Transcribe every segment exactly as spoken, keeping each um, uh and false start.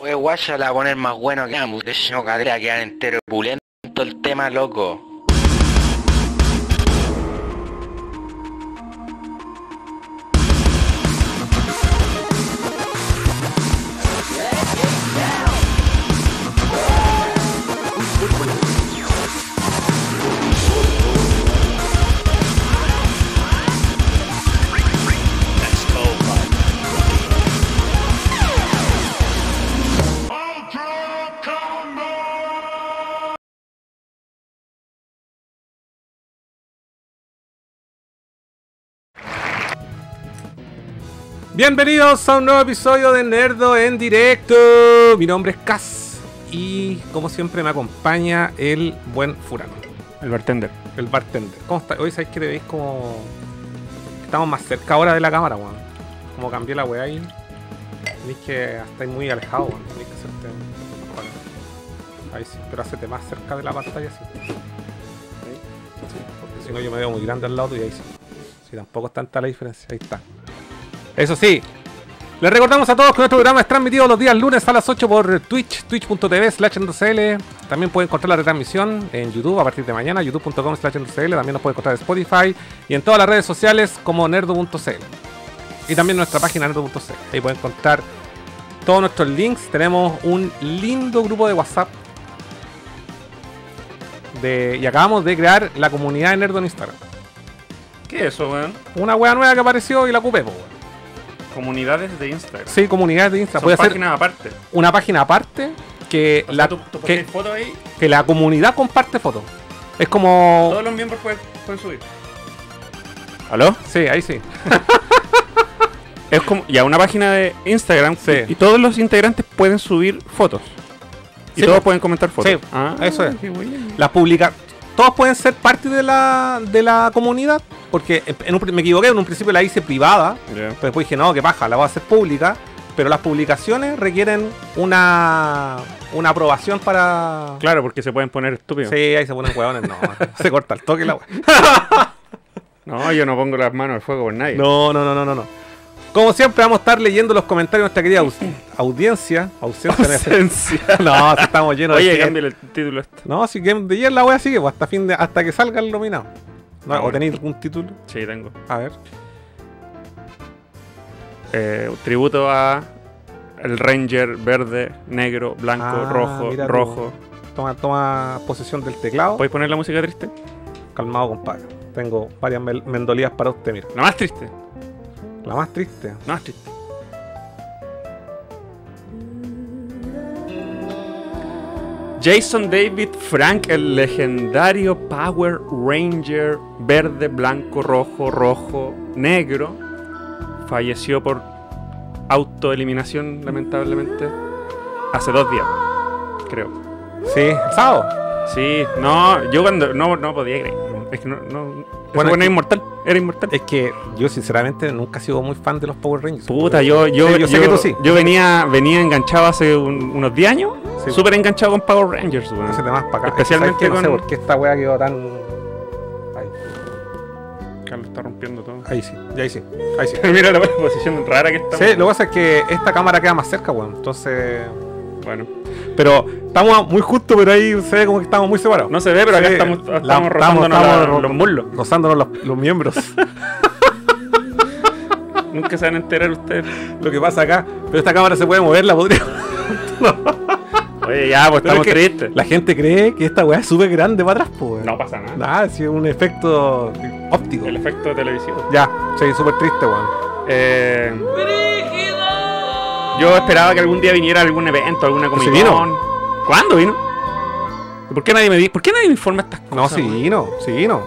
Oye, guacha, la va a poner más bueno que ambos. De hecho, cadera, quedan entero pulento el tema, loco. Bienvenidos a un nuevo episodio de Nerdo en directo. Mi nombre es Cas y como siempre me acompaña el buen Furano. El bartender. El bartender. ¿Cómo está? Hoy sabéis que te veis como... Estamos más cerca ahora de la cámara, weón. Como cambié la weá ahí. Tenéis que... Estáis muy alejado, weón. Tenéis que hacerte... Bueno, ahí sí, pero hacete más cerca de la pantalla, sí. ¿Sí? Porque si no yo me veo muy grande al lado y ahí sí. Si tampoco es tanta la diferencia, ahí está. Eso sí, les recordamos a todos que nuestro programa es transmitido los días lunes a las ocho por Twitch, twitch punto tv slash N dos C L. También pueden encontrar la retransmisión en YouTube a partir de mañana, youtube punto com slash N dos C L. También nos pueden encontrar en Spotify y en todas las redes sociales como nerdo punto C L. Y también nuestra página nerdo punto C L. Ahí pueden encontrar todos nuestros links. Tenemos un lindo grupo de WhatsApp. De, y acabamos de crear la comunidad de Nerdo en Instagram. ¿Qué es eso, weón? Una wea nueva que apareció y la ocupé, po, weón. Comunidades de Instagram. Sí, comunidades de Instagram. Voy a hacer página aparte. Una página aparte que o la sea, tú, tú que, foto ahí. Que la comunidad comparte fotos. Es como todos los miembros pueden, pueden subir. ¿Aló? Sí, ahí sí. Es como ya una página de Instagram, sí. Y, y todos los integrantes pueden subir fotos. Y sí, todos pueden comentar fotos. Sí, ah, eso es. Las publica todos pueden ser parte de la de la comunidad. Porque en un, me equivoqué, en un principio la hice privada, yeah. Pero después dije, no, qué paja, la voy a hacer pública. Pero las publicaciones requieren una, una aprobación para... Claro, porque se pueden poner estúpidos. Sí, ahí se ponen huevones, no, se corta el toque la hueá. No, yo no pongo las manos al fuego por nadie. No, no, no, no, no, no. Como siempre vamos a estar leyendo los comentarios de nuestra querida aus audiencia. Ausencia. Ausencia. No, si estamos llenos. Oye, de... Oye, cámbiale el título este. No, si Game de ayer la hueá sigue, pues hasta, fin de, hasta que salga el nominado. No, ¿o tenéis algún título? Sí, tengo. A ver. Eh, tributo a el Ranger verde, negro, blanco, ah, rojo, rojo. Tú. Toma, toma posesión del teclado. ¿Podéis poner la música triste? Calmado, compadre. Tengo varias mendolías para usted, mira. La más triste. La más triste. La más triste. Jason David Frank, el legendario Power Ranger verde, blanco, rojo, rojo, negro, falleció por autoeliminación, lamentablemente, hace dos días, creo. Sí, el sábado. Sí, no, yo cuando no, no podía creer, es que no, no bueno, era inmortal, era inmortal. Es que yo sinceramente nunca he sido muy fan de los Power Rangers. Puta, yo, yo, sí, yo, yo sé que tú sí. Yo venía, venía enganchado hace un, unos diez años. Súper enganchado con Power Rangers, bueno. Ese tema es para acá. Especialmente es que no con... sé por qué esta wea quedó tan... Ahí. Carlos está rompiendo todo. Ahí sí, ahí sí, ahí sí. Mira la posición rara que está. Sí, lo que pasa es que esta cámara queda más cerca, weón. Bueno. Entonces... Bueno. Pero estamos muy justos, pero ahí se ve como que estamos muy separados. No se ve, pero acá sí, estamos, estamos la, rozándonos estamos, la, los muslos. Rozándonos los, los miembros. Nunca se van a enterar ustedes lo que pasa acá. Pero esta cámara se puede mover, la podría... Oye, ya, pues pero estamos es que tristes. La gente cree que esta weá es súper grande para atrás, pues. No pasa nada. Nada, sí, es un efecto óptico. El efecto televisivo. Ya, sí, súper triste, weón. Eh... Yo esperaba que algún día viniera algún evento, alguna comisión. ¿Sí vino? ¿Cuándo vino? ¿Por qué nadie me vi? ¿Por qué nadie me informa estas cosas? No, sí si vino, sí si vino,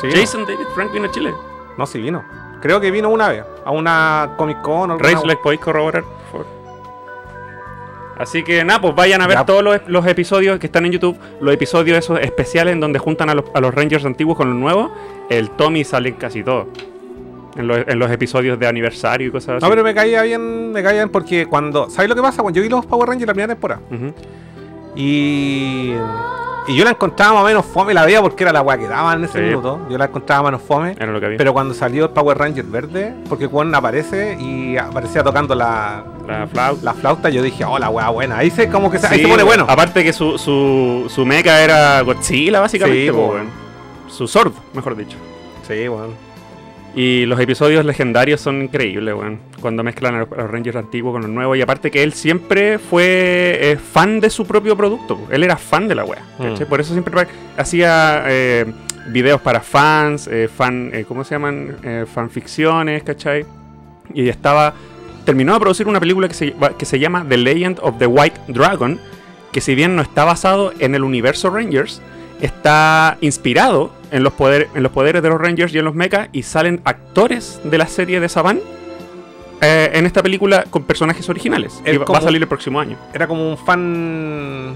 si vino. Jason David Frank vino a Chile. No, sí si vino. Creo que vino una vez, a una Comic Con o algo así. ¿Like, podéis corroborar, por favor? Así que nada, pues vayan a ver ya. Todos los, los episodios que están en YouTube. Los episodios esos especiales en donde juntan a los, a los Rangers antiguos con los nuevos. El Tommy sale en casi todo en los, en los episodios de aniversario y cosas así. No, pero me caía bien, me caía bien porque cuando... ¿Sabes lo que pasa? Cuando yo vi los Power Rangers la primera temporada uh-huh. Y... Y yo la encontraba más o menos fome la vida porque era la weá que daban en ese sí. minuto. Yo la encontraba menos fome. Era lo que había. Pero cuando salió el Power Ranger verde, porque Juan aparece y aparecía tocando la, la, flauta. la flauta, yo dije, oh, la weá buena. Ahí se como que se, sí, ahí se pone bueno. Aparte que su, su, su mecha era Godzilla, básicamente. Sí, po, bueno. Su Sword, mejor dicho. Sí, bueno. Y los episodios legendarios son increíbles, weón. Cuando mezclan a los Rangers antiguos con los nuevos. Y aparte que él siempre fue eh, fan de su propio producto. Él era fan de la wea. Mm. Por eso siempre hacía eh, videos para fans, eh, fan, eh, ¿cómo se llaman? Eh, fanficciones, ¿cachai? Y estaba... Terminó de producir una película que se, que se llama The Legend of the White Dragon, que si bien no está basado en el universo Rangers, está inspirado en los, poder, en los poderes de los Rangers y en los mechas, y salen actores de la serie de Saban eh, en esta película con personajes originales. Y va a salir el próximo año. Era como un fan...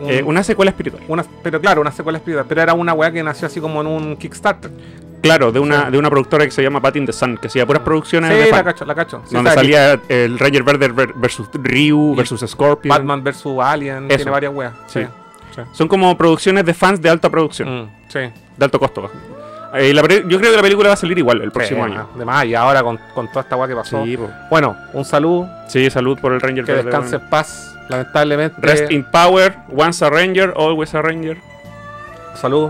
Un, eh, una secuela espiritual. Una, pero claro, una secuela espiritual. Pero era una weá que nació así como en un Kickstarter. Claro, de una, sí. de una productora que se llama Bat in the Sun, que hacía puras producciones sí, de fan. La cacho, la cacho. Sí, donde salía aquí. El Ranger Verde versus Ryu, y versus Scorpion. Batman versus Alien, eso. Tiene varias weas. Sí. sí. Sí. Son como producciones de fans de alta producción. Mm, sí. De alto costo. Eh, la, yo creo que la película va a salir igual el próximo sí, año. Además, y ahora con, con toda esta guay que pasó. Sí, bueno, un saludo. Sí, salud por el Ranger. Que descanse en paz, lamentablemente. Rest in power, once a Ranger, always a Ranger. Salud.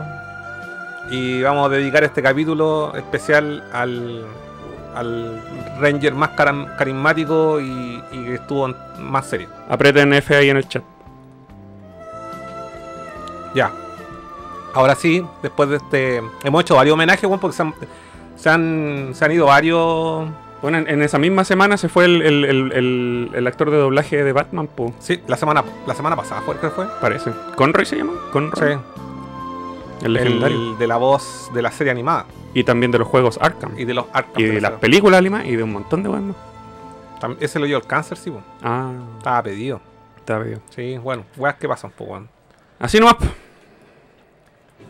Y vamos a dedicar este capítulo especial al, al Ranger más carismático y, y que estuvo más serio. Apreten F ahí en el chat. Ya, ahora sí, después de este... Hemos hecho varios homenajes, bueno, porque se han, se han, se han ido varios... Bueno, en, en esa misma semana se fue el, el, el, el, el actor de doblaje de Batman, po. Sí, la semana, la semana pasada fue, creo que fue. Parece. ¿Conroy se llama? Conroy. Sí. El legendario. El de la voz de la serie animada. Y también de los juegos Arkham. Y de los Arkham. Y de, de las películas animadas y de un montón de buenos. Ese lo dio el cáncer, sí, po. Ah. Estaba pedido. Estaba pedido. Sí, bueno, weas que pasan, po, weón. Así nomás, po.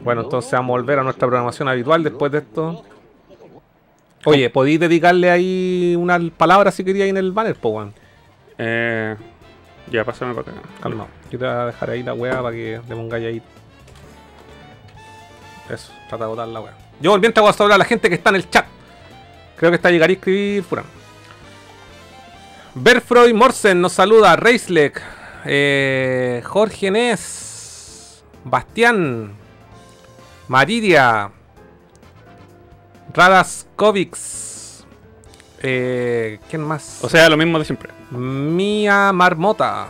Bueno, entonces vamos a volver a nuestra programación habitual después de esto. Oye, ¿podéis dedicarle ahí unas palabras si queríais en el banner, po, weón? Eh... Ya, pásame para acá. Calma, yo te voy a dejar ahí la weá para que le pongáis ahí. Eso, trata de botar la weá. Yo volviendo a saludar a la gente que está en el chat. Creo que está a llegar y escribir, Furán. Berfroy Morsen nos saluda, Reislek, eh, Jorge Nes, Bastián, Maridia, Radaskovics, eh, ¿quién más? O sea, lo mismo de siempre. Mía Marmota.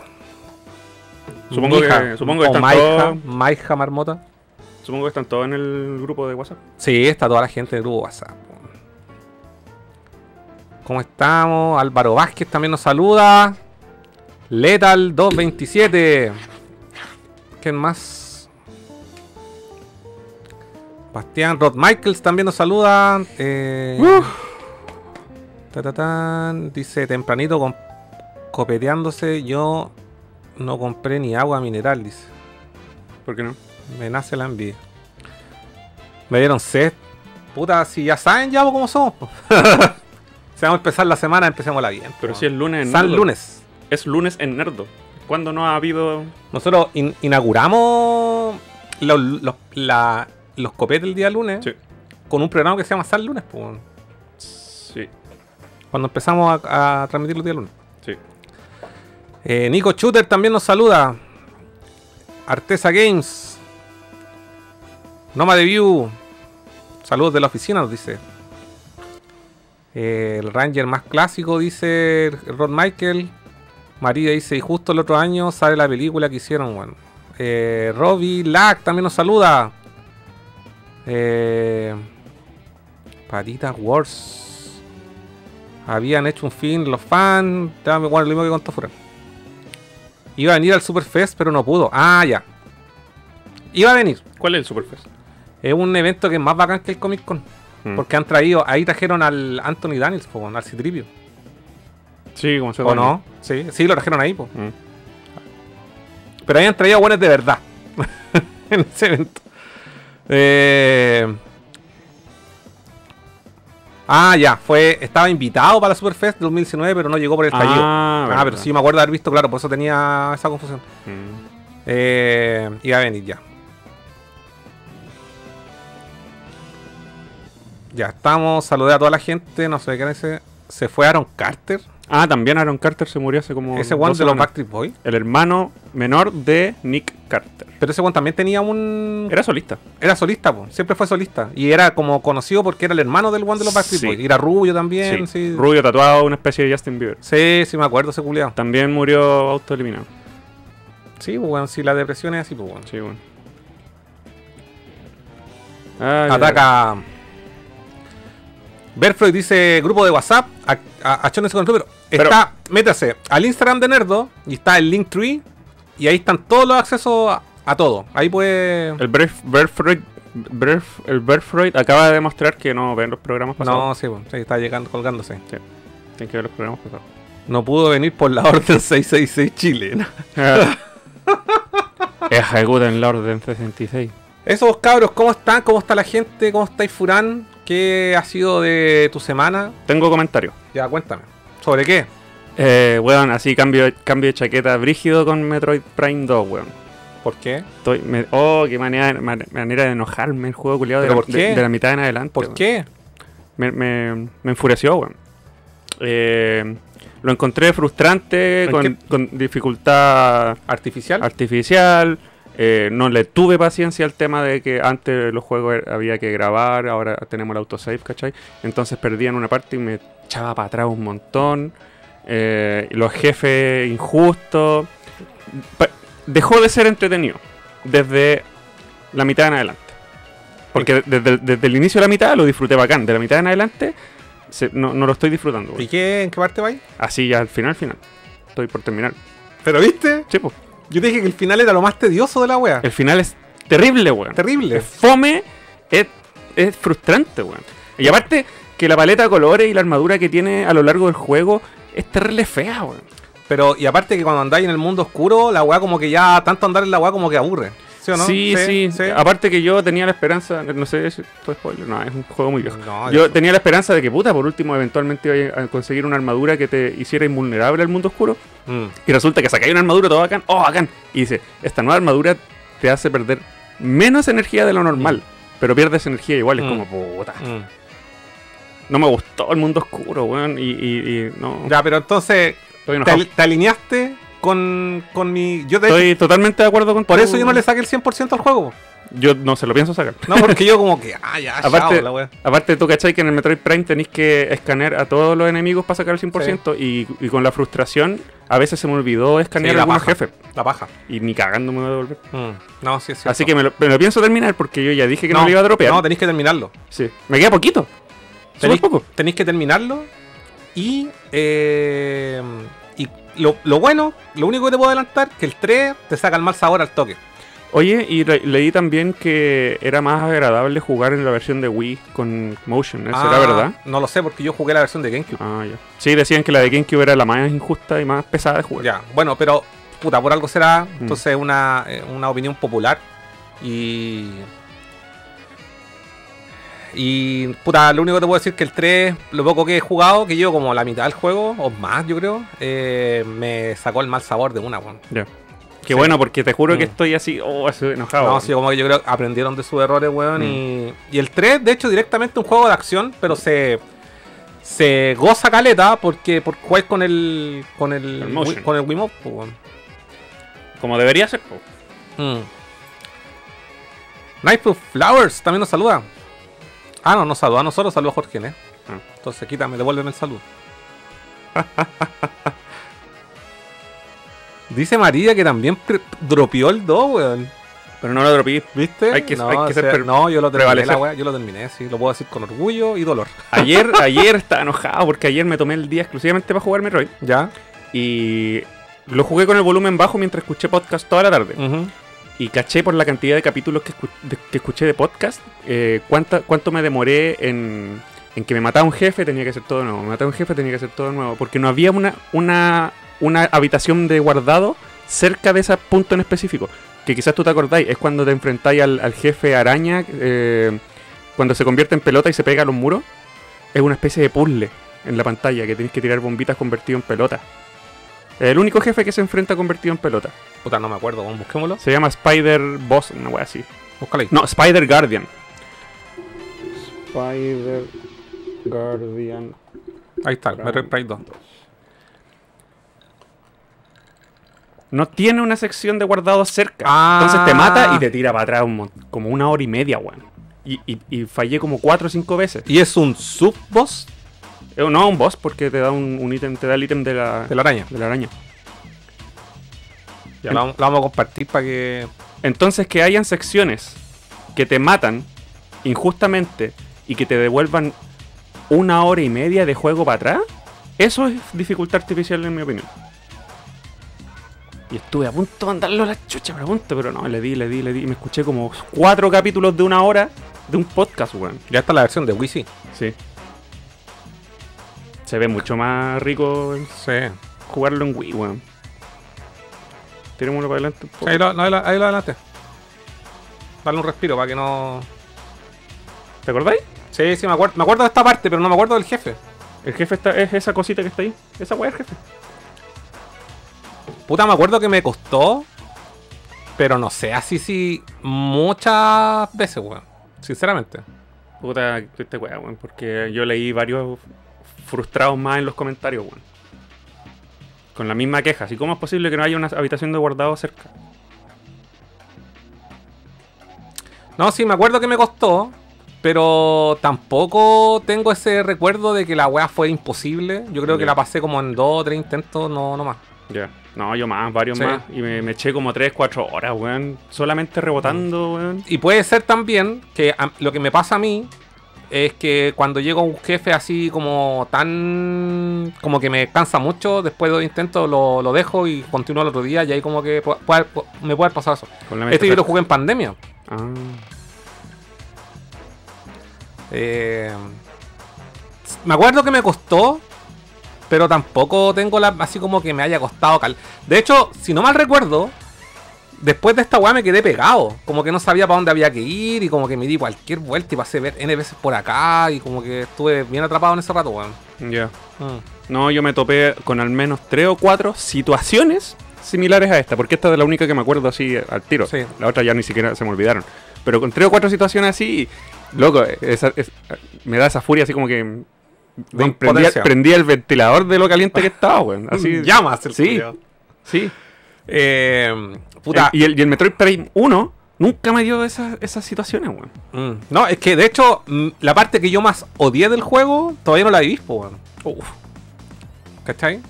Supongo Mija, que, supongo que están todos. Maija Marmota. Supongo que están todos en el grupo de WhatsApp. Sí, está toda la gente del grupo WhatsApp. ¿Cómo estamos? Álvaro Vázquez también nos saluda. Letal dos veintisiete. ¿Quién más? Bastián Rod Michaels también nos saluda. Eh, uh. ta, ta, ta, dice tempranito con, copeteándose. Yo no compré ni agua mineral, dice. ¿Por qué no? Me nace la envidia. Me dieron sed. Puta, si ya saben ya cómo somos. Si vamos a empezar la semana, empecemos la bien. Pero ¿no? Si es lunes en San Nerdo. Lunes. Es lunes en Nerdo. ¿Cuándo no ha habido...? Nosotros in inauguramos lo, lo, la... los copetes el día lunes, sí, con un programa que se llama Sal Lunes, pues. Sí. Cuando empezamos a, a transmitir los días lunes. Sí. Eh, Nico Shooter también nos saluda. Artesa Games. Nomad View. Saludos de la oficina, nos dice. Eh, el Ranger más clásico, dice Rod Michael. María dice, y justo el otro año sale la película que hicieron, bueno. Eh, Robbie Lack también nos saluda. Eh, Patita Wars. Habían hecho un film los fans. Dame, bueno, lo mismo que contó Furán. Iba a venir al Superfest, pero no pudo. Ah, ya. Iba a venir. ¿Cuál es el Superfest? Es un evento que es más bacán que el Comic Con. Mm. Porque han traído. Ahí trajeron al Anthony Daniels, po, al Citripio. Sí, como se llama. ¿O no? Sí, sí, lo trajeron ahí, po. Mm. Pero ahí han traído buenos de verdad. En ese evento. Eh... Ah, ya, fue. Estaba invitado para la Superfest dos mil diecinueve, pero no llegó por el estallido. Ah, ah pero sí me acuerdo de haber visto, claro, por eso tenía esa confusión. Mm. Eh, iba a venir ya. Ya estamos, saludé a toda la gente, no sé qué dice. Se fue Aaron Carter. Ah, también Aaron Carter se murió hace como... Ese one de los Backstreet Boys. El hermano menor de Nick Carter. Pero ese one también tenía un... Era solista. Era solista, po. Siempre fue solista. Y era como conocido porque era el hermano del one de los Backstreet sí. Boys. Y era rubio también. Sí. Sí. Rubio, tatuado, una especie de Justin Bieber. Sí, sí, me acuerdo ese culiao. También murió autoeliminado. Sí, pues bueno, si la depresión es así, pues bueno. Sí, bueno. Ay, Ataca... Ay. Berfroid dice, grupo de WhatsApp, acciones con el número. Está, pero, métase al Instagram de Nerdo y está el Linktree y ahí están todos los accesos a, a todo. Ahí puede... El Berfroid Berf, el Berfroid acaba de demostrar que no ven los programas pasados. No, sí, bueno, sí está llegando, colgándose. Sí, tienen que ver los programas pasados. No pudo venir por la orden seiscientos sesenta y seis chilena. Ejecutan la orden seiscientos sesenta y seis. Esos cabros, ¿cómo están? ¿Cómo está la gente? ¿Cómo estáis, Furán? ¿Qué ha sido de tu semana? Tengo comentarios. Ya, cuéntame. ¿Sobre qué? Eh, weón, así cambio, cambio de chaqueta brígido con Metroid Prime dos, weón. ¿Por qué? Estoy, me, oh, qué manera, man, manera de enojarme el juego culiado de, de, de la mitad en adelante. ¿Por weón. qué? Me, me, me enfureció, weón. Eh, lo encontré frustrante, con, con dificultad... ¿Artificial? Artificial... Eh, no le tuve paciencia al tema de que antes los juegos había que grabar, ahora tenemos el autosave, ¿cachai? Entonces perdían una parte y me echaba para atrás un montón. Eh, los jefes injustos. Pa dejó de ser entretenido desde la mitad en adelante. Porque desde, desde el inicio de la mitad lo disfruté bacán, de la mitad en adelante se, no, no lo estoy disfrutando. Güey. ¿Y qué, en qué parte vais? Así ya al final, final. Estoy por terminar. ¿Pero viste? Sí, pues. Yo te dije que el final era lo más tedioso de la wea. El final es terrible, weón. Terrible. Es fome, es, es frustrante, weón. Y aparte, que la paleta de colores y la armadura que tiene a lo largo del juego es terrible fea, weón. Pero, y aparte que cuando andáis en el mundo oscuro, la wea como que ya, tanto andar en la wea como que aburre. ¿Sí o no? Sí, sí, sí, sí. Aparte que yo tenía la esperanza, no sé, es todo spoiler, no, es un juego muy viejo. No, yo tenía la esperanza de que, puta, por último, eventualmente iba a conseguir una armadura que te hiciera invulnerable al mundo oscuro. Mm. Y resulta que sacáis una armadura todo bacán, oh, bacán. Y dice, esta nueva armadura te hace perder menos energía de lo normal, mm. pero pierdes energía igual, es mm. como, puta. Mm. No me gustó el mundo oscuro, weón, y, y, y no. Ya, pero entonces, te, te alineaste... Con, con mi... Yo te Estoy hecho, totalmente de acuerdo con Por tu... eso yo no le saqué el cien por ciento al juego. Yo no se lo pienso sacar. No, porque yo como que... Ah, ya, aparte, chao, la wea. Aparte tú, ¿cachai? Que en el Metroid Prime tenéis que escanear a todos los enemigos para sacar el cien por ciento. Sí. Y, y con la frustración, a veces se me olvidó escanear sí, a algunos jefes. La paja. Y ni cagando me voy a devolver. Mm. No, sí, sí. Así que me lo, me lo pienso terminar porque yo ya dije que no, no lo iba a dropear. No, tenéis que terminarlo. Sí. Me queda poquito. Tenéis poco. Tenéis que terminarlo y... Eh... Y lo, lo bueno, lo único que te puedo adelantar, que el tres te saca el mal sabor al toque. Oye, y le, leí también que era más agradable jugar en la versión de Wii con Motion, ¿eh? Ah, ¿será verdad? No lo sé, porque yo jugué la versión de GameCube. Ah, ya. Sí, decían que la de GameCube era la más injusta y más pesada de jugar. Ya, bueno, pero, puta, por algo será. Entonces es mm. una, una opinión popular. Y... Y, puta, lo único que te puedo decir es que el tres, lo poco que he jugado, que llevo como la mitad del juego, o más, yo creo, eh, me sacó el mal sabor de una, weón. Yeah. Qué sí. bueno, porque te juro mm. que estoy así, oh, así enojado. No, sí, como que yo creo que aprendieron de sus errores, weón. Mm. Y, y el tres, de hecho, directamente un juego de acción, pero se se goza caleta porque por jugar con el, con el, el wi, con el Wiimote, weón. Como debería ser, weón. Mm. Night of Flowers también nos saluda. Ah, no, no saluda a nosotros, saluda a Jorge, ¿eh? Ah. Entonces quítame, devuélveme el saludo. Dice María que también dropeó el dos, weón. Pero no lo dropeé, ¿viste? Hay que, no, hay que ser, ser no, yo lo terminé, la wea, yo lo terminé, sí. Lo puedo decir con orgullo y dolor. Ayer, ayer estaba enojado porque ayer me tomé el día exclusivamente para jugar Metroid. Ya. Y lo jugué con el volumen bajo mientras escuché podcast toda la tarde. Uh-huh. Y caché por la cantidad de capítulos que, escu de, que escuché de podcast, eh, cuánta, cuánto me demoré en, en que me mataba un jefe, tenía que hacer todo nuevo. Me mataba un jefe, tenía que hacer todo nuevo. Porque no había una, una, una habitación de guardado cerca de ese punto en específico. Que quizás tú te acordáis, es cuando te enfrentáis al, al jefe araña, eh, cuando se convierte en pelota y se pega a los muros. Es una especie de puzzle en la pantalla que tenéis que tirar bombitas convertido en pelota. El único jefe que se enfrenta convertido en pelota. Puta, no me acuerdo, ¿cómo? Busquémoslo. Se llama Spider Boss, una wea así. Búscale. No, Spider Guardian. Spider Guardian. Ahí está, Metroid Prime dos. No tiene una sección de guardado cerca. Ah. Entonces te mata y te tira para atrás un, como una hora y media, weón. Y, y, y fallé como cuatro o cinco veces. ¿Y es un sub-boss? Eh, no, un boss porque te da un, un ítem, te da el ítem de la, de la araña. De la araña. Ya, en, la, la vamos a compartir para que... Entonces que hayan secciones que te matan injustamente y que te devuelvan una hora y media de juego para atrás, eso es dificultad artificial en mi opinión. Y estuve a punto de mandarlo a la chucha, pregunta, pero no, le di, le di, le di. Y me escuché como cuatro capítulos de una hora de un podcast, weón. Ya está la versión de Wii, sí. Sí. Se ve mucho más rico, sí, jugarlo en Wii, weón. Tirémoslo para adelante un poco. Ahí lo, no, ahí lo, ahí lo adelante. Dale un respiro para que no... ¿Te acordáis? Sí, sí, me acuerdo. Me acuerdo de esta parte, pero no me acuerdo del jefe. El jefe está, es esa cosita que está ahí. Esa weá es el jefe. Puta, me acuerdo que me costó, pero no sé, así sí, muchas veces, weón. Sinceramente. Puta, este weón, weón, porque yo leí varios frustrados más en los comentarios, weón. Con la misma queja, así como es posible que no haya una habitación de guardado cerca. No, sí, me acuerdo que me costó, pero tampoco tengo ese recuerdo de que la weá fue imposible. Yo creo, yeah, que la pasé como en dos o tres intentos, no, no más. Ya, yeah. No, yo más, varios, sí, más. Y me, me eché como tres, cuatro horas, weón. Solamente rebotando, weón. Y puede ser también que a, lo que me pasa a mí es que cuando llego a un jefe así como tan... Como que me cansa mucho, después de dos intentos lo, lo dejo y continúo el otro día. Y ahí como que puede, puede, puede, me puede haber pasado eso. Este yo lo jugué en pandemia. Ah. Eh, me acuerdo que me costó, pero tampoco tengo la... Así como que me haya costado cal... De hecho, si no mal recuerdo, después de esta weá me quedé pegado. Como que no sabía para dónde había que ir. Y como que me di cualquier vuelta y pasé N veces por acá. Y como que estuve bien atrapado en ese rato, weón. Ya. Yeah. Mm. No, yo me topé con al menos tres o cuatro situaciones similares a esta. Porque esta es la única que me acuerdo así al tiro. Sí. La otra ya ni siquiera se me olvidaron. Pero con tres o cuatro situaciones así... Loco, esa, esa, me da esa furia así como que... Don, prendía, prendía el ventilador de lo caliente que estaba, weón. Así llamas el sí, sí. Eh, puta. El, y, el, y el Metroid Prime uno nunca me dio esas, esas situaciones, weón. Mm. No, es que de hecho, la parte que yo más odié del juego, todavía no la vivís, weón. Uf. ¿Cachai?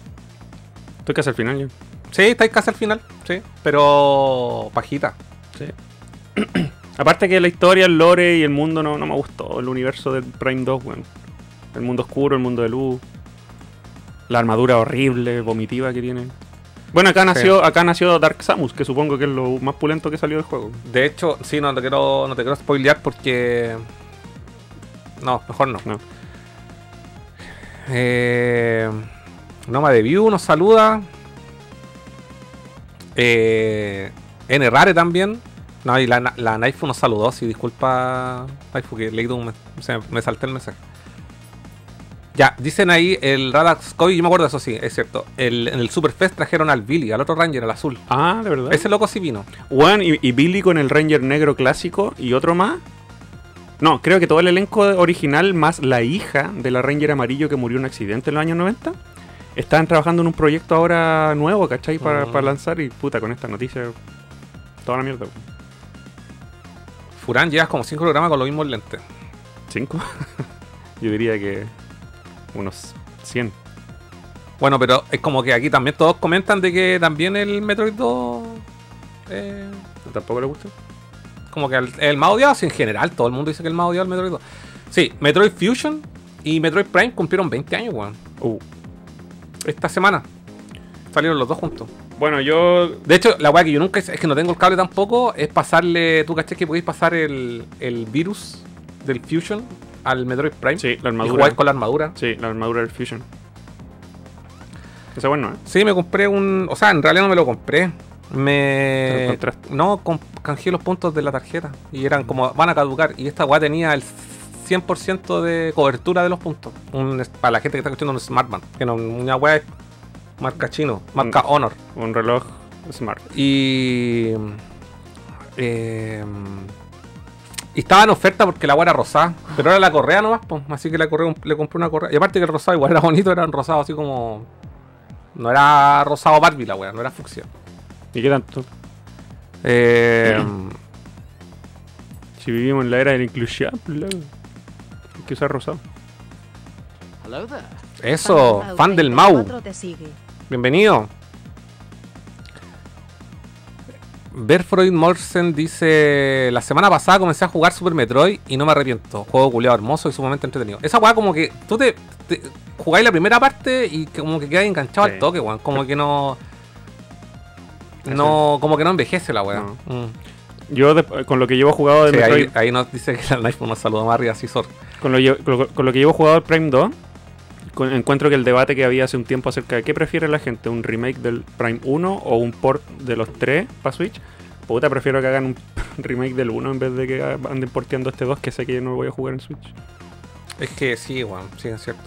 Estoy casi al final, yo. Sí, estáis casi al final, sí. Pero... pajita. Sí. Aparte que la historia, el lore y el mundo no, no me gustó. El universo del Prime dos, weón. El mundo oscuro, el mundo de luz. La armadura horrible, vomitiva que tiene. Bueno, acá nació, sí, acá nació Dark Samus, que supongo que es lo más pulento que salió del juego. De hecho, sí, no te quiero, no te quiero spoilear porque... No, mejor no. No. Eh, Noma de View nos saluda. Eh, N Rare también. No, y la, la Naifu nos saludó, sí, disculpa, Naifu, que leí un, o sea, me salté el mensaje. Ya, dicen ahí el Radax Kobe, yo me acuerdo de eso, sí, es cierto. El, en el Superfest trajeron al Billy, al otro Ranger, al azul. Ah, de verdad. Ese loco sí vino. Juan y, y Billy con el Ranger negro clásico y otro más. No, creo que todo el elenco original más la hija de la Ranger amarillo que murió en un accidente en los años noventa. Están trabajando en un proyecto ahora nuevo, ¿cachai? Para, mm. para lanzar y puta, con esta noticia, toda la mierda. Furán, llevas como cinco programas con los mismos lentes. ¿Cinco? Yo diría que... unos cien. Bueno, pero es como que aquí también todos comentan de que también el Metroid dos eh, tampoco le gusta. Como que el, el más odiado, si en general todo el mundo dice que el más odiado es el Metroid dos. Sí, Metroid Fusion y Metroid Prime cumplieron veinte años, weón. Uh. Esta semana salieron los dos juntos. Bueno, yo... De hecho, la weá que yo nunca... Es que no tengo el cable tampoco. Es pasarle... ¿Tú caché que podéis pasar el, el virus del Fusion al Metroid Prime? Sí, la armadura. Y jugar con la armadura. Sí, la armadura del Fusion. Esa bueno, ¿eh? Sí, me compré un... O sea, en realidad no me lo compré. Me... ¿Te lo no, canjeé los puntos de la tarjeta. Y eran como... Van a caducar. Y esta weá tenía el cien por ciento de cobertura de los puntos. Un, para la gente que está escuchando un Smartband. Que no, una weá es marca chino. Marca un, Honor. Un reloj smart. Y... Eh... Y estaba en oferta porque la guay era rosada. Pero era la correa nomás, pues. Así que la correa, le compré una correa. Y aparte que el rosado igual era bonito, era un rosado así como... No era rosado Barbie la weá, no era fucsia. ¿Y qué tanto? Eh... Si vivimos en la era de la inclusión, hay que usar rosado. Eso, fan del Mau. Bienvenido. Berfroid Morsen dice: la semana pasada comencé a jugar Super Metroid y no me arrepiento. Juego culiado hermoso y sumamente entretenido. Esa weá como que tú te, te jugáis la primera parte y como que quedáis enganchado, sí, al toque, weón. Como que no... No, como que no envejece la weá. No. Mm. Yo de, con lo que llevo jugado de sí, Metroid... Ahí, ahí nos dice que el iPhone nos saludó más arriba, así sor. Con lo, con, lo, con lo que llevo jugado el Prime dos, con, encuentro que el debate que había hace un tiempo acerca de qué prefiere la gente, un remake del Prime uno o un port de los tres para Switch. Puta, prefiero que hagan un remake del uno en vez de que anden porteando este dos, que sé que yo no lo voy a jugar en Switch. Es que sí, weón, bueno, sí, es cierto.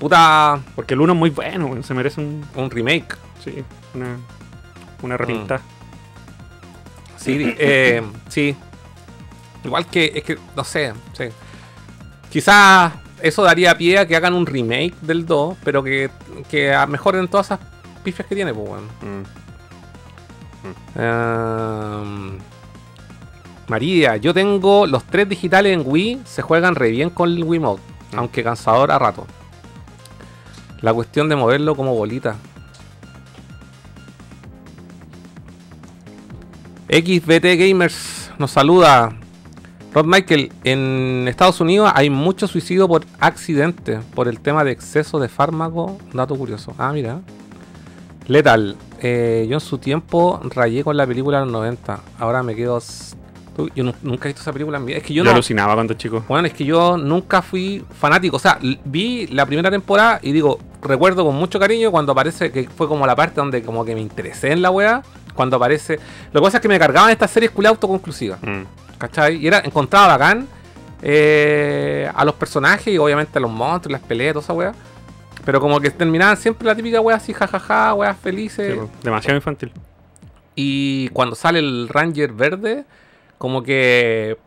Puta... Porque el uno es muy bueno, bueno, se merece un... Un remake. Sí, una... Una repinta. Mm. Sí, eh, sí. Igual que, es que, no sé, sí. Quizás eso daría pie a que hagan un remake del dos, pero que, que mejoren todas esas pifias que tiene, pues bueno. Mm. Mm. Um, María, yo tengo los tres digitales en Wii, se juegan re bien con el Wiimote, mm. aunque cansador a rato. La cuestión de moverlo como bolita. X B T Gamers nos saluda. Rod Michael, en Estados Unidos hay mucho suicidio por accidente, por el tema de exceso de fármaco. Dato curioso. Ah, mira. Letal, eh, yo en su tiempo rayé con la película de los noventa. Ahora me quedo... Yo no, nunca he visto esa película en mi vida. Es que yo, yo no... alucinaba cuando chico. Bueno, es que yo nunca fui fanático. O sea, vi la primera temporada y digo, recuerdo con mucho cariño cuando aparece, que fue como la parte donde como que me interesé en la wea. Cuando aparece... Lo que pasa es que me cargaban estas series culia autoconclusivas. Mm. ¿Cachai? Y era, encontraba bacán eh, a los personajes y obviamente a los monstruos, las peleas, toda esa wea. Pero como que terminaban siempre la típica wea así, jajaja, weas felices. Sí, demasiado infantil. Y cuando sale el Ranger verde, como que...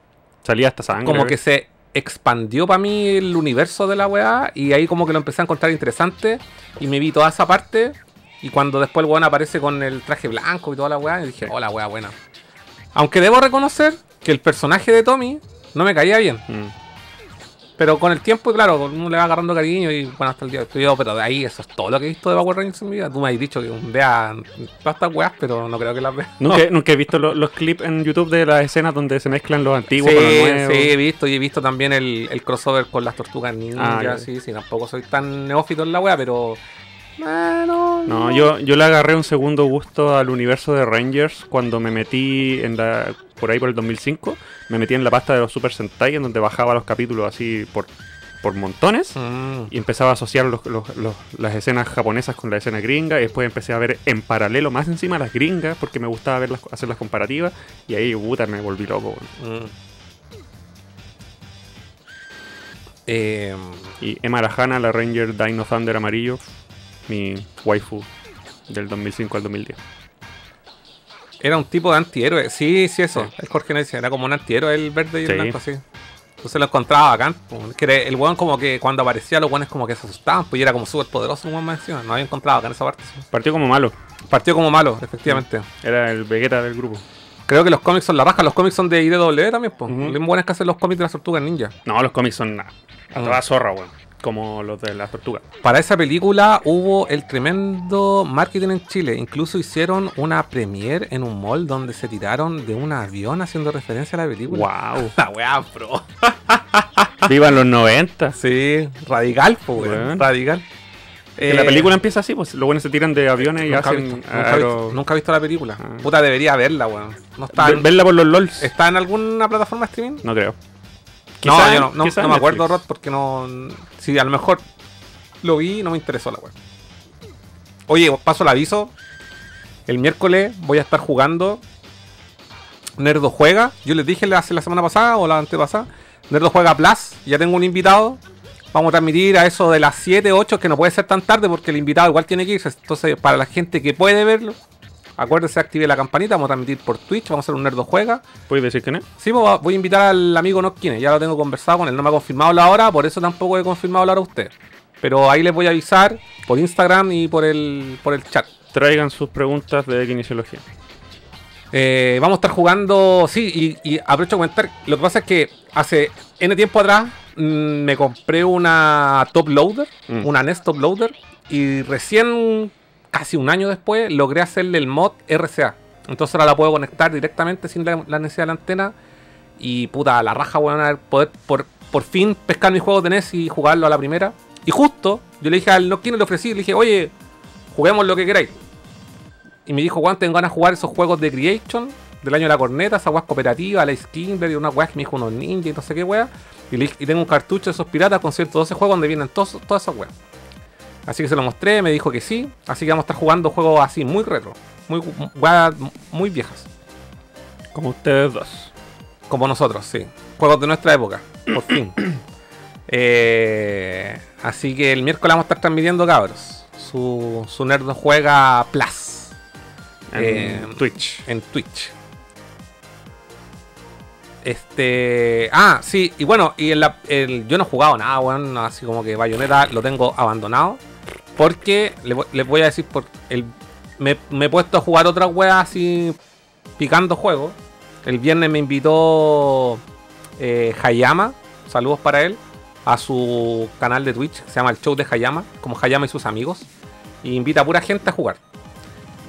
Salía hasta sangre. Como que se expandió para mí el universo de la wea. Y ahí como que lo empecé a encontrar interesante. Y me vi toda esa parte... Y cuando después el weón aparece con el traje blanco y toda la weá, y dije, oh, la weá buena. Aunque debo reconocer que el personaje de Tommy no me caía bien. Mm. Pero con el tiempo, claro, uno le va agarrando cariño y bueno, hasta el día estoy yo, pero de ahí eso es todo lo que he visto de Power Rangers en mi vida. Tú me has dicho que vea todas estas weas, pero no creo que las vea. Nunca, no. Nunca he visto lo, los clips en YouTube de las escenas donde se mezclan los antiguos sí, con los nuevos. Sí, he visto, y he visto también el, el crossover con las tortugas ninja, ah, yeah. sí, sí, tampoco soy tan neófito en la wea, pero... No, no, no. Yo, yo le agarré un segundo gusto al universo de Rangers cuando me metí en la, por ahí por el dos mil cinco. Me metí en la pasta de los Super Sentai, en donde bajaba los capítulos así por, por montones. Mm. Y empezaba a asociar los, los, los, las escenas japonesas con la escena gringa. Y después empecé a ver en paralelo, más encima, las gringas, porque me gustaba ver las, hacer las comparativas. Y ahí, puta, me volví loco. Bueno. Mm. eh... Y Emma Arahana, la Ranger Dino Thunder amarillo. Mi waifu del dos mil cinco al dos mil diez. Era un tipo de antihéroe. Sí, sí, eso. Sí. El Jorge no dice, era como un antihéroe el verde y el sí. blanco así. Entonces lo encontraba bacán. Que el weón como que cuando aparecía los weones como que se asustaban. Pues era como súper poderoso un weón más encima. No había encontrado bacán esa parte. Sí. Partió como malo. Partió como malo, efectivamente. Era el Vegeta del grupo. Creo que los cómics son la raja. Los cómics son de I D W también, pues. Lo mismo bueno es que hacen los cómics de las tortugas ninja. No, los cómics son nada. A toda zorra, weón. Como los de las tortugas. Para esa película hubo el tremendo marketing en Chile. Incluso hicieron una premiere en un mall donde se tiraron de un avión haciendo referencia a la película. ¡Wow! La weá, bro. ¡Vivan los noventa! Sí, radical, po, weón. Bueno. Radical. Eh, la película empieza así, pues los buenos se tiran de aviones y nunca hacen... Visto, nunca, aero... visto, nunca he visto la película. Ah. Puta, debería verla, weón. No está en... Verla por los LOLs. ¿Está en alguna plataforma de streaming? No creo. No, yo no, no, no me acuerdo, Rod, porque no... Sí, a lo mejor lo vi y no me interesó la web. Oye, paso el aviso. El miércoles voy a estar jugando Nerdo Juega. Yo les dije hace la semana pasada o la antepasada. Nerdo Juega Plus. Ya tengo un invitado. Vamos a transmitir a eso de las siete, ocho, que no puede ser tan tarde porque el invitado igual tiene que irse. Entonces, para la gente que puede verlo, Acuérdense, active la campanita, vamos a transmitir por Twitch, vamos a hacer un Nerdo Juega. ¿Puedes decir quién es? Sí, pues, voy a invitar al amigo Notkine, ya lo tengo conversado con él, no me ha confirmado la hora, por eso tampoco he confirmado la hora a usted. Pero ahí les voy a avisar por Instagram y por el, por el chat. Traigan sus preguntas de kinesiología. Eh, vamos a estar jugando, sí, y, y aprovecho a comentar, lo que pasa es que hace N tiempo atrás mmm, me compré una top loader, mm. una N E S top loader, y recién, casi un año después, logré hacerle el mod R C A. Entonces ahora la puedo conectar directamente sin la, la necesidad de la antena. Y puta, la raja, bueno, poder por, por fin pescar mis juegos de N E S y jugarlo a la primera. Y justo, yo le dije al Notkine, le ofrecí, le dije, oye, juguemos lo que queráis. Y me dijo, Juan, tengo ganas de jugar esos juegos de Creation, del año de la corneta, esas weas cooperativas, la Skimble, y una wea que me dijo unos ninjas y no sé qué wea. Y, le, y tengo un cartucho de esos piratas con ciento doce juegos donde vienen tos, todas esas weas. Así que se lo mostré, me dijo que sí. Así que vamos a estar jugando juegos así, muy retro, muy weas muy viejas. Como ustedes dos. Como nosotros, sí. Juegos de nuestra época, por fin. Eh, así que el miércoles vamos a estar transmitiendo, cabros, su, su Nerdo Juega Plus en eh, Twitch. En Twitch. Este. Ah, sí, y bueno, y en la, el, yo no he jugado nada, bueno, así como que Bayonetta lo tengo abandonado. Porque le, les voy a decir, por el, me, me he puesto a jugar otras weas así picando juegos. El viernes me invitó eh, Hayama, saludos para él, a su canal de Twitch, que se llama El Show de Hayama, como Hayama y sus amigos, y invita a pura gente a jugar.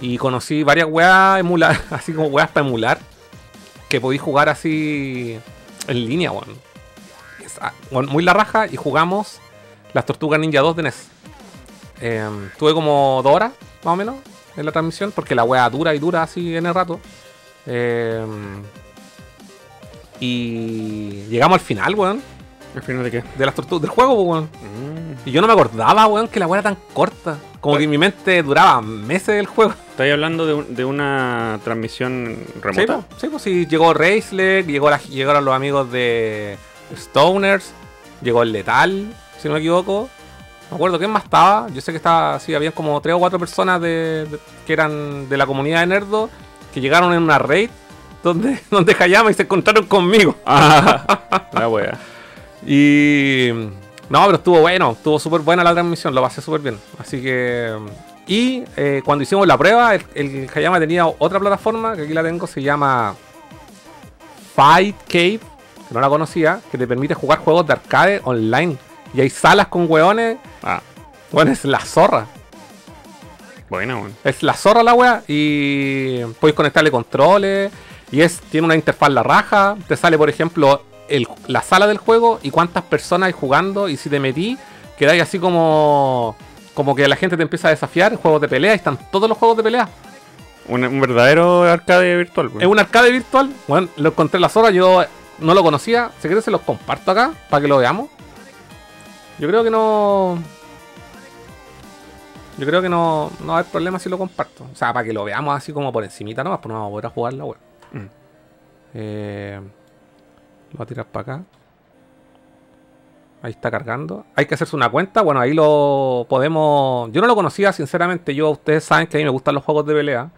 Y conocí varias weas emular, así como weas para emular, que podí jugar así en línea, weón. Bueno. Muy la raja, y jugamos las Tortugas Ninja dos de N E S. Eh, tuve como dos horas, más o menos, en la transmisión, porque la wea dura y dura así en el rato. Eh, y llegamos al final, weón. ¿Al final de qué? De las tortugas, del juego, weón. Mm. Y yo no me acordaba, weón, que la weá era tan corta. Como ¿Cuál? Que en mi mente duraba meses el juego. ¿Estáis hablando de, un, de una transmisión remota? Sí, pues sí, pues, sí. Llegó Raceleg, llegó la, llegaron los amigos de Stoners, llegó el Letal, si no me equivoco. No me acuerdo quién más estaba. Yo sé que estaba, sí, había como tres o cuatro personas de, de, que eran de la comunidad de Nerdo, que llegaron en una raid donde, donde Hayama y se encontraron conmigo. Ah, la wea. Y... no, pero estuvo bueno, estuvo súper buena la transmisión, lo pasé súper bien. Así que... y eh, cuando hicimos la prueba, el, el Hayama tenía otra plataforma, que aquí la tengo, se llama Fightcade, que no la conocía, que te permite jugar juegos de arcade online. Y hay salas con weones. Ah. Bueno, es la zorra. Buena, bueno. Es la zorra la wea. Y podéis conectarle controles. Y es, tiene una interfaz la raja. Te sale, por ejemplo, el, la sala del juego y cuántas personas hay jugando. Y si te metí, quedáis así como, como que la gente te empieza a desafiar. Juegos de pelea, y están todos los juegos de pelea. Un, un verdadero arcade virtual, bueno. Es un arcade virtual. Bueno, lo encontré la zorra, yo no lo conocía. Si querés se los comparto acá para que lo veamos. Yo creo que no... Yo creo que no, no va a haber problema si lo comparto. O sea, para que lo veamos así como por encimita nomás, pues no vamos a poder a jugar la web. Mm. Eh, lo voy a tirar para acá. Ahí está cargando. Hay que hacerse una cuenta. Bueno, ahí lo podemos... yo no lo conocía, sinceramente. Yo, ustedes saben que a mí me gustan los juegos de pelea,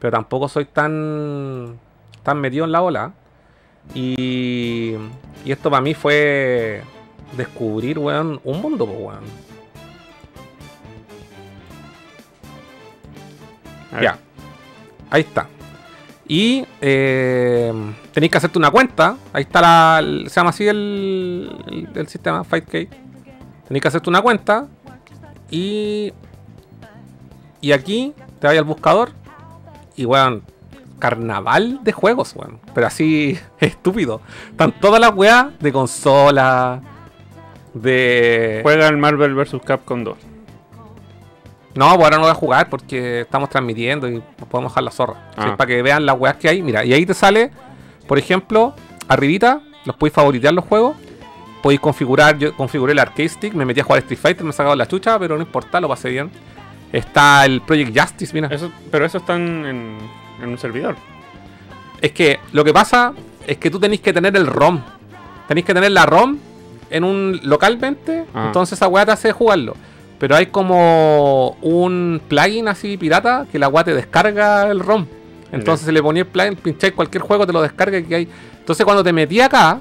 pero tampoco soy tan... tan metido en la ola. Y... y esto para mí fue... descubrir, weón, un mundo, pues, weón. Ya, ahí está. Y eh, tenéis que hacerte una cuenta. Ahí está la... el, se llama así el, el, el sistema, Fightcade. Tenéis que hacerte una cuenta. Y... y aquí te vais al buscador. Y weón, carnaval de juegos, weón. Pero así, estúpido. Están todas las weas de consola. De... juega el Marvel versus. Capcom dos. No, pues ahora no voy a jugar porque estamos transmitiendo y nos podemos dejar la zorra. Ah. ¿Sí? Para que vean las weas que hay. Mira, y ahí te sale, por ejemplo, arribita, los podéis favoritear los juegos. Podéis configurar, yo configuré el arcade stick, me metí a jugar Street Fighter, me he sacado la chucha, pero no importa, lo pasé bien. Está el Project Justice, mira. Eso, pero eso está en, en, en un servidor. Es que lo que pasa es que tú tenéis que tener el ROM. Tenéis que tener la ROM en un localmente, ah. Entonces esa wea te hace jugarlo. Pero hay como un plugin así pirata que la weá te descarga el ROM. Entonces se le ponía el plugin, pincháis cualquier juego, te lo descarga y hay. Entonces cuando te metí acá,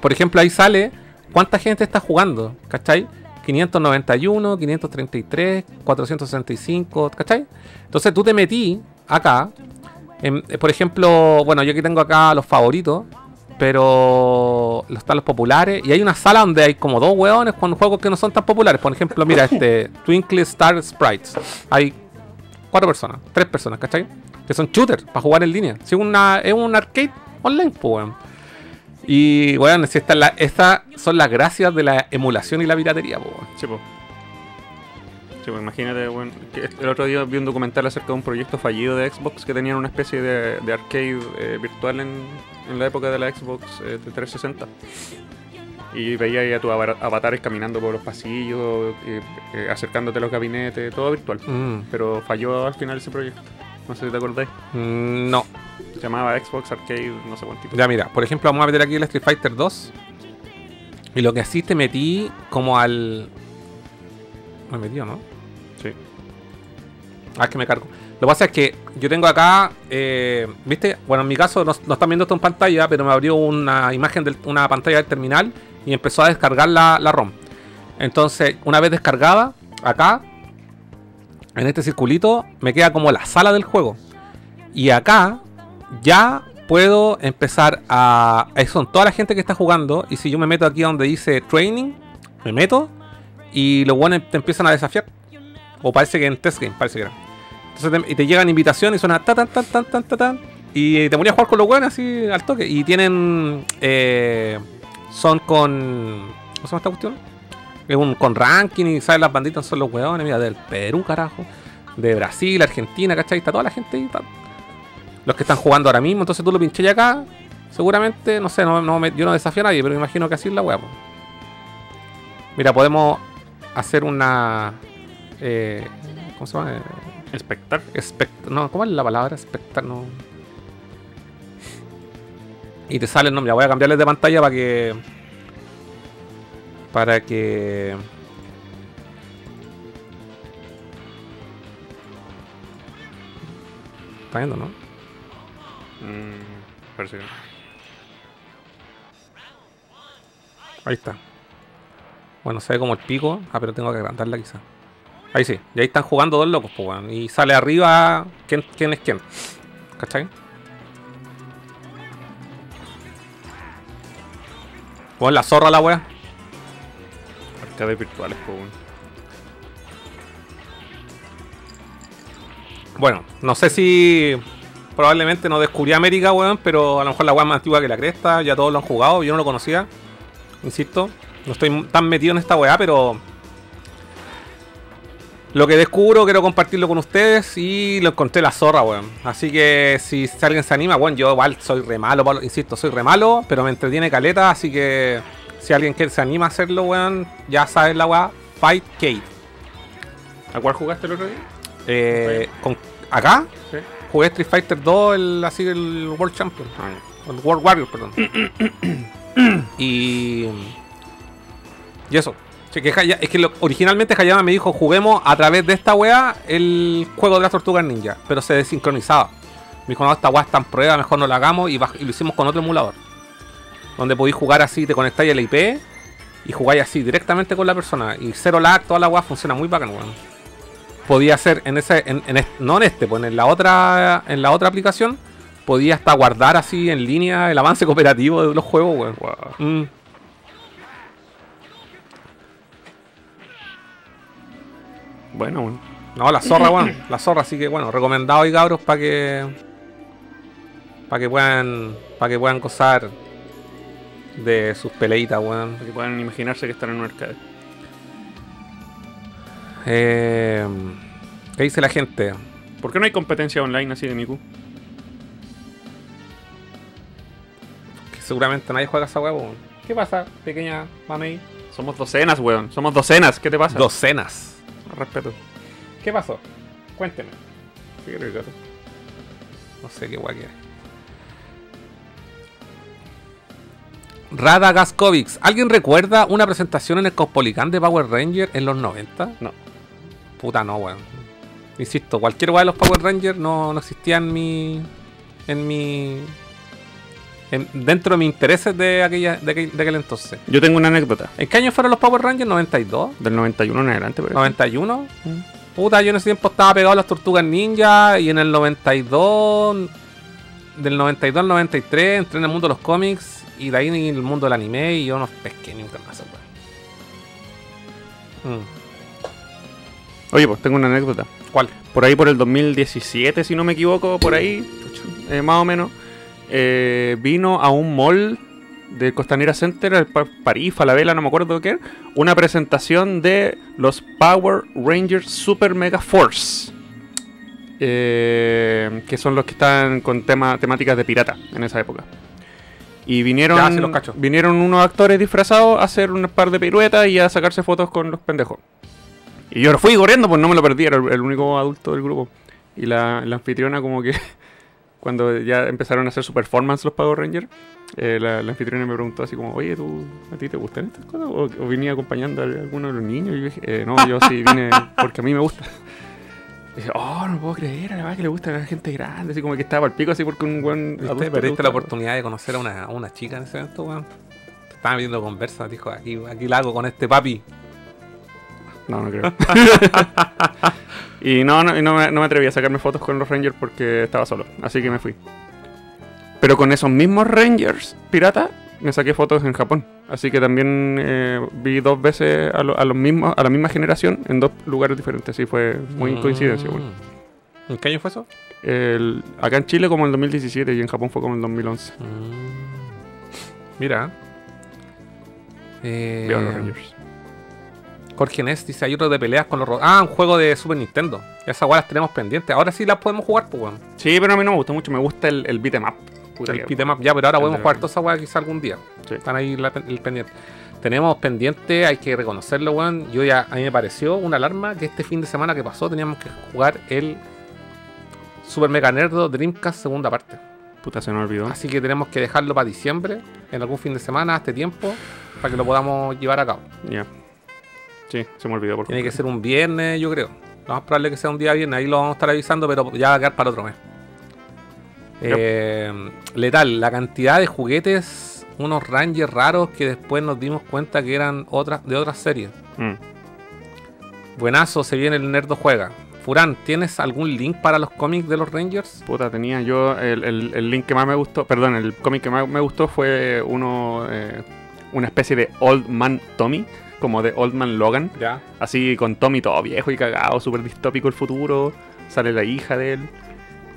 por ejemplo, ahí sale cuánta gente está jugando, ¿cachai? quinientos noventa y uno, quinientos treinta y tres, cuatrocientos sesenta y cinco, ¿cachai? Entonces tú te metí acá, en, por ejemplo, bueno, yo aquí tengo acá los favoritos, pero están los populares, y hay una sala donde hay como dos hueones con juegos que no son tan populares. Por ejemplo, mira, este Twinkle Star Sprites, hay cuatro personas, tres personas, ¿cachai? Que son shooters, para jugar en línea. Si una, es un arcade online, pues, weón. Y, weón, si estas la, esta son las gracias de la emulación y la piratería, pues, weón. Sí, pues. Sí, pues, imagínate, weón. El otro día vi un documental acerca de un proyecto fallido de Xbox que tenían una especie de, de arcade eh, virtual en, en la época de la Xbox eh, trescientos sesenta. Y veía ahí a tus avatares caminando por los pasillos, eh, eh, acercándote a los gabinetes, todo virtual. Mm. Pero falló al final ese proyecto. No sé si te acordáis. Mm, no. Se llamaba Xbox Arcade, no sé cuánto. Ya, mira, por ejemplo, vamos a meter aquí el Street Fighter dos. Y lo que así te metí como al... Me metí, ¿no? Sí. Ah, es que me cargo. Lo que pasa es que yo tengo acá, eh, ¿viste? Bueno, en mi caso no, no están viendo esto en pantalla, pero me abrió una imagen de una pantalla del terminal y empezó a descargar la, la ROM. Entonces, una vez descargada, acá, en este circulito, me queda como la sala del juego. Y acá ya puedo empezar a... Ahí son toda la gente que está jugando, y si yo me meto aquí donde dice Training, me meto, y los buenos te empiezan a desafiar. O parece que en Test Game, parece que era. Entonces te, y te llegan invitaciones y suena ta tan tan tan tan tan tan. Y te ponía a jugar con los buenos así al toque. Y tienen... Eh, son con... ¿Cómo se llama esta cuestión? Es un con ranking y sabes las banditas son los hueones, mira, del Perú, carajo. De Brasil, Argentina, ¿cachai? Está toda la gente ahí. Está, los que están jugando ahora mismo. Entonces tú lo pinché acá. Seguramente, no sé, no, no me, yo no desafío a nadie, pero me imagino que así es la hueá. Mira, podemos hacer una... Eh, ¿Cómo se llama? Espectar. Espect no, ¿cómo es la palabra? Espectar, no. Y te sale el nombre. Voy a cambiarles de pantalla para que... Para que... ¿Está viendo, no? Mm, parece que... Ahí está. Bueno, se ve como el pico. Ah, pero tengo que agrandarla quizá. Ahí sí. Y ahí están jugando dos locos, pues, weón. Y sale arriba quién, quién es quién. ¿Cachai? Pon la zorra la wea. De virtuales, pues. Bueno, no sé si probablemente no descubrí América, weón, pero a lo mejor la weá es más antigua que la cresta, ya todos lo han jugado, yo no lo conocía, insisto, no estoy tan metido en esta weá, pero lo que descubro quiero compartirlo con ustedes y lo encontré la zorra, weón. Así que si, si alguien se anima, bueno, yo igual soy re malo, Pablo, insisto, soy re malo, pero me entretiene caleta, así que... Si alguien que se anima a hacerlo, weón, ya sabes la weá, Fightcade. ¿A cuál jugaste el otro día? Eh, con, ¿Acá? Sí. Jugué Street Fighter dos, el, así el World Champion. Ah, yeah. El World Warrior, perdón. y... Y eso. Sí, que Haya, es que lo, originalmente Hayama me dijo, juguemos a través de esta weá el juego de las tortugas ninja. Pero se desincronizaba. Me dijo, no, esta weá está en prueba, mejor no la hagamos. Y, y lo hicimos con otro emulador. Donde podéis jugar así, te conectáis a la I P y jugáis así directamente con la persona. Y cero lag, toda la weá funciona muy bacán, weón. Podía hacer en ese, en, en este, no en este, pues en la otra, en la otra aplicación, podía hasta guardar así en línea el avance cooperativo de los juegos, weón. Wow. Mm. Bueno, weón. No, la zorra, weón. La zorra, así que bueno, recomendado hoy, cabros, para que. Para que puedan. Para que puedan gozar de sus peleitas, weón. Para que puedan imaginarse que están en un arcade. Eh, ¿Qué dice la gente? ¿Por qué no hay competencia online así de Miku? Que seguramente nadie juega a esa weón. ¿Qué pasa, pequeña mami? Somos docenas, weón. Somos docenas. ¿Qué te pasa? Docenas. Respeto. ¿Qué pasó? Cuénteme. ¿Qué crees, gato? No sé qué weón quiere. Rada Gaskovics. ¿Alguien recuerda una presentación en el Cospolicán de Power Ranger en los noventa? No. Puta no, weón. Insisto, cualquier weón de los Power Rangers no, no existía en mi... En mi... En, dentro de mis intereses de, aquella, de, aquel, de aquel entonces. Yo tengo una anécdota. ¿En qué año fueron los Power Rangers? ¿noventa y dos? Del noventa y uno en adelante. Pero ¿noventa y uno? Mm. Puta, yo en ese tiempo estaba pegado a las Tortugas Ninja. Y en el noventa y dos... Del noventa y dos al noventa y tres entré en el mundo de los cómics. Y de ahí en el mundo del anime. Y yo no pesqué nunca más. Mm. Oye, pues tengo una anécdota. ¿Cuál? Por ahí por el dos mil diecisiete, si no me equivoco. Por ahí, eh, más o menos. Eh, vino a un mall de Costanera Center, el pa París, Falabella, no me acuerdo qué era, una presentación de los Power Rangers Super Mega Force, eh, que son los que están con tema, temáticas de pirata en esa época. Y vinieron, ya, se los cacho. Vinieron unos actores disfrazados a hacer un par de piruetas y a sacarse fotos con los pendejos. Y yo lo fui corriendo, pues no me lo perdí, era el, el único adulto del grupo. Y la, la anfitriona como que... Cuando ya empezaron a hacer su performance los Power Rangers, eh, la, la anfitriona me preguntó así como, oye, ¿tú, ¿a ti te gustan estas cosas? ¿O, o vine acompañando a alguno de los niños? Y yo dije, eh, no, yo sí vine porque a mí me gusta. Y dije, oh, no puedo creer, además que le gusta a la gente grande, así como que estaba al pico, así porque un buen... ¿Viste? Perdiste la oportunidad de conocer a una, a una chica en ese evento, weón. Estaban viendo conversas, dijo, aquí, aquí la hago con este papi. No, no creo. Y no, no, no, me, no me atreví a sacarme fotos con los Rangers porque estaba solo. Así que me fui. Pero con esos mismos Rangers pirata me saqué fotos en Japón. Así que también eh, vi dos veces a, lo, a los mismos, a la misma generación en dos lugares diferentes. Sí, fue muy mm. coincidencia. Bueno. ¿En qué año fue eso? El, acá en Chile como en el dos mil diecisiete y en Japón fue como en el dos mil once. Mm. Mira. Eh... Veo a los Rangers. Jorge Ness dice, hay otro de peleas con los... Ah, un juego de Super Nintendo. Esas guaras tenemos pendientes. Ahora sí las podemos jugar, pues, weón. Sí, pero a mí no me gusta mucho. Me gusta el, el beat'em up. Puta el beat'em up, ya, pero ahora el podemos jugar toda esa guaras quizás algún día. Sí. Están ahí la, el pendiente. Tenemos pendiente, hay que reconocerlo, weón. Yo ya, a mí me pareció una alarma que este fin de semana que pasó teníamos que jugar el Super Mega Nerdo Dreamcast segunda parte. Puta, se nos olvidó. Así que tenemos que dejarlo para diciembre, en algún fin de semana, a este tiempo, para que lo podamos llevar a cabo. Ya. Yeah. Sí, se me olvidó. Por Tiene que ser un viernes, yo creo. Lo más probable es que sea un día viernes. Ahí lo vamos a estar avisando, pero ya va a quedar para otro mes. Yep. Eh, letal, la cantidad de juguetes, unos Rangers raros que después nos dimos cuenta que eran otras de otras series. Mm. Buenazo, se viene el Nerdo Juega. Furán, ¿tienes algún link para los cómics de los Rangers? Puta, tenía yo el, el, el link que más me gustó. Perdón, el cómic que más me gustó fue uno, eh, una especie de Old Man Tommy. Como de Old Man Logan, ya. Así con Tommy todo viejo y cagado, súper distópico el futuro. Sale la hija de él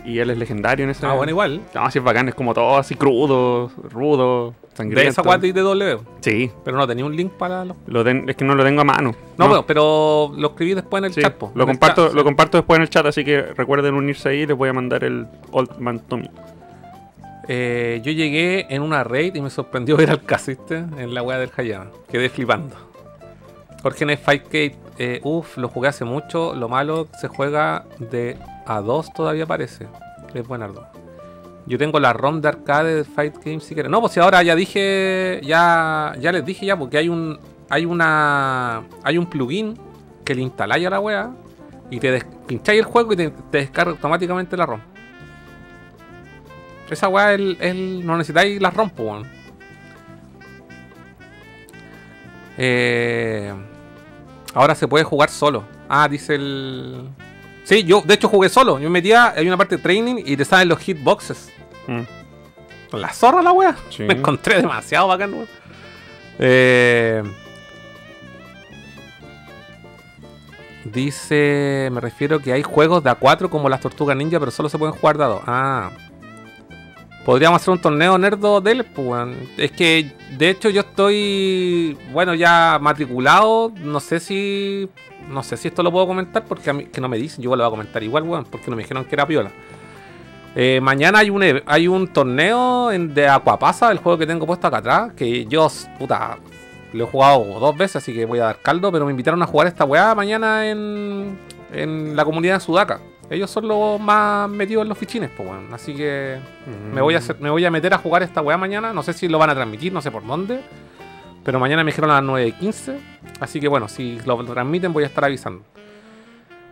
y él es legendario en ese... Ah, bueno, igual. No, así es bacán, es como todo así crudo, rudo, sangriento. ¿De esa guata de W? Sí. Pero no, tenía un link para... Los... Lo ten... Es que no lo tengo a mano. No, no. Pero, pero lo escribí después en el sí, chat, po. Lo, comparto, chat, lo sí. comparto después en el chat, así que recuerden unirse ahí y les voy a mandar el Old Man Tommy. Eh, yo llegué en una raid y me sorprendió ver al casiste en la wea del Hayama. Quedé flipando. Jorge en el Fightcade, eh, uff, lo jugué hace mucho. Lo malo, se juega de a dos todavía parece. Es buenardo. Yo tengo la ROM de arcade de Fight Game si quieres. No, pues si ahora ya dije, ya, ya les dije ya, porque hay un, hay una, hay un plugin que le instaláis a la wea y te des, pincháis el juego y te, te descarga automáticamente la ROM. Esa wea, el, el, no necesitáis la ROM, pues, bueno. Eh... Ahora se puede jugar solo. Ah, dice el... Sí, yo de hecho jugué solo. Yo me metía, hay una parte de training y te salen los hitboxes. Mm. La zorra la wea. Sí. Me encontré demasiado bacán, wea. Eh... Dice... Me refiero que hay juegos de A cuatro como las Tortugas Ninja, pero solo se pueden jugar de A dos. Ah... Podríamos hacer un torneo nerdo del... Es que, de hecho, yo estoy... Bueno, ya matriculado. No sé si... No sé si esto lo puedo comentar. Porque a mí, que no me dicen. Yo lo voy a comentar igual, weón. Porque no me dijeron que era piola. Eh, mañana hay un, hay un torneo en, de Aquapasa. El juego que tengo puesto acá atrás. Que yo, puta... Lo he jugado dos veces. Así que voy a dar caldo. Pero me invitaron a jugar esta weá mañana en... En la comunidad de Sudaca. ellos son los más metidos en los fichines, pues, bueno. Así que mm. me, voy a hacer, me voy a meter a jugar esta weá mañana. No sé si lo van a transmitir, no sé por dónde. Pero mañana me dijeron a las nueve y quince. Así que bueno, si lo transmiten voy a estar avisando.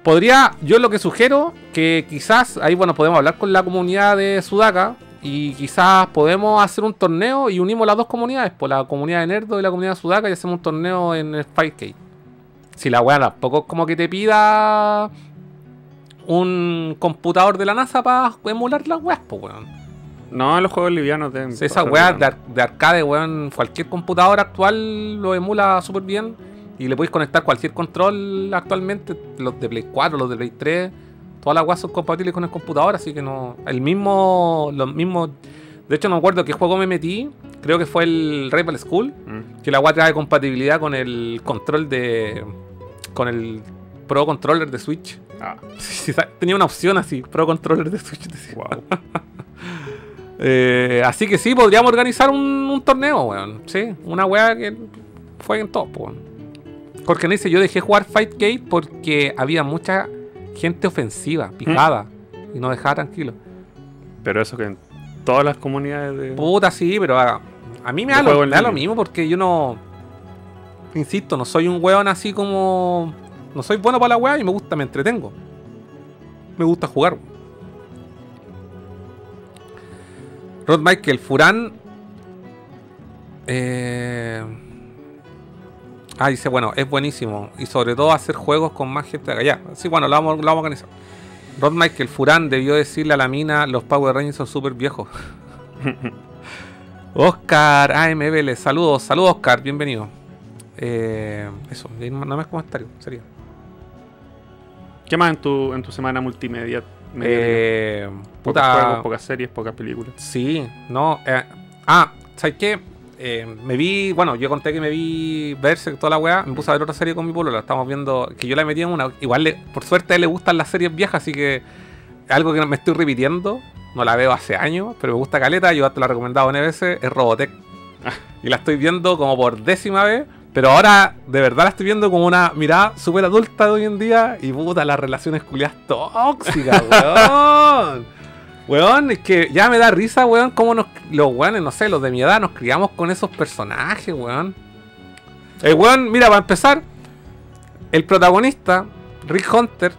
Podría, yo lo que sugiero, que quizás, ahí bueno, podemos hablar con la comunidad de Sudaka. Y quizás podemos hacer un torneo y unimos las dos comunidades, pues, la comunidad de Nerdo y la comunidad de Sudaka, y hacemos un torneo en el Fightcade. Si la weá tampoco es como que te pida un computador de la NASA para emular las weas, pues, weón. No, los juegos livianos de... Sí, esas weas de, ar de arcade, weón, cualquier computador actual lo emula súper bien. Y le podéis conectar cualquier control actualmente, los de Play cuatro, los de Play tres. Todas las weas son compatibles con el computador, así que no... El mismo... Los mismos... De hecho, no me acuerdo qué juego me metí. Creo que fue el Rival School. Mm. Que la wea trae compatibilidad con el control de... Con el Pro Controller de Switch. Ah. Tenía una opción así, Pro Controller de Switch. Wow. eh, así que sí, podríamos organizar un, un torneo, weón. Sí, una wea que fue en top, weón. Porque me dice, yo dejé jugar Fightcade porque había mucha gente ofensiva, picada, ¿Mm? Y no dejaba tranquilo. Pero eso que en todas las comunidades de... Puta, sí, pero a, a mí me da, lo, me da lo mismo porque yo no... Insisto, no soy un weón así como... No soy bueno para la weá y me gusta, me entretengo. Me gusta jugar. Rod Michael Furán. Eh... Ah, dice, bueno, es buenísimo. Y sobre todo hacer juegos con más gente de allá. Sí, bueno, lo vamos, lo vamos a organizar. Rod Michael Furán debió decirle a la mina, los Power Rangers son súper viejos. Oscar A M B L, saludos, saludos Oscar, bienvenido. Eh, eso, nada más comentario, sería. ¿Qué más en tu, en tu semana multimedia? Eh, pocos puta... juegos, pocas series, pocas películas. Sí, no. Eh, ah, ¿sabes qué? Eh, me vi, bueno, yo conté que me vi Berserk, toda la weá. Me puse a ver otra serie con mi polola. Estamos viendo, que yo la metí en una. Igual, le, por suerte, a él le gustan las series viejas, así que algo que me estoy repitiendo. No la veo hace años, pero me gusta caleta. Yo te la he recomendado N veces, es Robotech. Y la estoy viendo como por décima vez, pero ahora de verdad la estoy viendo con una mirada súper adulta de hoy en día. Y puta, las relaciones culiadas tóxicas, weón. Weón, es que ya me da risa, weón, como nos, los weones, no sé, los de mi edad nos criamos con esos personajes, weón. El weón, mira, para empezar, el protagonista, Rick Hunter,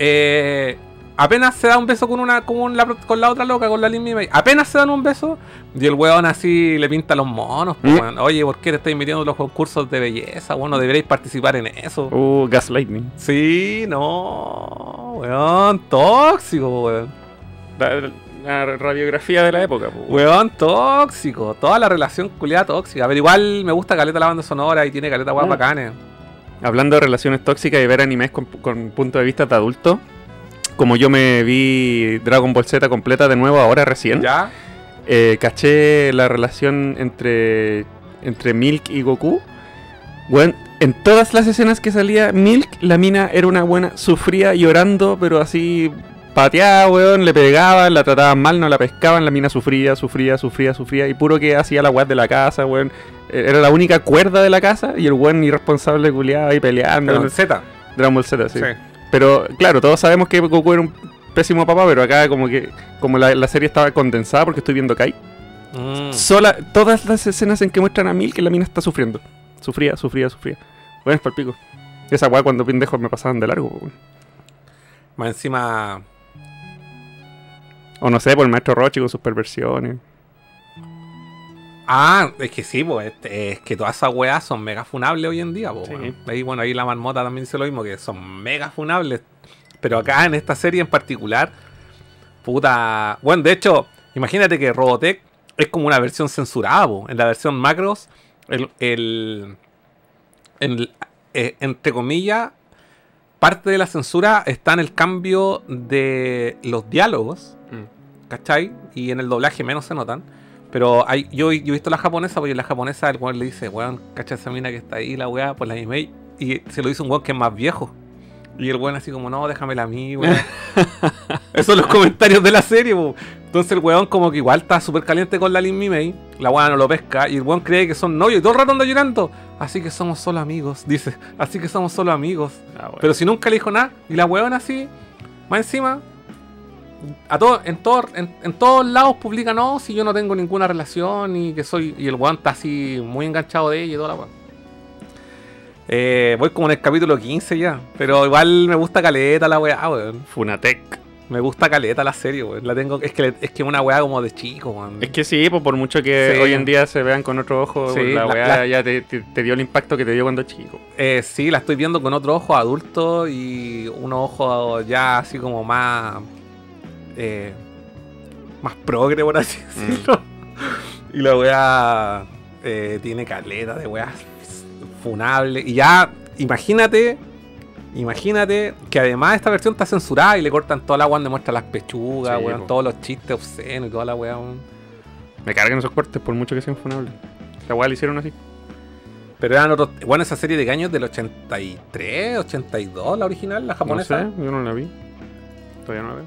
eh... apenas se da un beso con una con la, con la otra loca, con la Lin May. Apenas se dan un beso y el weón así le pinta los monos. Pues, weón. Oye, ¿por qué te estáis metiendo en los concursos de belleza? Bueno, deberéis participar en eso. Uh, gaslighting. Sí, no. Weón, tóxico, weón. La, la radiografía de la época, pues, weón. Weón, tóxico. Toda la relación culiada tóxica. Pero igual me gusta caleta la banda sonora y tiene caleta weón uh. bacanes. Hablando de relaciones tóxicas y ver animes con, con punto de vista de adulto. Como yo me vi Dragon Ball Z completa de nuevo ahora recién, ¿ya? Eh, caché la relación entre, entre Milk y Goku. Bueno, en todas las escenas que salía Milk, la mina era una buena, sufría llorando, pero así pateaba, weón, le pegaban, la trataban mal, no la pescaban, la mina sufría, sufría, sufría, sufría, y puro que hacía la weón de la casa, weón. Era la única cuerda de la casa y el weón irresponsable culiaba ahí peleando. Dragon Ball Z. Dragon Ball Z, sí. sí. Pero claro, todos sabemos que Goku era un pésimo papá, pero acá como que como la, la serie estaba condensada porque estoy viendo Kai. Mm. Sola, todas las escenas en que muestran a Milk que la mina está sufriendo. Sufría, sufría, sufría. Bueno, es para el pico. Esa weá cuando pendejos me pasaban de largo. Más encima... O no sé, por el maestro Rochi con sus perversiones. Ah, es que sí, pues, es que todas esas weas son mega funables hoy en día, pues, sí. Bueno. Ahí, bueno, ahí la marmota también dice lo mismo, que son mega funables. Pero acá en esta serie en particular, puta... Bueno, de hecho, imagínate que Robotech es como una versión censurada, pues. En la versión Macross, el... el, el eh, entre comillas, parte de la censura está en el cambio de los diálogos, mm. ¿cachai? Y en el doblaje menos se notan. Pero hay, yo, yo he visto la japonesa, porque la japonesa el weón le dice, weón, cacha esa mina que está ahí, la weá, por la anime. Y se lo dice un weón que es más viejo. Y el weón así como, no, déjamela a mí, weón. Esos son los comentarios de la serie, weón. Entonces el weón como que igual está súper caliente con la Lin Mimei. La weá no lo pesca. Y el weón cree que son novios. Y todo el rato anda llorando. así que somos solo amigos, dice, así que somos solo amigos. Ah, bueno. Pero si nunca le dijo nada, y la huevona así, más encima, a todo, en, todo, en, en todos lados publica, no, si yo no tengo ninguna relación y que soy, y el weón está así muy enganchado de ella y toda la weón. Eh, voy como en el capítulo quince ya, pero igual me gusta caleta la weá, weón. Funatec. Me gusta caleta la serie, weón. La tengo, es que es que una weá como de chico, weón. Es que sí, pues por mucho que sí. Hoy en día se vean con otro ojo, sí, la, la weá la, ya te, te, te dio el impacto que te dio cuando chico. Eh, sí, la estoy viendo con otro ojo adulto y un ojo ya así como más... Eh, más progre, por así decirlo. Mm. Y la weá eh, tiene caleta de weá funable. Y ya, imagínate, imagínate que además esta versión está censurada y le cortan toda la weá donde muestra las pechugas, sí, weón, todos los chistes obscenos y toda la weá. Me cargan esos cortes por mucho que sean funables. La weá le hicieron así. Pero eran otros. Bueno, esa serie de años del ochenta y tres, ochenta y dos, la original, la japonesa. No sé, yo no la vi. Todavía no la veo.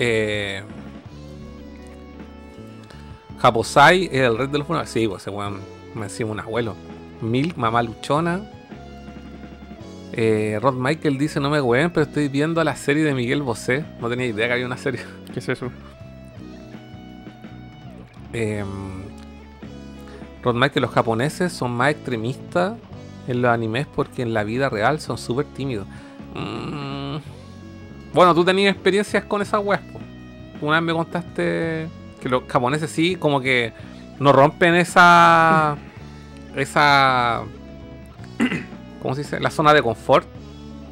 Eh, Japosai es el rey de los funables. Sí, pues ese weón me encima un abuelo. Milk, mamá luchona. eh, Rod Michael dice: no me weón, pero estoy viendo la serie de Miguel Bosé. No tenía idea que había una serie. ¿Qué es eso? Eh, Rod Michael: los japoneses son más extremistas en los animes porque en la vida real son súper tímidos. Mmm. Bueno, tú tenías experiencias con esas weas. Una vez me contaste que los japoneses sí, como que no rompen esa... esa... ¿Cómo se dice? La zona de confort.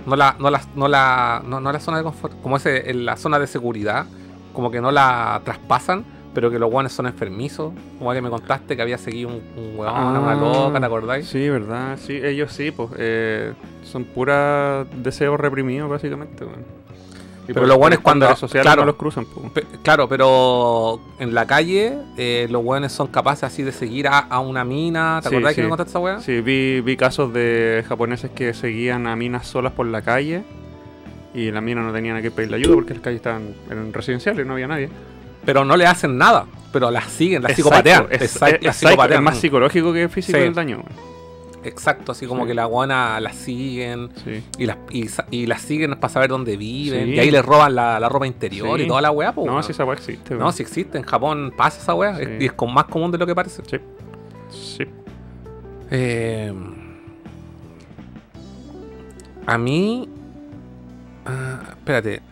No la, no la, no la, no, no la zona de confort. Como ese, la zona de seguridad. Como que no la traspasan, pero que los weones son enfermizos. Como que me contaste que había seguido un, un weón, ah, una loca, ¿te acordáis? Sí, verdad. Sí, ellos sí, pues. Eh, son puros deseos reprimidos, básicamente, bueno. Pero los hueones cuando claro, no los cruzan. Claro, pero en la calle eh, los hueones son capaces así de seguir a, a una mina. ¿Te sí, acordás sí. que me contaste esa hueá? Sí, vi, vi casos de japoneses que seguían a minas solas por la calle y las minas no tenían a qué pedirle ayuda porque las calles estaban en residenciales y no había nadie. Pero no le hacen nada, pero las siguen, las exacto, psicopatean. Es, es, las es, psicopatean. Es más psicológico que físico sí. el daño. Exacto, así como sí. que la guana la siguen sí. y, las, y, y las siguen para saber dónde viven sí. y ahí les roban la, la ropa interior sí. y toda la weá. Pues, no, no, si esa weá existe. No, si existe, en Japón pasa esa weá sí. es, y es con más común de lo que parece. Sí. sí. Eh, a mí... Uh, espérate.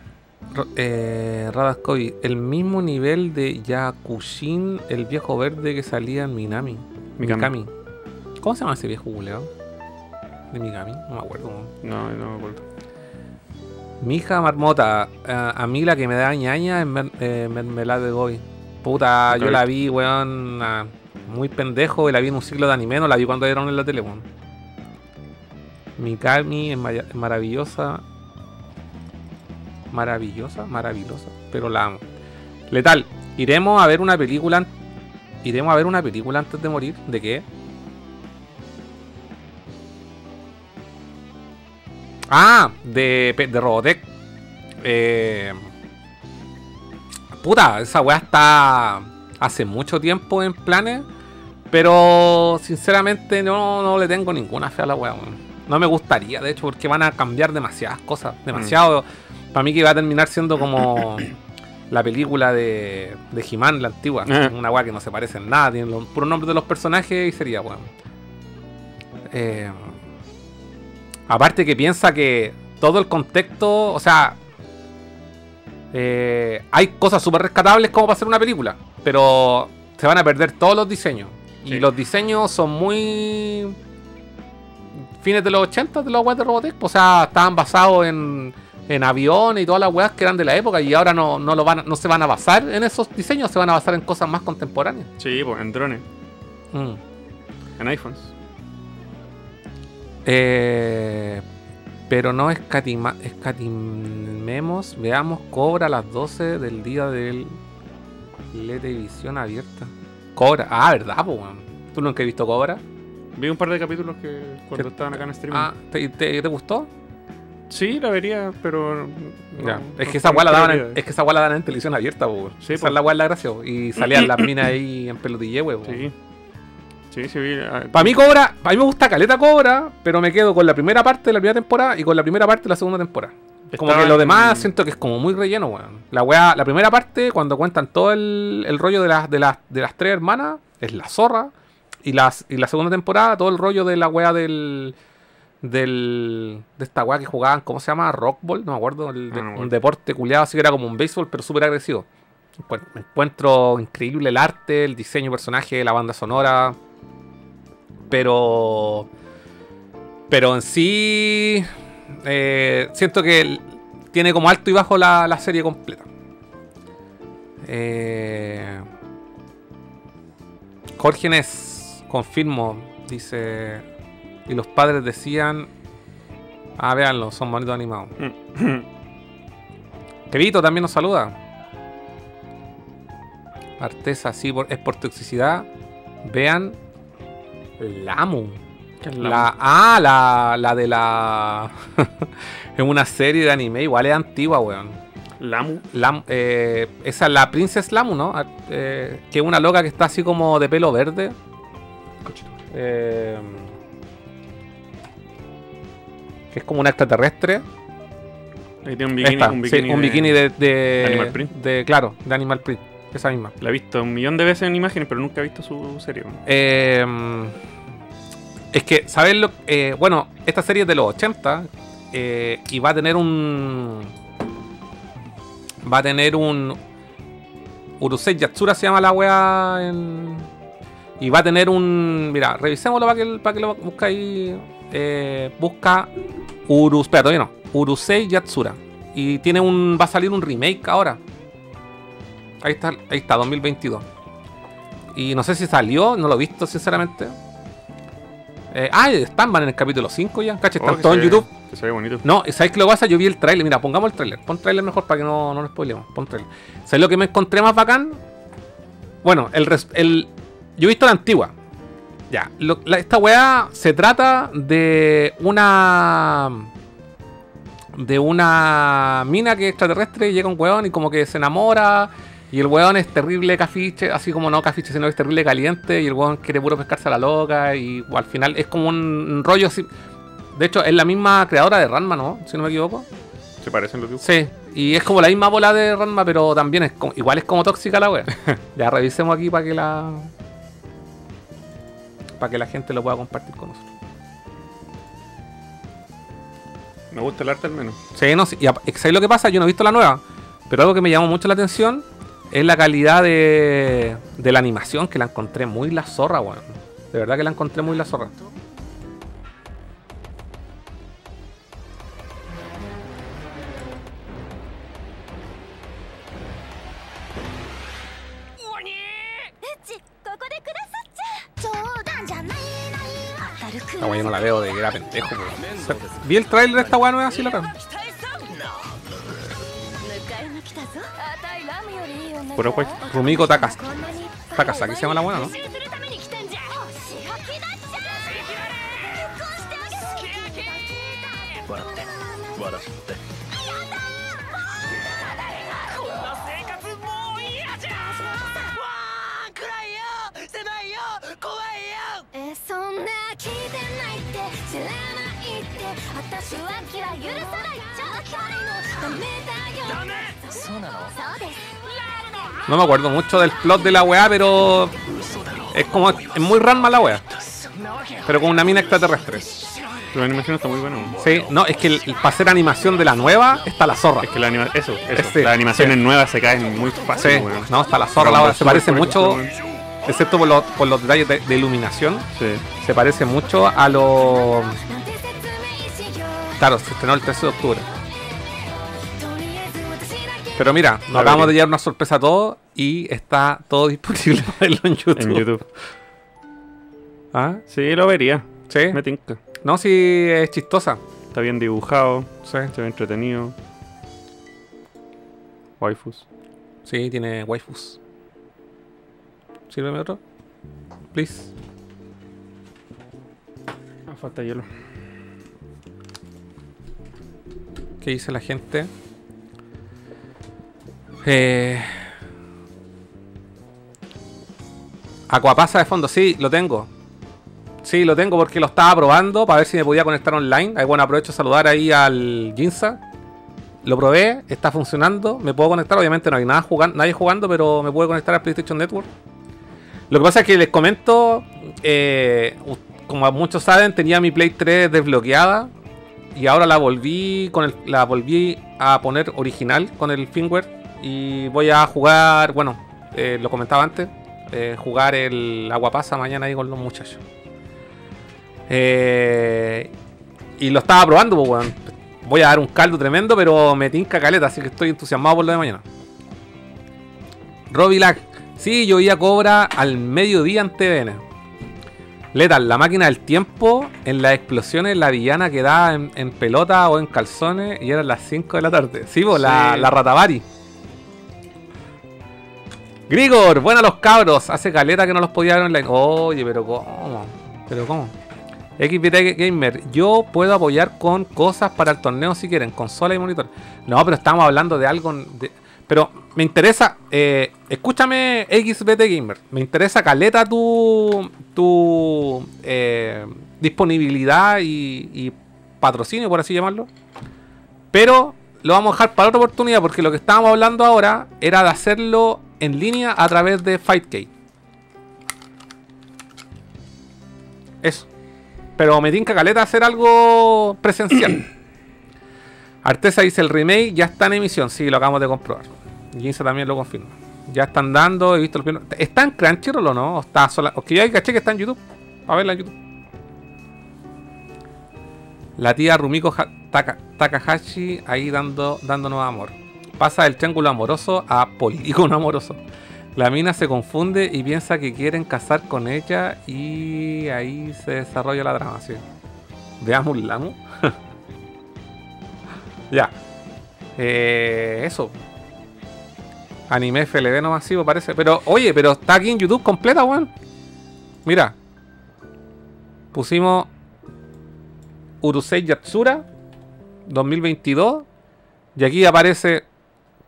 Eh, Radaskovi, el mismo nivel de Yakushin, el viejo verde que salía en Minami. Mikami. Mikami. ¿Cómo se llama ese viejo buleado? De Mikami, no me acuerdo. No, no me acuerdo. Mi hija marmota, uh, a mí la que me da ñaña es mer eh, mermelada de Gobi. Puta, okay. yo la vi, weón, uh, muy pendejo, y la vi en un ciclo de anime, no la vi cuando dieron en la tele, weón. Mikami es, es maravillosa. Maravillosa, maravillosa, pero la amo. Letal, iremos a ver una película. Iremos a ver una película antes de morir, ¿de qué? Ah, de, de Robotech. eh, Puta, esa weá está hace mucho tiempo en planes, pero sinceramente no, no le tengo ninguna fe a la weá. No me gustaría, de hecho, porque van a cambiar demasiadas cosas. Demasiado. Mm. Para mí que va a terminar siendo como la película de, de He-Man, la antigua. Mm. Una weá que no se parece en nada. Tiene los puros nombres de los personajes y sería weón. Eh... Aparte que piensa que todo el contexto, o sea, eh, hay cosas súper rescatables como para hacer una película, pero se van a perder todos los diseños. Sí. Y los diseños son muy... fines de los ochenta de los weas de Robotech, o sea, estaban basados en, en aviones y todas las weas que eran de la época y ahora no, no, lo van, no se van a basar en esos diseños, se van a basar en cosas más contemporáneas. Sí, pues en drones. Mm. En iPhones. Eh, pero no escatima, escatimemos. Veamos Cobra a las doce del día del la televisión abierta. Cobra, ah, verdad, po, man. ¿Tú nunca has visto Cobra? Vi un par de capítulos que cuando estaban acá en streaming. Ah, ¿te, te, te gustó? Sí, la vería, pero no, ya. Es, no, que esa no daban en, es que esa guala daban en televisión abierta, po, sí, esa po. Es la guala de la gracia, po. Y salían las minas ahí en pelotille, huevo. Sí. Sí, sí, uh, para mí Cobra, a mí me gusta caleta Cobra, pero me quedo con la primera parte de la primera temporada y con la primera parte de la segunda temporada. Como que lo demás en... siento que es como muy relleno, weón. La weá, la primera parte, cuando cuentan todo el, el rollo de las, de, las, de las tres hermanas, es la zorra. Y, las, y la segunda temporada, todo el rollo de la weá del... del de esta weá que jugaban, ¿cómo se llama? Rockball, no me acuerdo. El, de, ah, bueno. Un deporte culiado, así que era como un béisbol, pero súper agresivo. Pues, me encuentro increíble el arte, el diseño, el personaje, la banda sonora... Pero pero en sí eh, siento que tiene como alto y bajo la, la serie completa. Eh, Jorge Nes, confirmo, dice... Y los padres decían... Ah, véanlo, son bonitos animados. Kevito también nos saluda. Artesa, sí, por, es por toxicidad. Vean... Lamu. ¿Qué es Lamu? La, ah, la, la de la... Es una serie de anime, igual es antigua, weón. Lamu. Lam, eh, esa es la Princess Lamu, ¿no? Eh, que es una loca que está así como de pelo verde. Eh, que es como una extraterrestre. Ahí tiene un bikini. Esta, un bikini, sí, un bikini de, de, de... Animal Print. De, claro, de Animal Print. Esa misma. La he visto un millón de veces en imágenes, pero nunca he visto su serie. Eh, es que, ¿sabes lo? Eh, bueno, esta serie es de los ochenta eh, y va a tener un... Va a tener un... Urusei Yatsura se llama la wea en, y va a tener un... Mira, revisémoslo para que, para que lo buscáis. Eh, busca Urus... Espera, todavía no. Urusei Yatsura. Y tiene un... Va a salir un remake ahora. Ahí está, ahí está, dos mil veintidós. Y no sé si salió, no lo he visto, sinceramente. Eh, ah, están en el capítulo cinco ya. Caché, están oh, todos en ve, YouTube. Que se ve bonito. No, ¿sabes qué lo que pasa? Yo vi el trailer. Mira, pongamos el trailer. Pon trailer mejor para que no, no lo spoilemos. Pon trailer. ¿Sabes lo que me encontré más bacán? Bueno, el, el yo he visto la antigua. Ya, lo, la, esta weá se trata de una... De una mina que es extraterrestre y llega un weón y como que se enamora... Y el weón es terrible cafiche, así como no cafiche, sino que es terrible caliente. Y el weón quiere puro pescarse a la loca. Y bueno, al final es como un rollo así. De hecho, es la misma creadora de Ranma, ¿no? Si no me equivoco. ¿Se parecen los dibujos? Sí. Y es como la misma bola de Ranma, pero también es como, igual es como tóxica la weón. Ya revisemos aquí para que la... Para que la gente lo pueda compartir con nosotros. Me gusta el arte al menos. Sí, no, sí. Y ¿sabes lo que pasa? Yo no he visto la nueva. Pero algo que me llamó mucho la atención... Es la calidad de, de la animación, que la encontré muy la zorra, weón. Bueno. De verdad que la encontré muy la zorra. Esta weón yo no la veo de que era pendejo, weón. Vi el trailer de esta weón, así la veo. Pero pues, Rumiko Takasa. Takasa, ¿qué se llama la buena, no? No me acuerdo mucho del plot de la weá, pero es como, es muy Ranma la weá, pero con una mina extraterrestre. La animación está muy buena. Sí, no, es que el, para hacer animación de la nueva está la zorra. Es que la anima eso, eso. Sí, las animaciones sí. nuevas se caen muy fácil. Sí, bueno. No, está la zorra la weá, se parece mucho, excepto por los, por los detalles de, de iluminación, sí. Se parece mucho a los... Claro, se estrenó el trece de octubre. Pero mira, nos acabamos de llevar una sorpresa a todos y está todo disponible para verlo en YouTube. En YouTube. ¿Ah? Sí, lo vería. Sí. Me tinca. No, sí, es chistosa. Está bien dibujado. Sí. Está bien entretenido. Waifus. Sí, tiene waifus. Sírveme otro. Please. Ah, falta hielo. ¿Qué dice la gente? Eh... Aquapasa de fondo, sí, lo tengo. Sí, lo tengo porque lo estaba probando para ver si me podía conectar online. Ahí, bueno, aprovecho a saludar ahí al Ginza. Lo probé, está funcionando. Me puedo conectar, obviamente no hay nada jugando, nadie jugando, pero me puedo conectar al PlayStation Network. Lo que pasa es que les comento, eh, como muchos saben, tenía mi Play tres desbloqueada. Y ahora la volví con el, la volví a poner original con el firmware. Y voy a jugar, bueno, eh, lo comentaba antes, eh, jugar el Aquapasa mañana ahí con los muchachos. Eh, y lo estaba probando, pues, bueno. Voy a dar un caldo tremendo, pero me tinca caleta, así que estoy entusiasmado por lo de mañana. Robilac, sí, yo iba Cobra al mediodía en T V N. Letal, la máquina del tiempo, en las explosiones, la villana quedaba en, en pelota o en calzones y eran las cinco de la tarde. Sí, vos, sí. La, la Ratavari. Grigor, buena los cabros, hace caleta que no los podía ver online. Oye, pero cómo, pero cómo. X B T Gamer, yo puedo apoyar con cosas para el torneo si quieren, consola y monitor. No, pero estamos hablando de algo de... Pero me interesa, eh, escúchame X B T Gamer, me interesa caleta tu, tu eh, disponibilidad y, y patrocinio, por así llamarlo. Pero lo vamos a dejar para otra oportunidad, porque lo que estábamos hablando ahora era de hacerlo en línea a través de Fightcade. Eso. Pero me tinca caleta hacer algo presencial. Artesa dice el remake ya está en emisión. Sí, lo acabamos de comprobar. Ginza también lo confirma. Ya están dando, he visto los primeros. ¿Está en Crunchyroll o no? ¿O está sola? O que ya caché que está en YouTube. A verla en YouTube. La tía Rumiko Taka, Takahashi ahí dando, dándonos amor. Pasa del triángulo amoroso a polígono amoroso. La mina se confunde y piensa que quieren casar con ella y ahí se desarrolla la trama, ¿sí? Veamos Lamu. Ya. Eh, eso. Anime F L V no masivo parece. Pero, oye, pero está aquí en YouTube completa, weón. Mira. Pusimos Urusei Yatsura dos mil veintidós. Y aquí aparece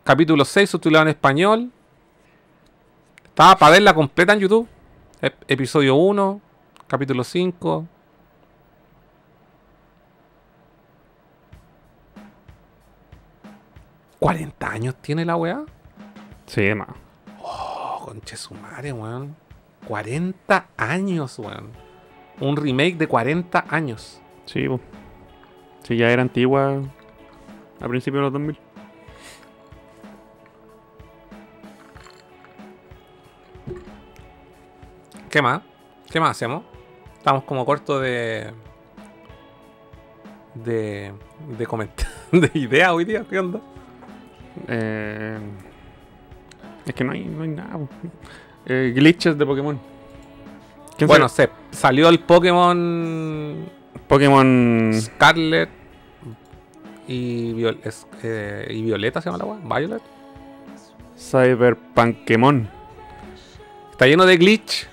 capítulo seis, subtitulado en español. Estaba para verla completa en YouTube. Episodio uno, capítulo cinco. ¿cuarenta años tiene la weá? Sí, más. Oh, conchesumare, weón. cuarenta años, weón. Un remake de cuarenta años. Sí, bo. Sí, ya era antigua a principios de los dos mil. ¿Qué más? ¿Qué más hacemos? Estamos como cortos de... De... De comentarios, de ideas hoy día. ¿Qué onda? Eh, es que no hay, no hay nada. Eh, glitches de Pokémon. Bueno, se salió el Pokémon... Pokémon... Scarlet y, Viol es, eh, y Violeta se llama la agua. Violet. Cyberpunkemon. Está lleno de glitch.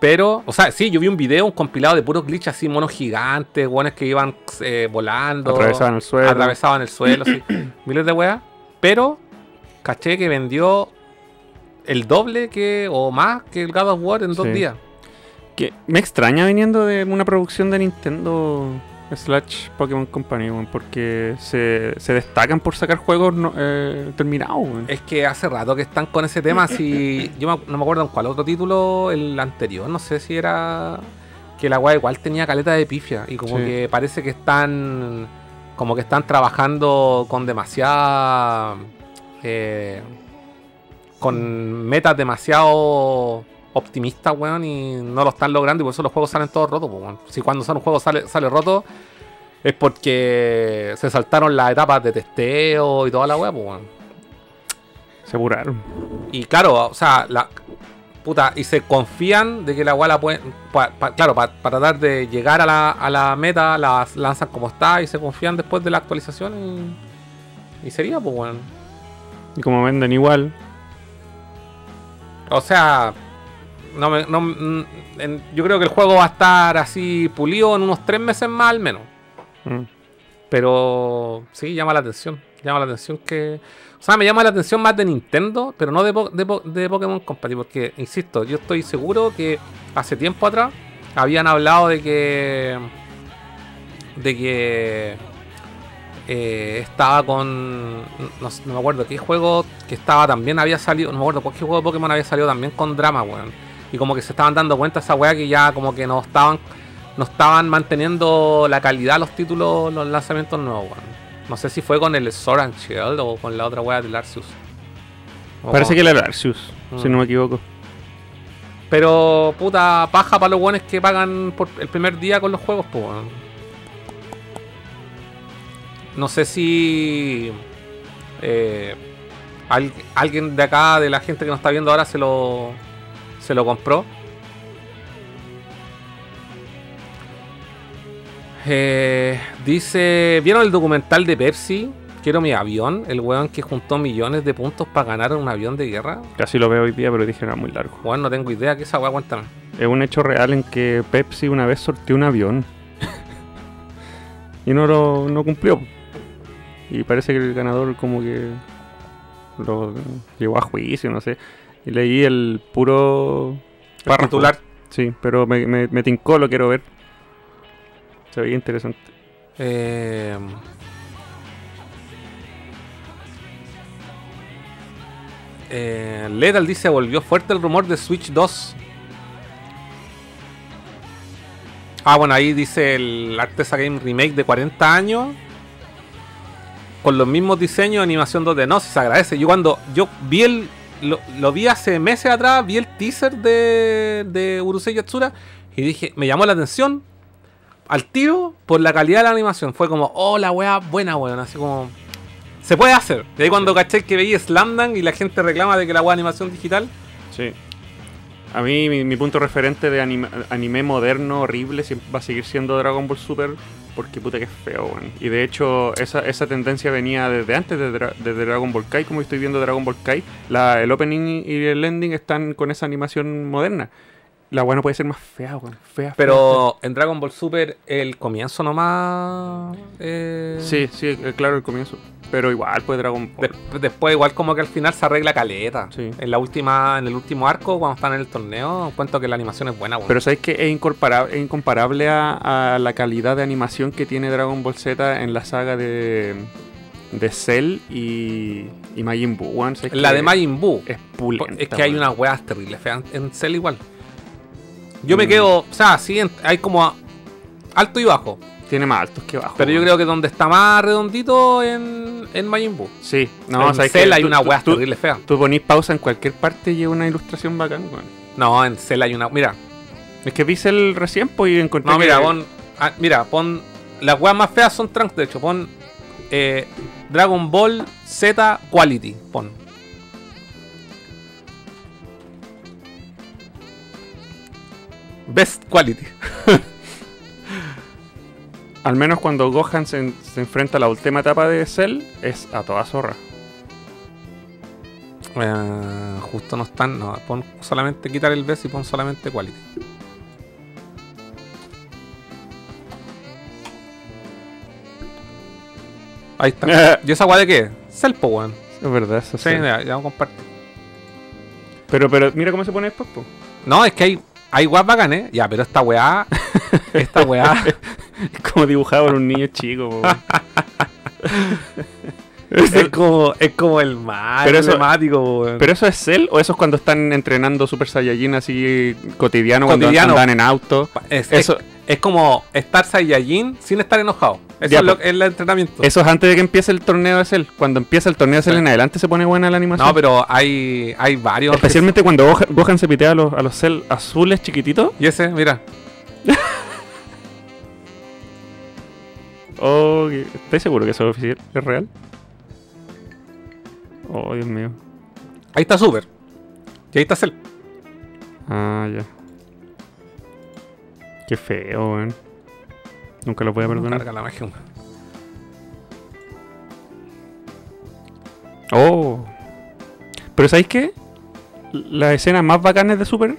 Pero, o sea, sí, yo vi un video, un compilado de puros glitches así, monos gigantes, guanes que iban eh, volando. Atravesaban el suelo. Atravesaban el suelo, sí. Miles de weas. Pero, caché que vendió el doble que o más que el God of War en dos sí. días. Que me extraña viniendo de una producción de Nintendo slash Pokémon Company, porque se, se destacan por sacar juegos no, eh, terminados. Es que hace rato que están con ese tema. Si yo me, no me acuerdo en cuál otro título, el anterior, no sé si era que la weá igual tenía caleta de pifia y como sí. que parece que están como que están trabajando con demasiada eh, con metas demasiado optimistas, weón, y no lo están logrando y por eso los juegos salen todos rotos, weón. Si cuando sale un juego sale, sale roto es porque se saltaron las etapas de testeo y toda la weá, weón. Se apuraron. Y claro, o sea, la puta, y se confían de que la weá la pueden, pa, pa, claro, para pa tratar de llegar a la, a la meta, la lanzan como está y se confían después de la actualización y, y sería, pues, weón. Y como venden igual. O sea... No, no, en, yo creo que el juego va a estar así pulido en unos tres meses más al menos. Mm. Pero sí, llama la atención. Llama la atención que... O sea, me llama la atención más de Nintendo, pero no de, po de, po de Pokémon Company. Porque, insisto, yo estoy seguro que hace tiempo atrás habían hablado de que de que eh, estaba con no, no me acuerdo qué juego que estaba también había salido, no me acuerdo qué juego de Pokémon había salido también con drama, weón, y como que se estaban dando cuenta esa weá que ya como que no estaban no estaban manteniendo la calidad de los títulos, los lanzamientos nuevos, weón. No sé si fue con el Sword and Shield o con la otra weá del Arceus. Parece que era el Arceus, mm. si no me equivoco. Pero puta paja para los weones que pagan por el primer día con los juegos, pues. No sé si eh, al, alguien de acá, de la gente que nos está viendo ahora, se lo, se lo compró. Eh, dice, ¿vieron el documental de Pepsi? Quiero mi avión, el weón que juntó millones de puntos para ganar un avión de guerra. Casi lo veo hoy día, pero dije que era muy largo. Bueno, no tengo idea, que esa weá, cuéntame. Es un hecho real en que Pepsi una vez sorteó un avión y no lo no cumplió. Y parece que el ganador como que lo llevó a juicio, no sé. Y leí el puro párrafo. Titular. Sí, pero me, me, me tincó, lo quiero ver. Se veía interesante. Eh... Eh, Lethal dice, volvió fuerte el rumor de Switch dos. Ah, bueno, ahí dice el Artesa Game Remake de cuarenta años con los mismos diseños, animación dos D. No, si se agradece. Yo cuando yo vi el Lo, lo vi hace meses atrás, vi el teaser de, de Urusei Yatsura y dije, me llamó la atención al tiro por la calidad de la animación. Fue como, oh, la wea buena, weón. Así como, se puede hacer. De ahí cuando sí. caché que veía Slam Dunk y la gente reclama de que la wea de animación digital. Sí. A mí mi, mi punto referente de anime, anime moderno, horrible, va a seguir siendo Dragon Ball Super. Porque puta que es feo, weón. Y de hecho esa, esa tendencia venía desde antes de, dra de Dragon Ball Kai. Como estoy viendo Dragon Ball Kai, la, el opening y el ending están con esa animación moderna. La weá no puede ser más fea, weón. Fea, fea. Pero fea. En Dragon Ball Super, el comienzo nomás. Eh... Sí, sí, claro, el comienzo. Pero igual, pues Dragon Ball. De después, igual, como que al final se arregla caleta. Sí. En la última, en el último arco, cuando están en el torneo, cuento que la animación es buena, weón. Pero sabes que es, incorporable, es incomparable a, a la calidad de animación que tiene Dragon Ball Z en la saga de. De Cell y, y Majin Buu, weón. La de Majin Buu. Es pulenta. Es que weón. Hay unas weas terribles feas en Cell igual. Yo me quedo, o sea, sí, hay como alto y bajo. Tiene más altos que bajos. Pero yo creo que donde está más redondito en, en Majin Buu. Sí, no, en Cell hay una weá terrible fea. Tú ponís pausa en cualquier parte y es una ilustración bacán, weón. No, en Cell hay una. Mira. Es que vi Cell recién, pues, y encontré. No, mira, pon. Ah, mira, pon. Las weas más feas son trans, de hecho, pon. Eh, Dragon Ball Z Quality, pon. Best quality. Al menos cuando Gohan se, en, se enfrenta a la última etapa de Cell, es a toda zorra. Uh, justo no están. No, pon solamente quitar el best y pon solamente quality. Ahí está. ¿Y esa guay de qué? Cell, po, weón. Es verdad, eso sí. Sí, ya, ya vamos a compartir. Pero, pero, mira cómo se pone después, po. No, es que hay. Hay guas bacanes, ¿eh? Ya, pero esta weá. Esta weá. Es como dibujado por un niño chico, es, el, como, es como el más pero emblemático, eso, ¿pero eso es Cell o eso es cuando están entrenando Super Saiyajin así cotidiano, cotidiano. Cuando andan en auto? Es, eso. Es, es como estar Saiyajin sin estar enojado. Eso ya, es, lo, es el entrenamiento. Eso es antes de que empiece el torneo de Cell. Cuando empieza el torneo de Cell sí. en adelante se pone buena la animación. No, pero hay, hay varios. Especialmente cuando Gohan, Gohan se pitea a los, a los Cell azules chiquititos. Y ese, mira. Oh, ¿estás seguro que eso es real? Oh, Dios mío. Ahí está Super. Y ahí está Cell. Ah, ya. Qué feo, weón. Nunca lo voy a perdonar. Carga la magia. Oh. Pero ¿sabéis qué? Las escenas más bacanes de Super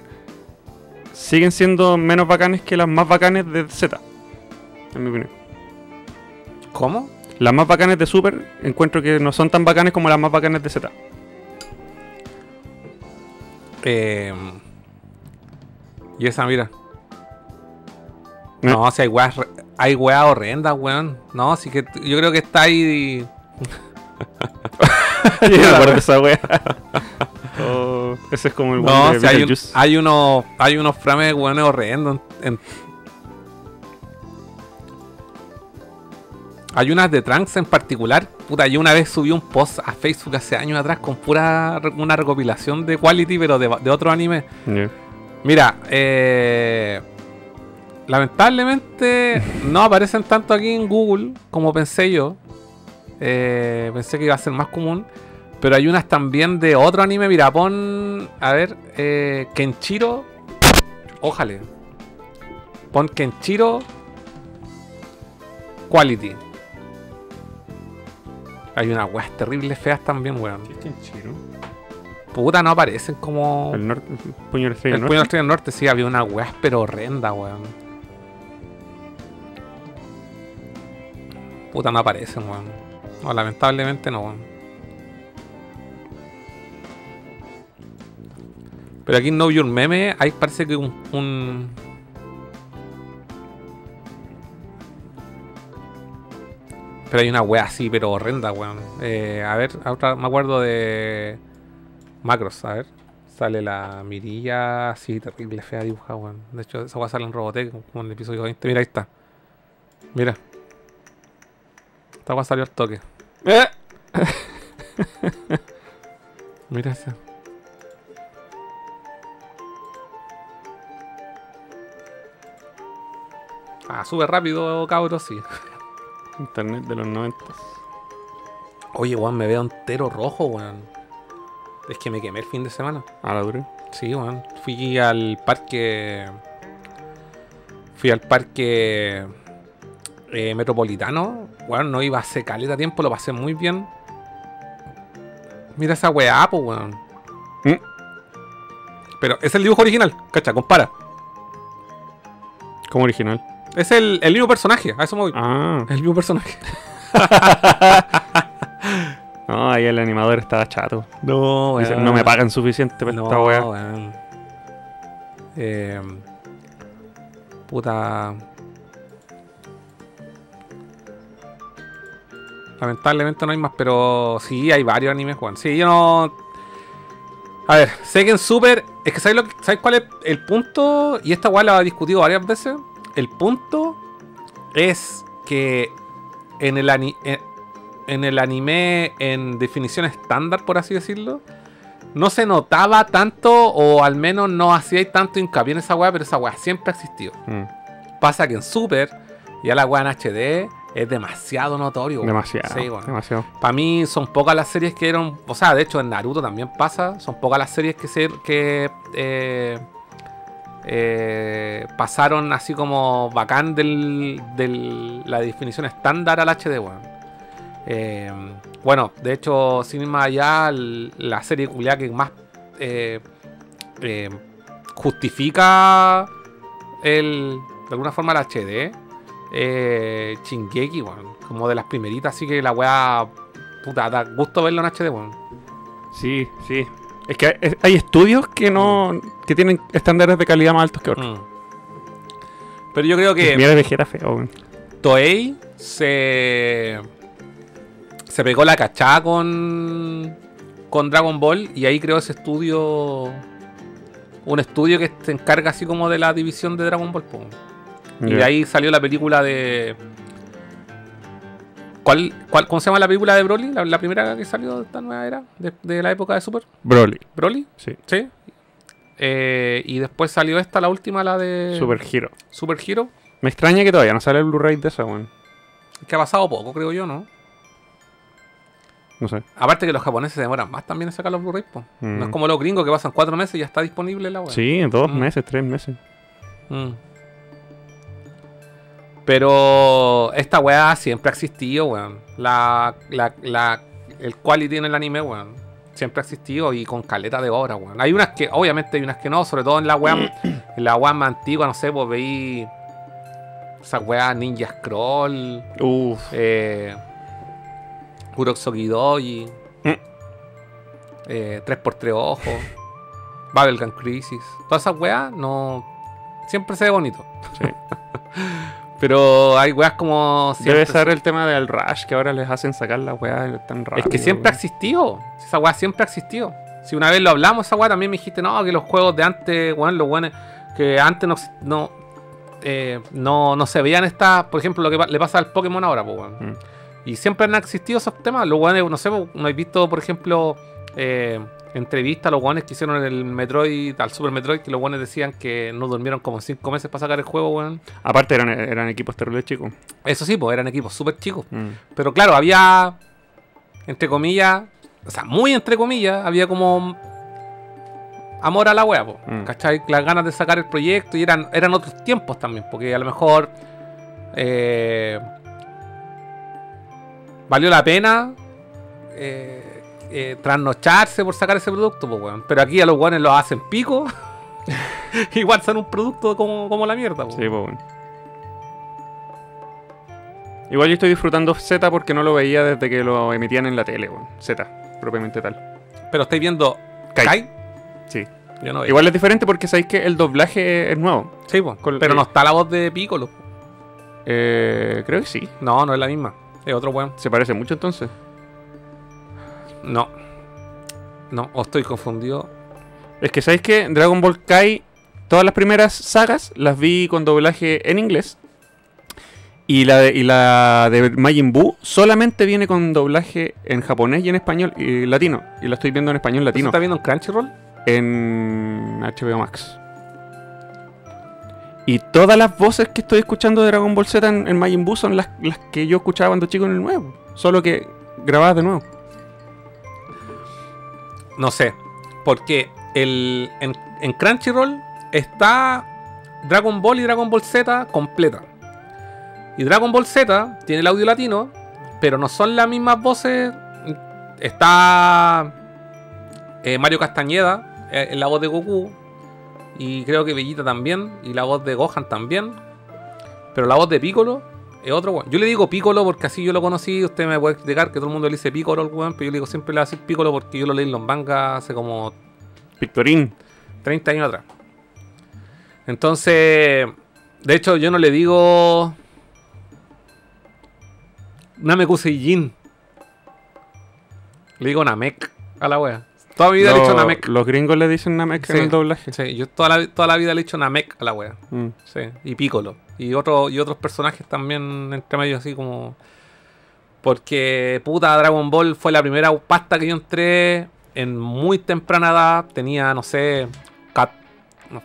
siguen siendo menos bacanes que las más bacanes de Z. En mi opinión. ¿Cómo? Las más bacanes de Super encuentro que no son tan bacanes como las más bacanes de Z. Eh... Y esa, mira. No, o sea, hay weas, hay weas horrendas, weón. No, así que yo creo que está ahí. Y... yo me acuerdo de esa wea. Oh, ese es como el no, o sea, hay, un, hay unos hay unos frames weones horrendos. En, en... Hay unas de Trunks en particular. Puta, yo una vez subí un post a Facebook hace años atrás con pura una recopilación de Quality, pero de, de otro anime. Yeah. Mira, eh, lamentablemente no aparecen tanto aquí en Google como pensé yo. Eh, pensé que iba a ser más común. Pero hay unas también de otro anime. Mira, pon... A ver, eh, Kenshiro. Ojalá. Pon Kenshiro Quality. Hay unas weas terribles feas también, weón. ¿Qué es Kenshiro? Puta, no aparecen como... El, norte, el puño del norte. El puño del norte, sí, había unas weas pero horrenda, weón. Puta, no aparecen, weón. No, lamentablemente no, weón. Pero aquí en Know Your Meme, ahí parece que un... un... Pero hay una wea así, pero horrenda, weón. Eh, a ver, otra, me acuerdo de... Macross, a ver. Sale la mirilla así, terrible, fea dibujada, weón. De hecho, esa wea sale en Robotech, como en el episodio veinte. Mira, ahí está. Mira. Esta wea salió al toque. ¡Eh! Mira esa. Ah, súper rápido, cabros, sí. Internet de los noventa. Oye, weón, me veo entero rojo, weón. Es que me quemé el fin de semana. ¿A la dura? Sí, weón. Fui al parque. Fui al parque eh, metropolitano. Weón, no iba a hacer caleta tiempo, lo pasé muy bien. Mira esa weá, po, weón. ¿Mm? Pero es el dibujo original, cacha, compara. ¿Cómo original? Es el, el mismo personaje, a eso me voy. Ah. El mismo personaje. No, ahí el animador estaba chato. No, dice, no me pagan suficiente para no, esta weá. Eh, puta. Lamentablemente no hay más, pero sí, hay varios animes, Juan. Sí, yo no... A ver, sé que en Super... Es que ¿sabes, lo que, ¿sabes cuál es el punto? Y esta weá la he discutido varias veces. El punto es que en el, ani en, en el anime, en definición estándar, por así decirlo, no se notaba tanto, o al menos no hacía tanto hincapié en esa weá, pero esa weá siempre ha existido. Mm. Pasa que en Super, ya la weá en H D es demasiado notorio. Demasiado. Sí, bueno. Demasiado. Para mí son pocas las series que eran... O sea, de hecho en Naruto también pasa, son pocas las series que... se que eh, Eh, pasaron así como bacán del, del la definición estándar al H D, bueno. Eh, bueno, de hecho, sin ir más allá, la serie culiá que más eh, eh, justifica el, de alguna forma el H D, eh, Shingeki, bueno, como de las primeritas, así que la weá, puta, da gusto verlo en H D, bueno. Sí, sí. Es que hay, hay estudios que no mm. que tienen estándares de calidad más altos que otros. Mm. Pero yo creo que... Mira, vejera feo. Toei se... Se pegó la cachada con... Con Dragon Ball. Y ahí creó ese estudio... Un estudio que se encarga así como de la división de Dragon Ball. Yeah. Y de ahí salió la película de... ¿Cuál, cuál, ¿Cómo se llama la película de Broly? La, la primera que salió de esta nueva era, de, de la época de Super. Broly. ¿Broly? Sí. ¿Sí? Eh, y después salió esta, la última, la de... Super Hero. Super Hero. Me extraña que todavía no sale el Blu-ray de esa, weón. Es que ha pasado poco, creo yo, ¿no? No sé. Aparte que los japoneses se demoran más también en sacar los Blu-ray, po. Mm. No es como los gringos que pasan cuatro meses y ya está disponible la weón. Sí, en dos mm. meses, tres meses. Mm. Pero esta weá siempre ha existido, weón. La, la, la, el quality en el anime, weón. Siempre ha existido y con caleta de obra, weón. Hay unas que, obviamente, hay unas que no. Sobre todo en la weá, en la weá más antigua, no sé, pues veí esas weá Ninja Scroll. Uff. Eh, Kurosogi Doji. ¿Mm? Eh, tres por tres Ojos. Bubblegum Crisis. Todas esas weá, no... Siempre se ve bonito. Sí. Pero hay weas como... Debe ser el tema del Rush, que ahora les hacen sacar las weas tan rápido. Es que siempre ha existido. Esa wea siempre ha existido. Si una vez lo hablamos, esa wea también me dijiste, no, que los juegos de antes, bueno, los buenos, que antes no, no, eh, no, no se veían estas... Por ejemplo, lo que le pasa al Pokémon ahora, pues, bueno. Mm. Y siempre han existido esos temas. Los weones, no sé, no he visto, por ejemplo, eh, entrevistas a los weones que hicieron el Metroid, al Super Metroid, que los weones decían que no durmieron como cinco meses para sacar el juego, weón. Aparte eran, eran equipos terribles chicos. Eso sí, pues eran equipos súper chicos. Mm. Pero claro, había, entre comillas, o sea, muy entre comillas, había como amor a la wea, po, mm. ¿cachai? Las ganas de sacar el proyecto, y eran, eran otros tiempos también, porque a lo mejor... Eh, valió la pena eh, eh, trasnocharse por sacar ese producto, pues, weón. Pero aquí a los weones los hacen pico. Y guardan un producto como, como la mierda, pues. Sí, pues, weón. Igual yo estoy disfrutando Z porque no lo veía desde que lo emitían en la tele, weón. Z, propiamente tal. ¿Pero estáis viendo Kai? Kai? Sí. Yo no veo. Igual es diferente porque sabéis que el doblaje es nuevo. Sí, pues. Con pero el... no está la voz de Piccolo. Eh, creo que sí. No, no es la misma. Es otro weón. ¿Se parece mucho entonces? No. No, o estoy confundido. Es que, ¿sabéis qué? Dragon Ball Kai, todas las primeras sagas las vi con doblaje en inglés. Y la de, y la de Majin Buu solamente viene con doblaje en japonés y en español y latino. Y la estoy viendo en español latino. ¿Estás viendo en Crunchyroll? En H B O Max. Y todas las voces que estoy escuchando de Dragon Ball Z en, en Majin Buu son las, las que yo escuchaba cuando chico en el nuevo. Solo que grabadas de nuevo. No sé. Porque el, en, en Crunchyroll está Dragon Ball y Dragon Ball Z completa. Y Dragon Ball Z tiene el audio latino, pero no son las mismas voces. Está eh, Mario Castañeda eh, en la voz de Goku. Y creo que Bellita también. Y la voz de Gohan también. Pero la voz de Piccolo es otro weón. Yo le digo Piccolo porque así yo lo conocí. Usted me puede explicar que todo el mundo le dice Piccolo al weón. Pero yo le digo siempre le voy a decir Piccolo porque yo lo leí en los mangas hace como... Pictorín. treinta años atrás. Entonces... De hecho yo no le digo... Nameku Seijin. Le digo Namek a la wea. Toda mi vida no, le he dicho Namek. Los gringos le dicen Namek sí, en el doblaje. Sí, yo toda la, toda la vida le he dicho Namek a la wea. Mm. Sí, y Piccolo. Y, otro, y otros personajes también entre medio así como... Porque puta, Dragon Ball fue la primera pasta que yo entré en muy temprana edad. Tenía, no sé... Cat,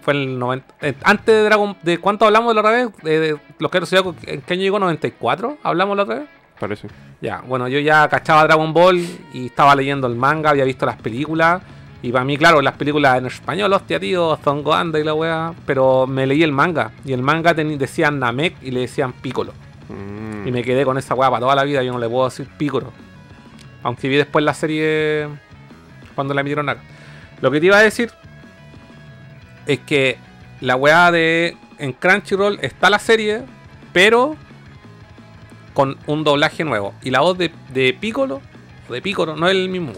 fue el noventa... Eh, antes de Dragon... ¿De cuánto hablamos la otra vez? De, de los que eran ¿en qué año llegó? ¿noventa y cuatro? ¿Hablamos la otra vez? Parece. Ya, bueno, yo ya cachaba Dragon Ball y estaba leyendo el manga, había visto las películas. Y para mí, claro, las películas en español, hostia, tío, Zongo anda y la wea. Pero me leí el manga y el manga decían Namek y le decían Piccolo. Mm. Y me quedé con esa wea para toda la vida, yo no le puedo decir Piccolo. Aunque vi después la serie cuando la emitieron acá. Lo que te iba a decir es que la wea de... En Crunchyroll está la serie, pero... con un doblaje nuevo. Y la voz de, de Piccolo, de Piccolo, no es el mismo.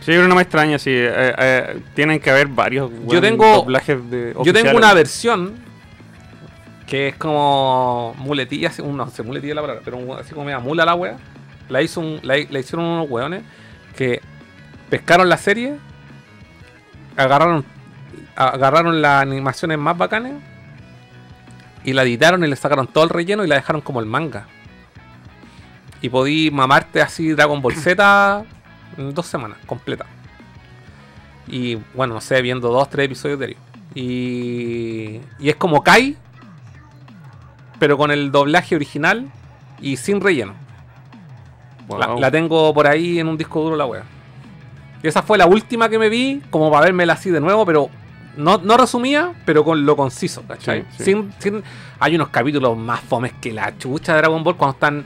Sí, pero no me extraña. Sí, eh, eh, tienen que haber varios yo tengo, doblajes de oficiales. Yo tengo una versión que es como muletilla, no sé, muletilla la palabra, pero así como media mula la wea. La, hizo un, la, la hicieron unos weones que pescaron la serie, agarraron, agarraron las animaciones más bacanas y la editaron y le sacaron todo el relleno y la dejaron como el manga. Y podí mamarte así Dragon Ball Z en dos semanas, completa. Y bueno, no sé, viendo dos, tres episodios diarios. Y, y es como Kai, pero con el doblaje original y sin relleno. Wow. La, la tengo por ahí en un disco duro la wea. Y esa fue la última que me vi, como para vérmela así de nuevo, pero no, no resumía, pero con lo conciso, ¿cachai? Sí, sí. Sin, sin, hay unos capítulos más fomes que la chucha de Dragon Ball cuando están...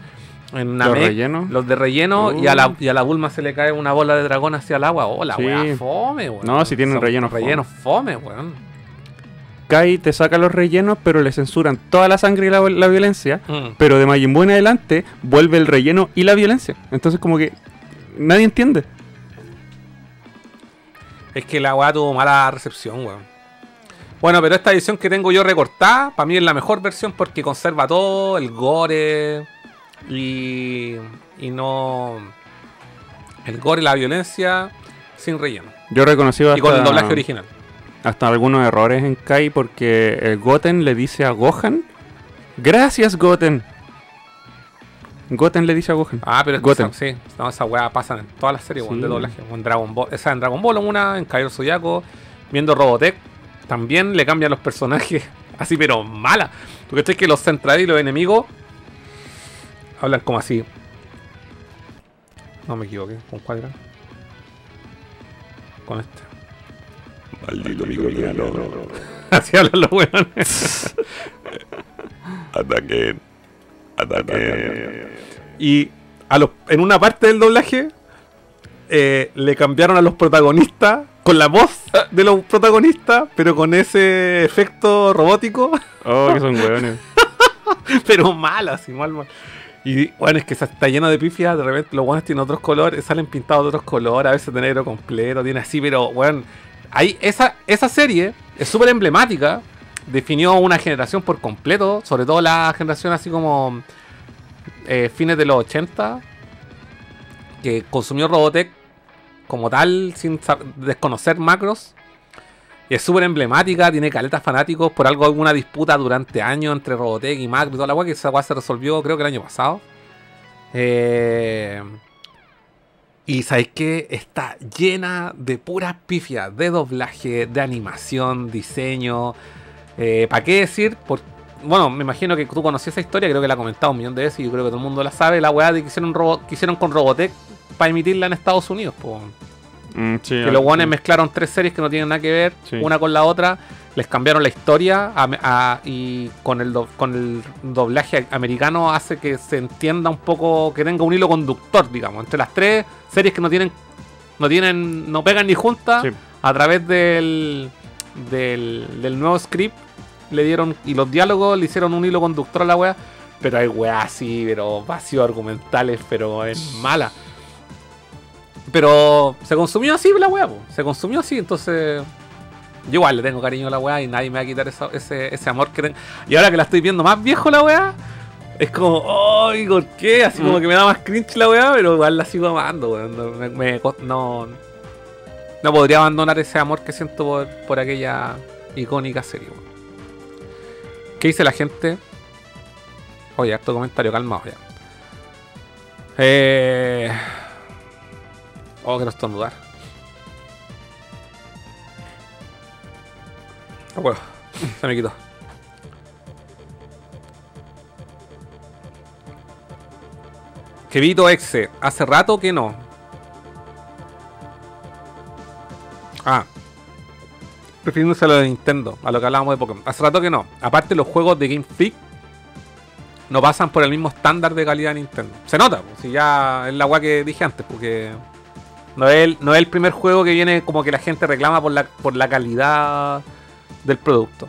En Namek, los, relleno. los de relleno uh. y, a la, y a la Bulma se le cae una bola de dragón hacia el agua. Oh, la sí. Wea fome, weón. No, si tienen relleno fome. Relleno fome, weón. Kai te saca los rellenos, pero le censuran toda la sangre y la, la violencia. Mm. Pero de Majin Buu en adelante vuelve el relleno y la violencia. Entonces como que nadie entiende. Es que la wea tuvo mala recepción, weón. Bueno, pero esta edición que tengo yo recortada, para mí es la mejor versión porque conserva todo, el gore y, y no... el gore y la violencia sin relleno. Yo he reconocido hasta, y con el doblaje original. Hasta algunos errores en Kai porque el Goten le dice a Gohan, gracias Goten. Goten le dice a Gohan. Ah, pero es Goten. Que esa, sí, no, esa weá pasa en todas las series, sí. De doblaje. En Dragon Ball, esa en Dragon Ball, una, en Caballero Zodiaco, viendo Robotech, también le cambian los personajes. Así, pero mala. ¿Tú crees que los centrales y los enemigos hablan como así? No me equivoqué. ¿Con cuál era? Con este. Maldito microbiano. Así hablan los weones. Ataquen. Ataque. Y a los, en una parte del doblaje eh, le cambiaron a los protagonistas con la voz de los protagonistas, pero con ese efecto robótico. Oh, que son hueones. Pero mal, así mal, mal. Y bueno, es que está lleno de pifias. De repente los hueones tienen otros colores, salen pintados de otros colores, a veces de negro completo, tiene así, pero bueno, ahí esa, esa serie es súper emblemática. Definió una generación por completo, sobre todo la generación así como eh, fines de los ochenta, que consumió Robotech como tal, sin desconocer Macross. Y es súper emblemática, tiene caletas fanáticos. Por algo alguna disputa durante años entre Robotech y Macross y toda la guay, que esa guay se resolvió creo que el año pasado. Eh, y sabéis que está llena de puras pifias, de doblaje, de animación, diseño. Eh, ¿Para qué decir? Por, bueno, me imagino que tú conocías esa historia, creo que la he comentado un millón de veces y yo creo que todo el mundo la sabe. La weá de que hicieron, robo, que hicieron con Robotech para emitirla en Estados Unidos. Mm, sí, que ah, los guanes sí. Mezclaron tres series que no tienen nada que ver, sí. Una con la otra. Les cambiaron la historia a, a, y con el, do, con el doblaje americano hace que se entienda un poco, que tenga un hilo conductor, digamos, entre las tres series que no tienen, no tienen, no pegan ni juntas, sí. A través del... Del, del nuevo script le dieron, y los diálogos le hicieron un hilo conductor a la wea, pero hay weas así, pero vacíos argumentales, pero es mala, pero se consumió así la wea, po. Se consumió así, entonces yo igual le tengo cariño a la wea y nadie me va a quitar esa, ese, ese amor que tengo, y ahora que la estoy viendo más viejo la wea, es como, ay, ¿por qué? Así como que me da más cringe la wea, pero igual la sigo amando, wea. No, me, me, no No podría abandonar ese amor que siento por, por aquella icónica serie. ¿Qué dice la gente? Oye, harto comentario, calmado ya. Eh... Oh, quiero estornudar. Ah, bueno, se me quitó. Kevito Exe, hace rato que no. Ah, refiriéndose a lo de Nintendo, a lo que hablábamos de Pokémon. Hace rato que no. Aparte, los juegos de Game Freak no pasan por el mismo estándar de calidad de Nintendo. Se nota, pues, si ya es la weá que dije antes, porque no es, el, no es el primer juego que viene como que la gente reclama por la, por la calidad del producto.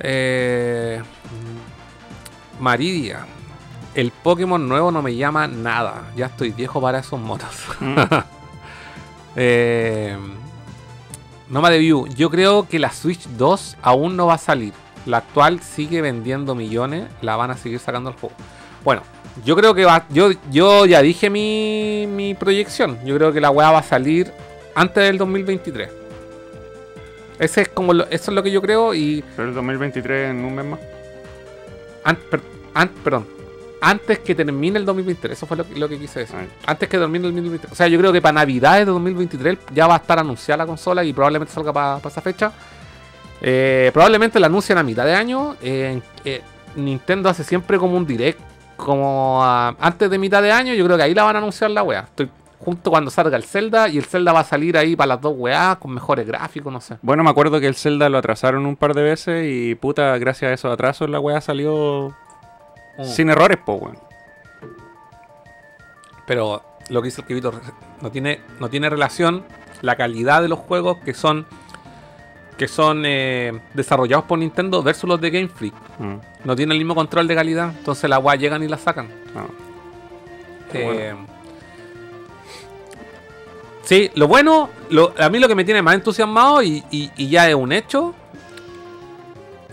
Eh, Maridia, el Pokémon nuevo no me llama nada. Ya estoy viejo para esos motos. Mm. Eh, Noma de View, yo creo que la Switch dos aún no va a salir. La actual sigue vendiendo millones. La van a seguir sacando al juego. Bueno, yo creo que va. Yo, yo ya dije mi, mi proyección. Yo creo que la weá va a salir antes del dos mil veintitrés. Ese es como lo, eso es lo que yo creo. Y pero el dos mil veintitrés en un mes más. An, per, an, perdón. Antes que termine el dos mil veintitrés, eso fue lo que, lo que quise decir. Ay. Antes que termine el dos mil veintitrés. O sea, yo creo que para Navidades de dos mil veintitrés ya va a estar anunciada la consola y probablemente salga para pa esa fecha. Eh, probablemente la anuncien a mitad de año. Eh, eh, Nintendo hace siempre como un direct, como a, antes de mitad de año. Yo creo que ahí la van a anunciar la wea. Estoy junto cuando salga el Zelda y el Zelda va a salir ahí para las dos weas con mejores gráficos, no sé. Bueno, me acuerdo que el Zelda lo atrasaron un par de veces y puta, gracias a esos atrasos la wea salió... Mm. Sin errores, po, weón. Pero lo que dice el Kibito no tiene, no tiene relación la calidad de los juegos que son que son eh, desarrollados por Nintendo versus los de Game Freak. Mm. No tienen el mismo control de calidad, entonces la weá llegan y la sacan. Ah. Eh, bueno. Sí, lo bueno, lo, a mí lo que me tiene más entusiasmado y, y, y ya es un hecho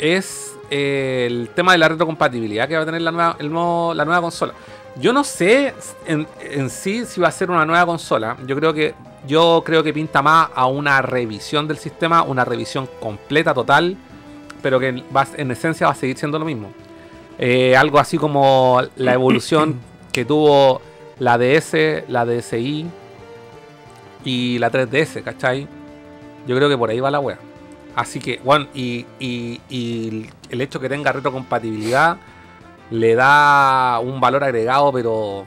es eh, el tema de la retrocompatibilidad que va a tener la nueva, el nuevo, la nueva consola. Yo no sé en, en sí si va a ser una nueva consola. Yo creo que yo creo que pinta más a una revisión del sistema, una revisión completa, total, pero que va, en esencia va a seguir siendo lo mismo. Eh, algo así como la evolución que tuvo la D S, la D S I y la tres D S, ¿cachai? Yo creo que por ahí va la wea. Así que, bueno, y, y, y el hecho que tenga retrocompatibilidad le da un valor agregado, pero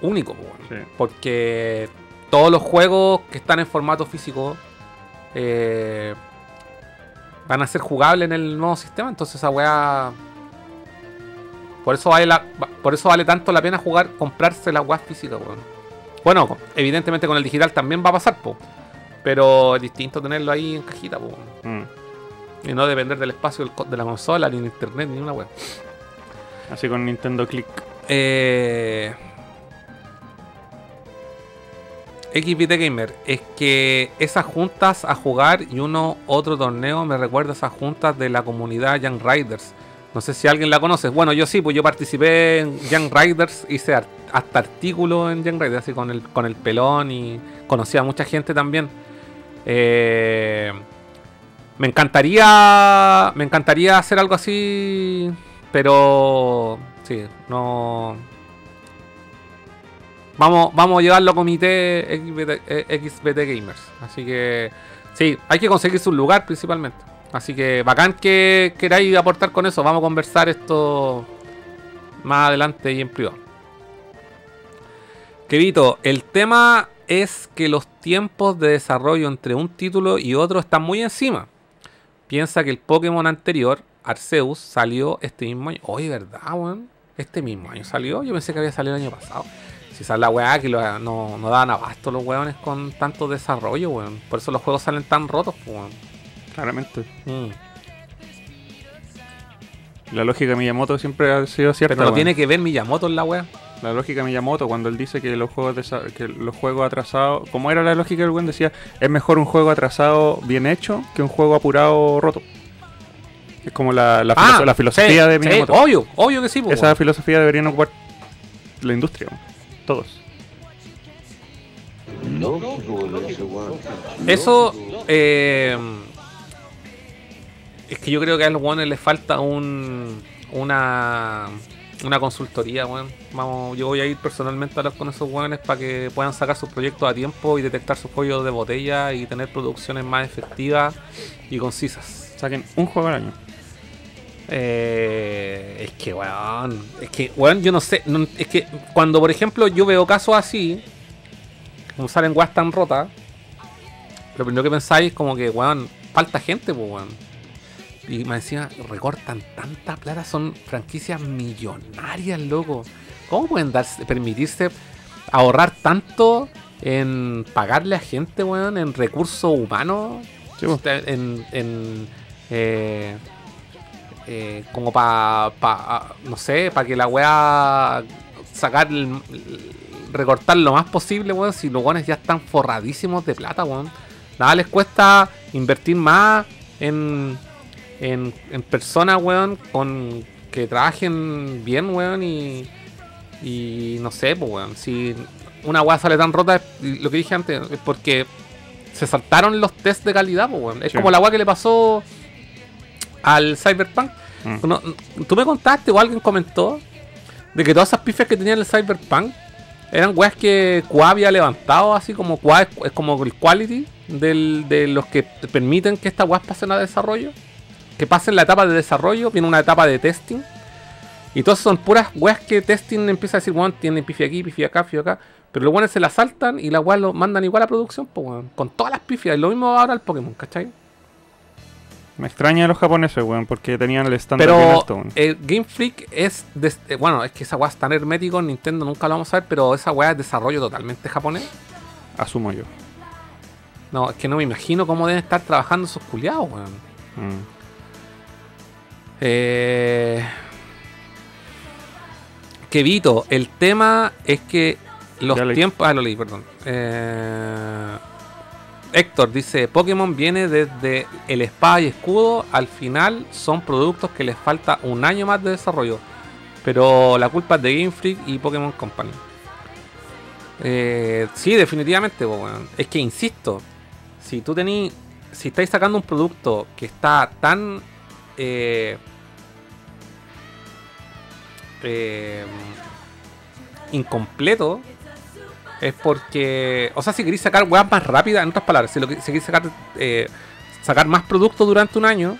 único, bueno, sí. Porque todos los juegos que están en formato físico eh, van a ser jugables en el nuevo sistema. Entonces esa weá, por eso vale la, por eso vale tanto la pena jugar, comprarse las weas físicas, weón. Bueno. bueno, evidentemente con el digital también va a pasar, po, pero es distinto tenerlo ahí en cajita, po. Mm. Y no depender del espacio de la consola, ni de internet, ni una web. Así con Nintendo Click. Eh... X B T Gamer, es que esas juntas a jugar y uno otro torneo me recuerda a esas juntas de la comunidad Young Riders. No sé si alguien la conoce. Bueno, yo sí, pues yo participé en Young Riders, hice art hasta artículos en Young Riders, así con el, con el pelón, y conocí a mucha gente también. Eh... Me encantaría. Me encantaría hacer algo así. Pero. Sí, no. Vamos, vamos a llevarlo a comité X B T Gamers. Así que. Sí, hay que conseguir su lugar principalmente. Así que bacán que queráis aportar con eso. Vamos a conversar esto más adelante y en privado. Kevito, el tema es que los tiempos de desarrollo entre un título y otro están muy encima. Piensa que el Pokémon anterior, Arceus, salió este mismo año. Oye, ¿verdad, weón? Este mismo año salió. Yo pensé que había salido el año pasado. Si sale la weá, que lo, no, no daban abasto los weones con tanto desarrollo, weón. Por eso los juegos salen tan rotos, weón. Claramente. Mm. La lógica de Miyamoto siempre ha sido cierta. Pero no tiene que ver Miyamoto en la weá. La lógica de Miyamoto, cuando él dice que los juegos de, que los juegos atrasados... Como era la lógica del buen, decía, es mejor un juego atrasado bien hecho que un juego apurado roto. Es como la, la, ah, filo la filosofía sí, de Miyamoto. Sí, obvio, obvio que sí. Pues, esa bueno. filosofía deberían ocupar la industria, todos. Eso... Eh, es que yo creo que a los buenos les falta un... Una... Una consultoría, weón. Vamos, yo voy a ir personalmente a hablar con esos weones para que puedan sacar sus proyectos a tiempo y detectar sus cuellos de botella y tener producciones más efectivas y concisas. Saquen un juego al año. Eh, es que, weón. Es que, weón, yo no sé. No, es que cuando, por ejemplo, yo veo casos así, como salen weas tan rotas, lo primero que pensáis es como que, weón, falta gente, pues, weón. Y me decían, recortan tanta plata, son franquicias millonarias, loco. ¿Cómo pueden darse, permitirse ahorrar tanto en pagarle a gente, weón, en recursos humanos? Sí, en, en eh, eh, como para, pa, no sé, para que la weá sacar, el, recortar lo más posible, weón, si los weones ya están forradísimos de plata, weón. Nada les cuesta invertir más en... En, en personas, weón, con que trabajen bien, weón, y, y no sé, pues, weón, si una weá sale tan rota, lo que dije antes, es porque se saltaron los test de calidad, pues, weón. Es sí. como la weá que le pasó al Cyberpunk. Mm. Uno, tú me contaste o alguien comentó de que todas esas pifes que tenían el Cyberpunk eran weas que Q A había levantado, así como Q A es como el quality del, de los que permiten que estas weas pasen a desarrollo. Que pasen la etapa de desarrollo, viene una etapa de testing. Y todas son puras weas que testing empieza a decir, weón, tiene pifi aquí, pifi acá, pifi acá. Pero los weones se la saltan y las weas lo mandan igual a producción, pues, weón. Con todas las pifias. Y lo mismo ahora el Pokémon, ¿cachai? Me extraña los japoneses, weón, porque tenían el estándar bien alto, weón. Pero el Game Freak es... De, bueno, es que esa wea es tan hermético, Nintendo nunca lo vamos a ver, pero esa wea es desarrollo totalmente japonés. Asumo yo. No, es que no me imagino cómo deben estar trabajando esos culiados, weón. Mm. Eh, Kevito, el tema es que los tiempos... Ah, lo leí, perdón. Eh, Héctor dice, Pokémon viene desde el Espada y Escudo, al final son productos que les falta un año más de desarrollo, pero la culpa es de Game Freak y Pokémon Company. Eh, sí, definitivamente, bueno, es que insisto, si tú tenés, si estáis sacando un producto que está tan eh, eh, incompleto, es porque, o sea, si queréis sacar weas más rápidas, en otras palabras, si, lo que, si queréis sacar, eh, sacar más productos durante un año,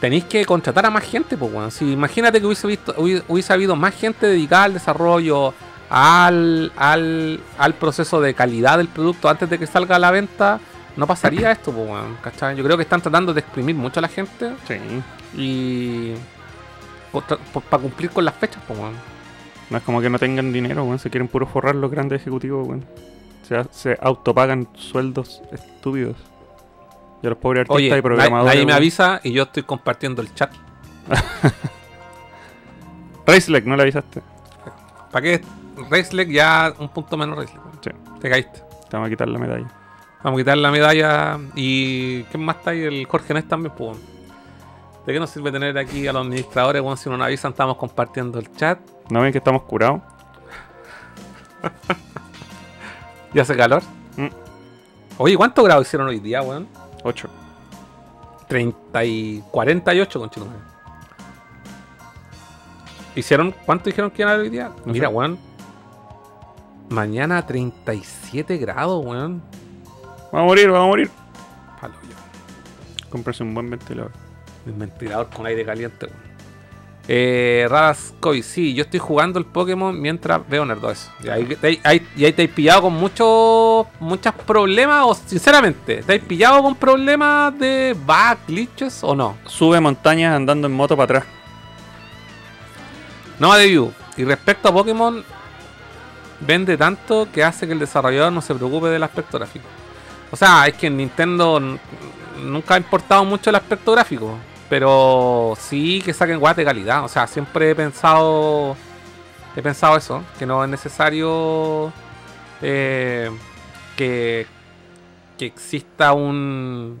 tenéis que contratar a más gente, pues bueno. Si imagínate que hubiese visto, hubiese habido más gente dedicada al desarrollo, al, al, al proceso de calidad del producto antes de que salga a la venta, no pasaría esto, pues bueno, ¿cachai? Yo creo que están tratando de exprimir mucho a la gente. Sí. Y para cumplir con las fechas, pues bueno. No es como que no tengan dinero, bueno, se quieren puro forrar los grandes ejecutivos, bueno. Se, se autopagan sueldos estúpidos. Y a los pobres artistas, oye, y programadores. Nadie me avisa y yo estoy compartiendo el chat. Racelec, no le avisaste. ¿Para qué? Racelec ya un punto menos Racelec. Sí. Te caíste. Te vamos a quitar la medalla. Vamos a quitar la medalla. ¿Y qué más está ahí? El Jorge Nés también, pues. ¿De qué nos sirve tener aquí a los administradores, bueno, si no nos avisan? Estamos compartiendo el chat. ¿No ven que estamos curados? ¿Ya hace calor? Mm. Oye, ¿cuántos grados hicieron hoy día, weón? ocho. treinta y cuarenta y ocho, con chicos. ¿Hicieron? ¿Cuánto dijeron que iban a haber hoy día? No Mira, sé. weón. Mañana treinta y siete grados, weón. Vamos a morir, vamos a morir. Palo yo. Comprarse un buen ventilador. Un ventilador con aire caliente, weón. Eh, Radascoy, sí, yo estoy jugando el Pokémon mientras veo Nerdo. Eso. Y ahí, ahí, y ahí te has pillado con muchos muchos problemas, o sinceramente, ¿te has pillado con problemas de bug, glitches o no? Sube montañas andando en moto para atrás. No, de view. Y respecto a Pokémon, vende tanto que hace que el desarrollador no se preocupe del aspecto gráfico. O sea, es que en Nintendo nunca ha importado mucho el aspecto gráfico. Pero sí que saquen guas de calidad. O sea, siempre he pensado He pensado eso, que no es necesario eh, que Que exista un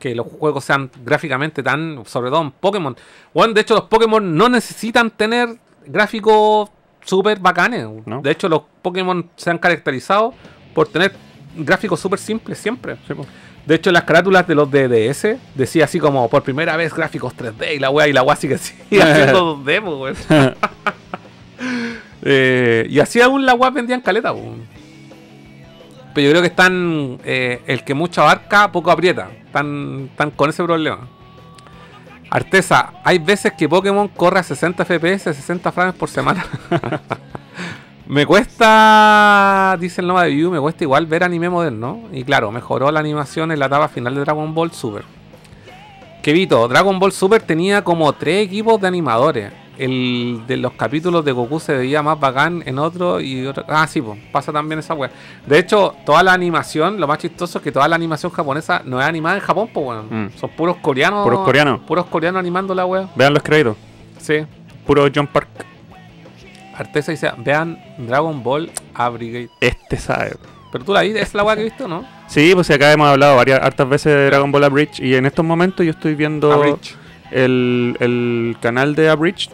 que los juegos sean gráficamente tan, sobre todo en Pokémon. Bueno, de hecho los Pokémon no necesitan tener gráficos súper bacanes, ¿no? De hecho los Pokémon se han caracterizado por tener gráficos súper simples siempre. Sí, pues. De hecho, las carátulas de los D D S decía así como, por primera vez, gráficos tres D, y la weá, y la weá así que sigue haciendo dos D, weón. eh, y así aún la weá vendían caleta, weón. Pero yo creo que están, eh, el que mucho abarca, poco aprieta. Están, están con ese problema. Artesa, hay veces que Pokémon corre a sesenta F P S, sesenta frames por semana. Me cuesta, dice el Nova de View, me cuesta igual ver anime moderno. Y claro, mejoró la animación en la etapa final de Dragon Ball Super. Kevito, Dragon Ball Super tenía como tres equipos de animadores. El de los capítulos de Goku se veía más bacán en otro y otro. Ah, sí, pues, pasa también esa wea. De hecho, toda la animación, lo más chistoso es que toda la animación japonesa no es animada en Japón, pues bueno. Mm. Son puros coreanos. Puros coreanos. Puros coreanos animando la wea. Vean los créditos. Sí. Puro John Park. Artesa dice, vean Dragon Ball Abrigate. Este sabe. Pero tú la viste, es la weá que he visto, ¿no? Sí, pues acá hemos hablado varias hartas veces de Dragon Ball Abridge. Y en estos momentos yo estoy viendo el, el canal de Abridge.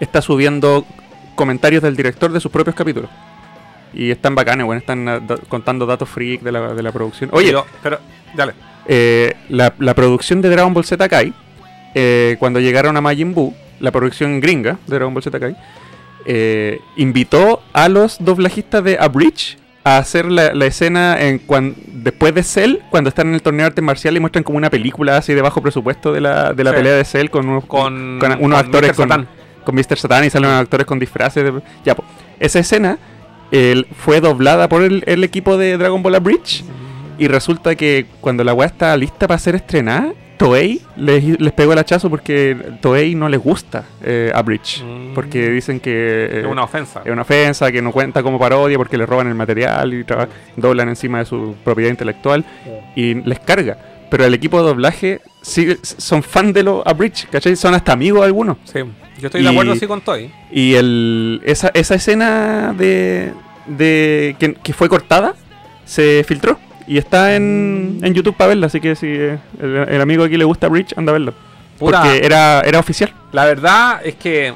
Está subiendo comentarios del director de sus propios capítulos. Y están bacanes, bueno, están contando datos freak de la, de la producción. Oye, pero, pero dale. Eh, la, la producción de Dragon Ball Z Kai, eh, cuando llegaron a Majin Buu, la producción gringa de Dragon Ball Z Kai, Eh, invitó a los doblajistas de Abridge a hacer la, la escena en cuan, después de Cell, cuando están en el torneo de artes marciales y muestran como una película así de bajo presupuesto de la, de la sí. pelea de Cell con unos, con, con, con unos con actores Mister Con, con Mister Satan, y salen actores con disfraces de, ya, po. Esa escena eh, fue doblada por el, el equipo de Dragon Ball Abridge. Y resulta que cuando la weá está lista para ser estrenada, Toei les, les pegó el hachazo porque Toei no les gusta eh, Abridge. Mm. Porque dicen que... Eh, es una ofensa. Es una ofensa, que no cuenta como parodia porque le roban el material y doblan encima de su propiedad intelectual. Yeah. Y les carga. Pero el equipo de doblaje sí, son fan de los Abridge, ¿cachai? Son hasta amigos algunos. Sí, yo estoy y, de acuerdo así con Toei. Y el, esa, esa escena de, de que, que fue cortada se filtró. Y está en, en YouTube para verla, así que si eh, el, el amigo aquí le gusta Breach, anda a verla. Puta, porque era, era oficial. La verdad es que...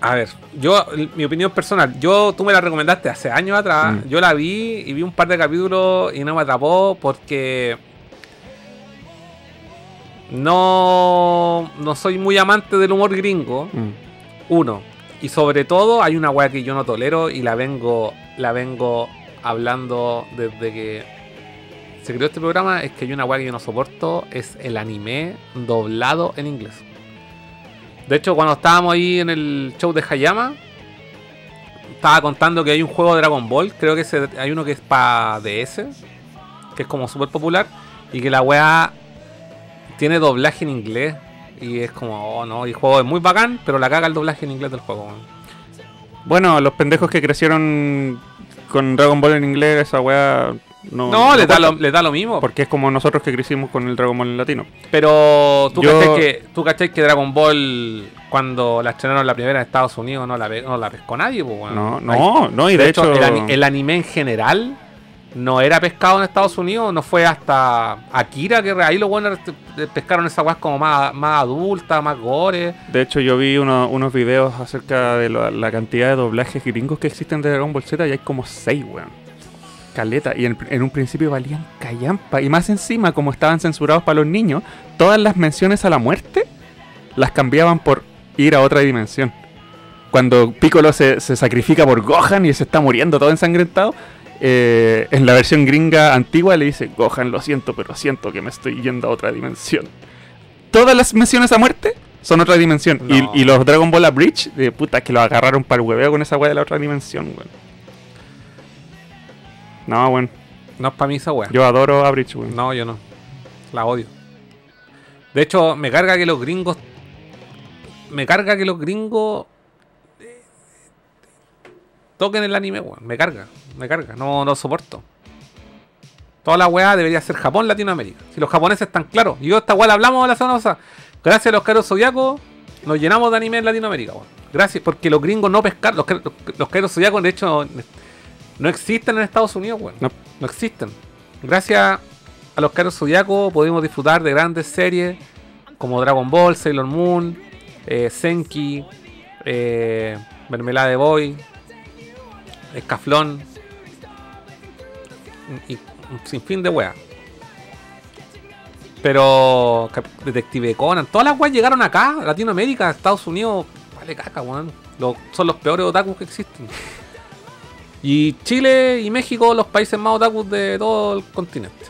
A ver, yo, mi opinión personal, yo, tú me la recomendaste hace años atrás, mm. yo la vi y vi un par de capítulos y no me atrapó porque no, no soy muy amante del humor gringo, mm. uno, y sobre todo hay una weá que yo no tolero y la vengo, la vengo hablando desde que se creó este programa, es que hay una weá que yo no soporto, es el anime doblado en inglés. De hecho, cuando estábamos ahí en el show de Hayama, estaba contando que hay un juego de Dragon Ball, creo que se, hay uno que es para D S, que es como súper popular, y que la weá tiene doblaje en inglés, y es como, oh no, y el juego es muy bacán, pero la caga el doblaje en inglés del juego. Bueno, los pendejos que crecieron con Dragon Ball en inglés, esa weá... No, no, no le, da lo, le da lo mismo. Porque es como nosotros que crecimos con el Dragon Ball en latino. Pero tú cachai que, tú cachai que Dragon Ball, cuando la estrenaron la primera en Estados Unidos, no la, no la pescó nadie, pues, bueno. No, no, hay, no, y de, de hecho, hecho el, el anime en general no era pescado en Estados Unidos. No fue hasta Akira que ahí los buenos pescaron esas weas como más, más adultas, más gore. De hecho yo vi uno, unos videos acerca de la, la cantidad de doblajes gringos que existen de Dragon Ball Z. Y hay como seis, weón. Caleta, y en, en un principio valían callampa. Y más encima, como estaban censurados para los niños, todas las menciones a la muerte las cambiaban por ir a otra dimensión. Cuando Piccolo se, se sacrifica por Gohan y se está muriendo todo ensangrentado, eh, en la versión gringa antigua le dice: Gohan, lo siento, pero siento que me estoy yendo a otra dimensión. Todas las menciones a muerte son otra dimensión. No. Y, y los Dragon Ball Bridge, de puta, que los agarraron para el hueveo con esa weá de la otra dimensión, güey. No, bueno. No es para mí esa weá. Yo adoro a Bridge, weón. No, yo no. La odio. De hecho, me carga que los gringos... Me carga que los gringos... toquen el anime, weón. Me carga. Me carga. No, no soporto. Toda la weá debería ser Japón, Latinoamérica. Si los japoneses están claros. Y yo esta weá la hablamos la semana pasada. Gracias a los caros zodiacos nos llenamos de anime en Latinoamérica, weón. Gracias. Porque los gringos no pescaron. Los, los, los caros zodiacos, de hecho... no existen en Estados Unidos, weón. No. No existen. Gracias a los caros zodiacos pudimos disfrutar de grandes series como Dragon Ball, Sailor Moon, eh, Senki, eh, Mermelade Boy, Escaflón y un sinfín de weas. Pero Detective Conan, todas las weas llegaron acá, a Latinoamérica, a Estados Unidos. Vale caca, weón. Lo, son los peores otakus que existen. Y Chile y México, los países más otakus de todo el continente.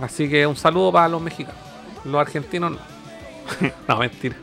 Así que un saludo para los mexicanos. Los argentinos no. No, mentira.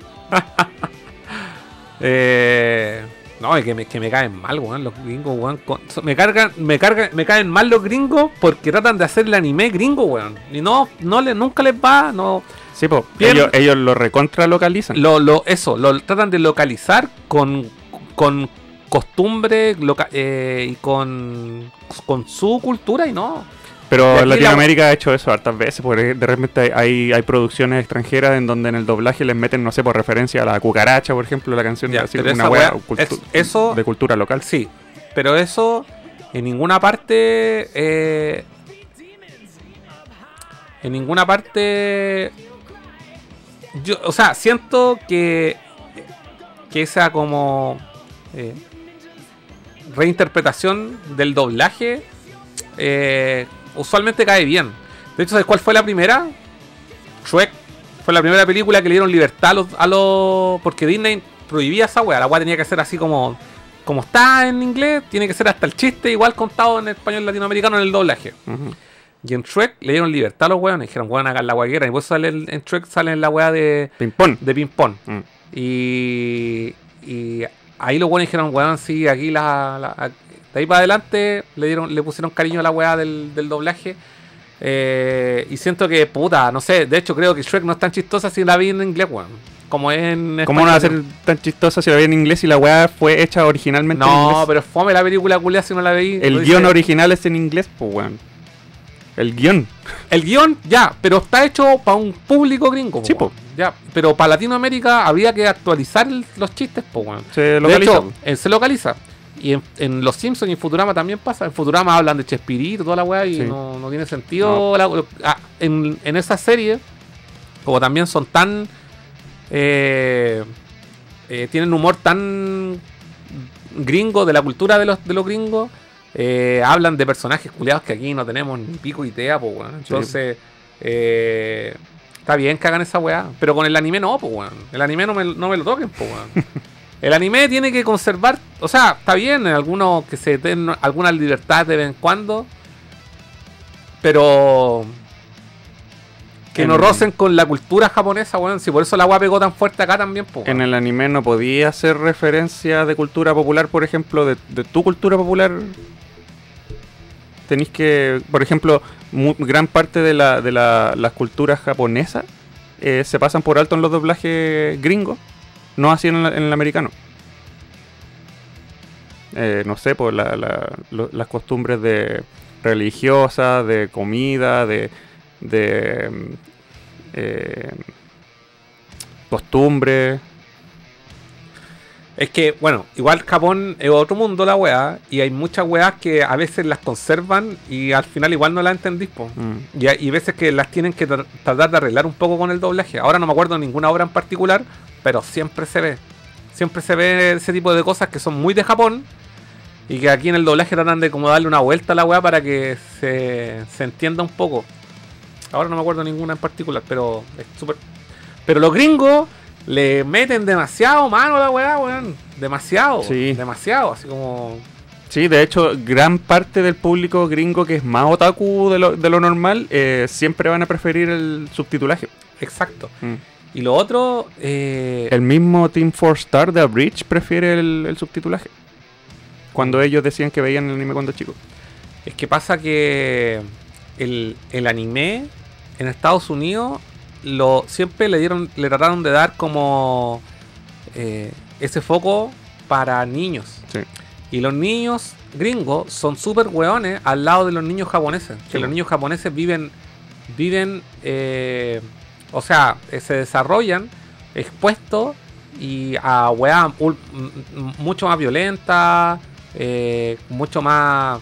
eh, no, es que me, que me caen mal, weón. Los gringos, weón. Con, me cargan, me cargan, me caen mal los gringos porque tratan de hacer el anime gringo, weón. Y no, no le, nunca les va, no. Sí, pues. Ellos, ellos lo recontra localizan. Lo, lo, eso, lo tratan de localizar con. con costumbre loca eh, y con, con su cultura y no. Pero Latinoamérica la... ha hecho eso hartas veces, porque de repente hay, hay producciones extranjeras en donde en el doblaje les meten, no sé, por referencia a la cucaracha, por ejemplo, la canción ya, de así, una wea, es, eso, de cultura local. Sí, pero eso en ninguna parte... Eh, en ninguna parte... Yo, o sea, siento que... que esa como... Eh, reinterpretación del doblaje eh, usualmente cae bien. De hecho, ¿sabes cuál fue la primera? Shrek fue la primera película que le dieron libertad a los, a los porque Disney prohibía esa wea. La wea tenía que ser así como como está en inglés, tiene que ser hasta el chiste igual contado en español latinoamericano en el doblaje. Uh-huh. Y en Shrek le dieron libertad a los weones, dijeron weón acá la wea que era. Y por eso sale el, en Shrek sale en la wea de ping-pong. De ping-pong. Uh-huh. Y... y ahí los buenos dijeron, weón, sí, aquí la, la... De ahí para adelante le dieron le pusieron cariño a la weá del, del doblaje. Eh, y siento que, puta, no sé. De hecho, creo que Shrek no es tan chistosa si la vi en inglés, weón. Como es en... ¿Cómo no va a ser tan chistosa si la vi en inglés si la weá fue hecha originalmente no, en inglés? No, pero fome la película culia si no la veí. El guión dice... original es en inglés, pues, weón. El guión. El guión, ya, pero está hecho para un público gringo. Sí, po. Ya, pero para Latinoamérica había que actualizar los chistes, po, weón. Se localiza. De hecho, él se localiza. Y en, en Los Simpsons y en Futurama también pasa. En Futurama hablan de Chespirito, toda la weá, y sí. no, no tiene sentido. No. La, ah, en, en esas series, como también son tan... Eh, eh, tienen humor tan gringo, de la cultura de los, de los gringos, eh, hablan de personajes culiados que aquí no tenemos ni pico y tea, pues, bueno. Entonces, sí. eh, está bien que hagan esa weá. Pero con el anime no, pues, bueno. El anime no me, no me lo toquen, pues, bueno. El anime tiene que conservar, o sea, está bien en algunos que se den alguna libertad de vez en cuando, pero que no rocen con la cultura japonesa, bueno, si por eso la weá pegó tan fuerte acá también, po. En el anime no podía hacer referencia de cultura popular, por ejemplo, de, de tu cultura popular. Tenéis que, por ejemplo, muy, gran parte de, la, de la, las culturas japonesas eh, se pasan por alto en los doblajes gringos. No así en el, en el americano. Eh, no sé, pues la, la, lo, las costumbres de religiosas, de comida, de, de eh, costumbres. Es que, bueno, igual Japón es otro mundo la weá. Y hay muchas weas que a veces las conservan y al final igual no las entendís, po. Mm. Y hay veces que las tienen que tra tratar de arreglar un poco con el doblaje. Ahora no me acuerdo de ninguna obra en particular, pero siempre se ve. Siempre se ve ese tipo de cosas que son muy de Japón. Y que aquí en el doblaje tratan de como darle una vuelta a la weá para que se, se entienda un poco. Ahora no me acuerdo de ninguna en particular, pero es súper... Pero los gringos... Le meten demasiado mano a la weá, weón. Demasiado. Sí. Demasiado, así como... Sí, de hecho, gran parte del público gringo que es más otaku de lo, de lo normal, eh, siempre van a preferir el subtitulaje. Exacto. Mm. Y lo otro... Eh... El mismo Team four star de A Bridge prefiere el, el subtitulaje. Cuando ellos decían que veían el anime cuando chicos. Es que pasa que el, el anime en Estados Unidos... Lo, siempre le dieron, le trataron de dar como eh, ese foco para niños. Sí. Y los niños gringos son súper hueones al lado de los niños japoneses. Sí. Que los niños japoneses viven, viven eh, o sea, eh, se desarrollan expuestos y a hueá mucho más violenta, eh, mucho más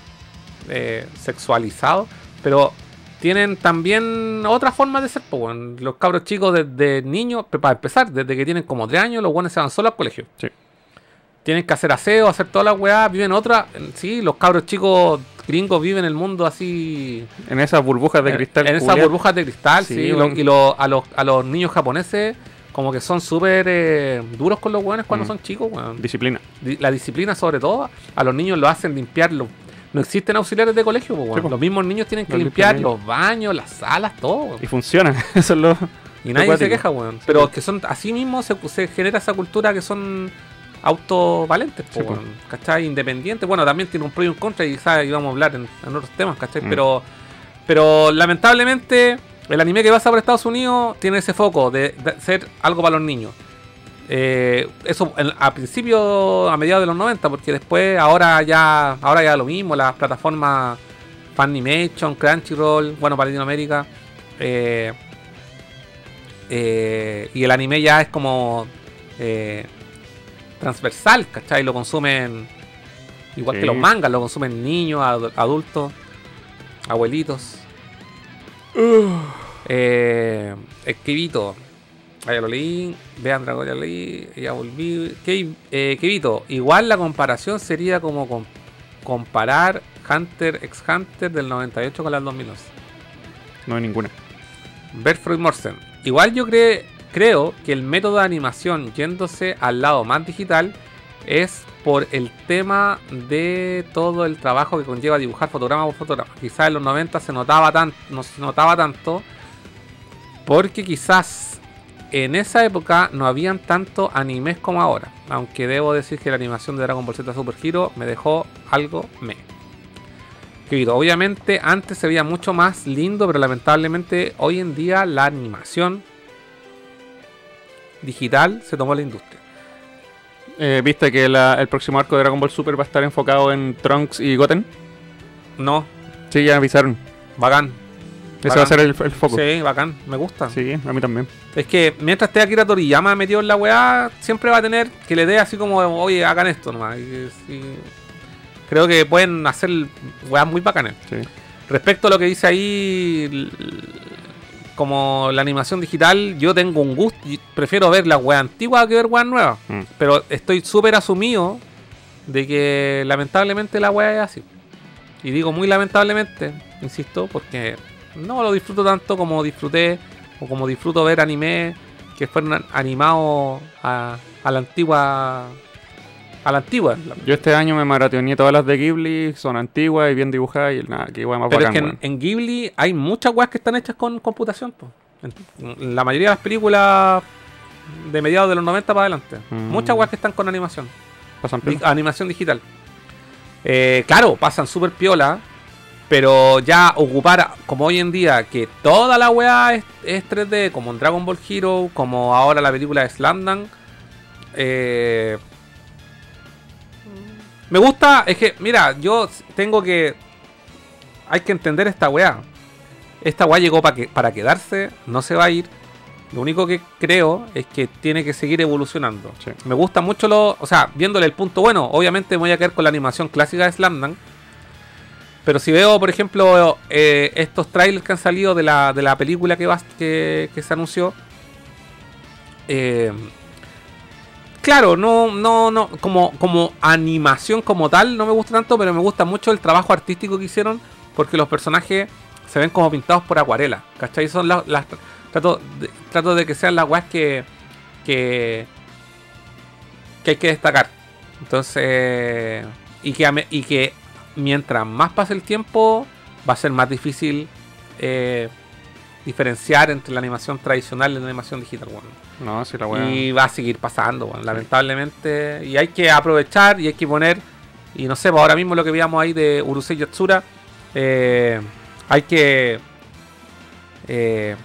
eh, sexualizado. Pero... Tienen también otras formas de ser, pues, bueno. Los cabros chicos desde niños, para empezar, desde que tienen como tres años, los buenos se van solos al colegio. Sí. Tienen que hacer aseo, hacer todas las weas, viven otra. Sí, los cabros chicos gringos viven el mundo así. En esas burbujas de cristal. En, en esas burbujas de cristal, sí. sí y lo, y lo, a, los, a los niños japoneses, como que son súper eh, duros con los weones cuando mm. son chicos, weón. Bueno. Disciplina. La disciplina, sobre todo, a los niños lo hacen limpiarlo. No existen auxiliares de colegio, pues, bueno. sí, pues. Los mismos niños tienen que los limpiar los baños, las salas, todo. Bueno. Y funciona, eso es lo... Y nadie lo se queja, weón. Bueno. Pero sí, que son, así mismo se, se genera esa cultura que son autovalentes, pues, sí, bueno. Pues. ¿Cachai? Independientes. Bueno, también tiene un pro y un contra y quizás íbamos a hablar en, en otros temas, ¿cachai? Mm. Pero, pero lamentablemente el anime que pasa por Estados Unidos tiene ese foco de, de ser algo para los niños. Eh, eso en, a principio, a mediados de los noventa, porque después ahora ya ahora ya lo mismo, las plataformas Funimation, Crunchyroll, bueno, para Latinoamérica, eh, eh, y el anime ya es como eh, transversal, ¿cachai? Lo consumen igual sí. que los mangas, lo consumen niños, ad, adultos, abuelitos, uh. eh, escribito. Ya lo leí, vean Dragon, ya lo leí, ya volví. ¿Qué, eh, qué vito? Igual la comparación sería como con, comparar Hunter x Hunter del noventa y ocho con la del dos mil once. No hay ninguna. Berfroy Morsen. Igual yo cre creo que el método de animación yéndose al lado más digital es por el tema de todo el trabajo que conlleva dibujar fotograma por fotograma. Quizás en los noventa se notaba, tan no se notaba tanto porque quizás... En esa época no habían tanto animes como ahora, aunque debo decir que la animación de Dragon Ball Z Super Hero me dejó algo me. Querido, obviamente antes se veía mucho más lindo, pero lamentablemente hoy en día la animación digital se tomó la industria. Eh, ¿Viste que la, el próximo arco de Dragon Ball Super va a estar enfocado en Trunks y Goten? No. Sí, ya avisaron. Bacán. Ese bacán. Va a ser el, el foco. Sí, bacán, me gusta. Sí, a mí también. Es que mientras esté Akira Toriyama metido en la weá, siempre va a tener que le dé así como, oye, hagan esto nomás. Y, y Creo que pueden hacer weas muy bacanas. Sí. Respecto a lo que dice ahí, como la animación digital, yo tengo un gusto, prefiero ver las weas antiguas que ver weas nuevas. Mm. Pero estoy súper asumido de que lamentablemente la wea es así. Y digo muy lamentablemente, insisto, porque no lo disfruto tanto como disfruté o como disfruto ver anime que fueron animados a, a la antigua... A la antigua. Yo este año me maratoneé todas las de Ghibli, son antiguas y bien dibujadas y nada, que igual más bacán. Pero es que en, en Ghibli hay muchas weas que están hechas con computación, po. En la mayoría de las películas de mediados de los noventa para adelante. Mm. Muchas weas que están con animación. Pasan piola. Di animación digital. Eh, claro, pasan súper piola, pero ya ocupar, como hoy en día, que toda la wea es, es tres D, como en Dragon Ball Hero, como ahora la película de Slam Dunk, eh... me gusta, es que, mira, yo tengo que... Hay que entender esta weá. Esta weá llegó pa que, para quedarse, no se va a ir. Lo único que creo es que tiene que seguir evolucionando. Sí. Me gusta mucho lo... O sea, viéndole el punto bueno, obviamente me voy a quedar con la animación clásica de Slam Dunk. Pero si veo, por ejemplo, eh, estos trailers que han salido de la, de la película que, va, que, que se anunció... Eh... Claro, no, no, no, como, como animación como tal no me gusta tanto, pero me gusta mucho el trabajo artístico que hicieron, porque los personajes se ven como pintados por acuarela, ¿cachai? Son las, las trato, de, trato de que sean las weas que, que, que hay que destacar. Entonces, y que, y que mientras más pase el tiempo, va a ser más difícil eh, diferenciar entre la animación tradicional y la animación digital, bueno. No, si la wea... Y va a seguir pasando, bueno, lamentablemente. Y hay que aprovechar y hay que poner. Y no sé, ahora mismo lo que veamos ahí de Urusei Yatsura, eh, hay que eh,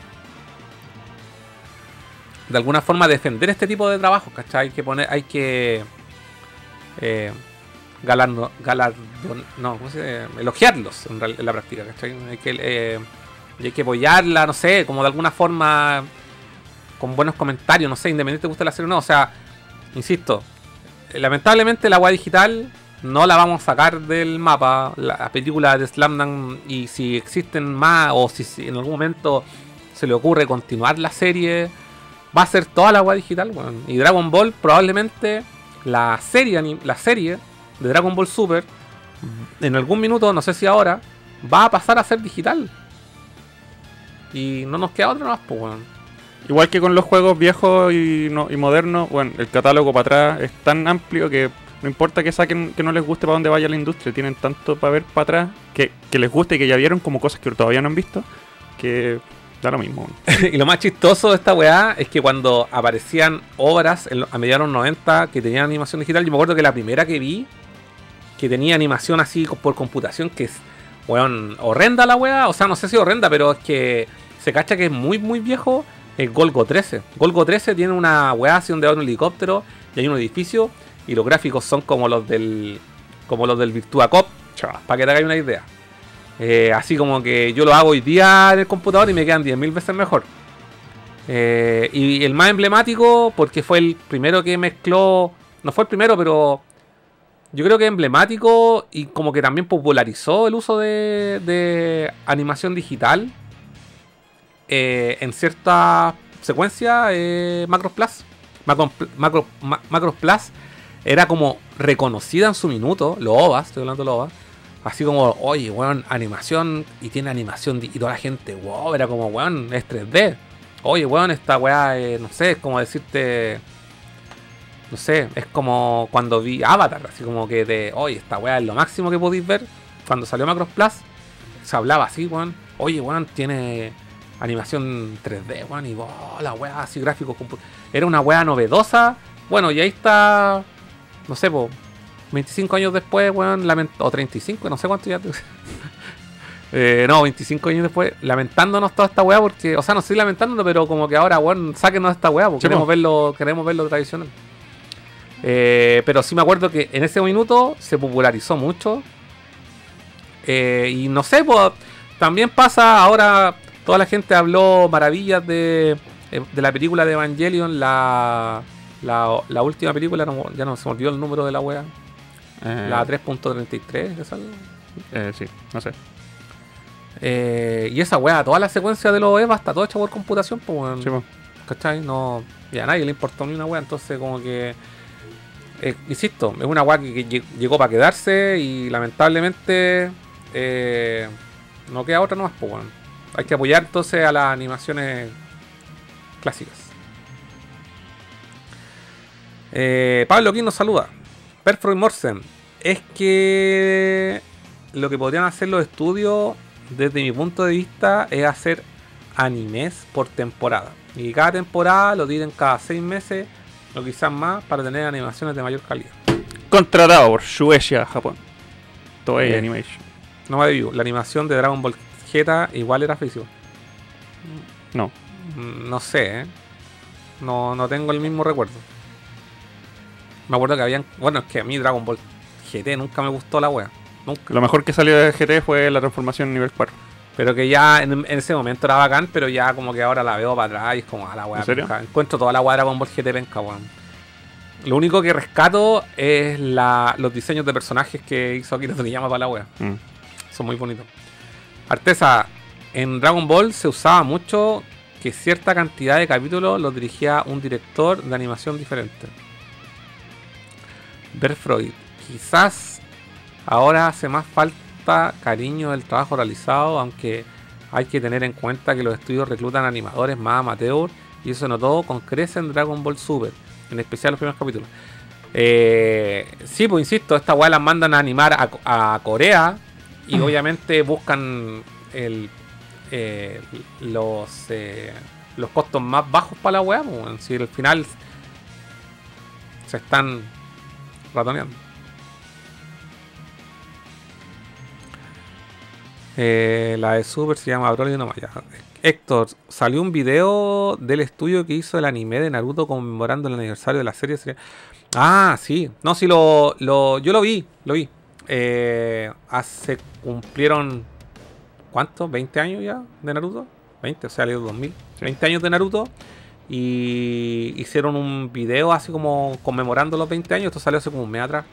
de alguna forma defender este tipo de trabajo, ¿cachai? Hay que poner, hay que eh, galardo, galardon, no, ¿cómo se dice? Elogiarlos en, real, en la práctica, ¿cachai? Hay que, eh, y hay que apoyarla, no sé, como de alguna forma, con buenos comentarios, no sé, independiente te guste la serie o no. O sea, insisto, lamentablemente la web digital no la vamos a sacar del mapa. Las películas de Slam Dunk, y si existen más, o si, si en algún momento se le ocurre continuar la serie, va a ser toda la web digital, bueno. Y Dragon Ball, probablemente la serie, la serie de Dragon Ball Super, en algún minuto, no sé si ahora, va a pasar a ser digital. Y no nos queda otra más, pues, bueno. Igual que con los juegos viejos y, no, y modernos, bueno, el catálogo para atrás es tan amplio que no importa que saquen, que no les guste para dónde vaya la industria, tienen tanto para ver para atrás que, que les guste y que ya vieron, como cosas que todavía no han visto, que da lo mismo. Y lo más chistoso de esta weá es que cuando aparecían obras en, a mediados de los noventa que tenían animación digital, yo me acuerdo que la primera que vi que tenía animación así por computación, que es, weón, horrenda la weá, o sea, no sé si horrenda, pero es que se cacha que es muy, muy viejo. El Golgo trece. Golgo trece tiene una weá así donde va un helicóptero y hay un edificio y los gráficos son como los del como los del Virtua Cop, para que te hagáis una idea. Eh, así como que yo lo hago hoy día en el computador y me quedan diez mil veces mejor. Eh, y el más emblemático, porque fue el primero que mezcló, no fue el primero, pero yo creo que es emblemático y como que también popularizó el uso de, de animación digital. Eh, en cierta secuencia, eh, Macross Plus Macro, Macro, Ma, Macross Plus era como reconocida en su minuto, los ovas, estoy hablando de los ovas, así como, oye, weón, animación, y tiene animación, y toda la gente, wow, era como, weón, es tres D, oye, weón, esta weá, eh, no sé, es como decirte, no sé, es como cuando vi Avatar, así como que te, oye, esta weá es lo máximo que podéis ver. Cuando salió Macross Plus, se hablaba así, weón, oye, weón, tiene... animación tres D, weón, y oh, la weá, así gráficos. Era una weá novedosa. Bueno, y ahí está, no sé, po, veinticinco años después, weón, o treinta y cinco, no sé cuánto ya. eh, no, veinticinco años después, lamentándonos toda esta weá, porque, o sea, no estoy lamentándonos, pero como que ahora, weón, sáquenos esta weá, porque queremos verlo, queremos verlo tradicional. Eh, pero sí me acuerdo que en ese minuto se popularizó mucho. Eh, y no sé, pues, también pasa ahora. Toda la gente habló maravillas de, de la película de Evangelion, la, la, la última película, no, ya no se me olvidó el número de la wea. Eh, la tres punto treinta y tres, ¿es algo? Eh, sí, no sé. Eh, y esa weá, toda la secuencia de los EVA está toda hecha por computación, pues bueno, sí, bueno. ¿Cachai? No, ya a nadie le importó ni una weá, entonces como que... Eh, insisto, es una weá que, que llegó para quedarse y lamentablemente eh, no queda otra nomás, pues bueno. Hay que apoyar entonces a las animaciones clásicas. Eh, Pablo King nos saluda. Perfroy Morsen, es que lo que podrían hacer los estudios, desde mi punto de vista, es hacer animes por temporada. Y cada temporada lo tiren cada seis meses o quizás más para tener animaciones de mayor calidad. Contratado por Shueisha, Japón. Toei eh, Animation. No me digo, la animación de Dragon Ball Z igual era físico. No. No sé, ¿eh? No, no tengo el mismo recuerdo. Me acuerdo que habían... Bueno, es que a mí Dragon Ball G T nunca me gustó la wea. Nunca. Lo mejor que salió de G T fue la transformación nivel cuatro. Pero que ya en, en ese momento era bacán, pero ya como que ahora la veo para atrás y es como a la wea. ¿En serio? Encuentro toda la wea de Dragon Ball G T penca, weón. Lo único que rescato es la, los diseños de personajes que hizo Akira Toriyama para la wea. Mm. Son muy bonitos. Artesa, en Dragon Ball se usaba mucho que cierta cantidad de capítulos los dirigía un director de animación diferente. Ver Freud, quizás ahora hace más falta cariño del trabajo realizado, aunque hay que tener en cuenta que los estudios reclutan animadores más amateur y eso notó con crece en Dragon Ball Super, en especial los primeros capítulos. Eh, sí, pues insisto, esta weá las mandan a animar a, a Corea y uh-huh. obviamente buscan el, eh, los, eh, los costos más bajos para la weá, pues, si al final se están ratoneando. Eh, la de Super se llama Broly no Maya. Héctor, salió un video del estudio que hizo el anime de Naruto conmemorando el aniversario de la serie. Ah, sí. No, sí, lo, lo, yo lo vi. Lo vi. Eh, hace cumplieron... ¿Cuántos? ¿veinte años ya de Naruto? veinte, o sea, el dos mil. veinte años de Naruto. Y hicieron un video así como conmemorando los veinte años. Esto salió hace como un mes atrás.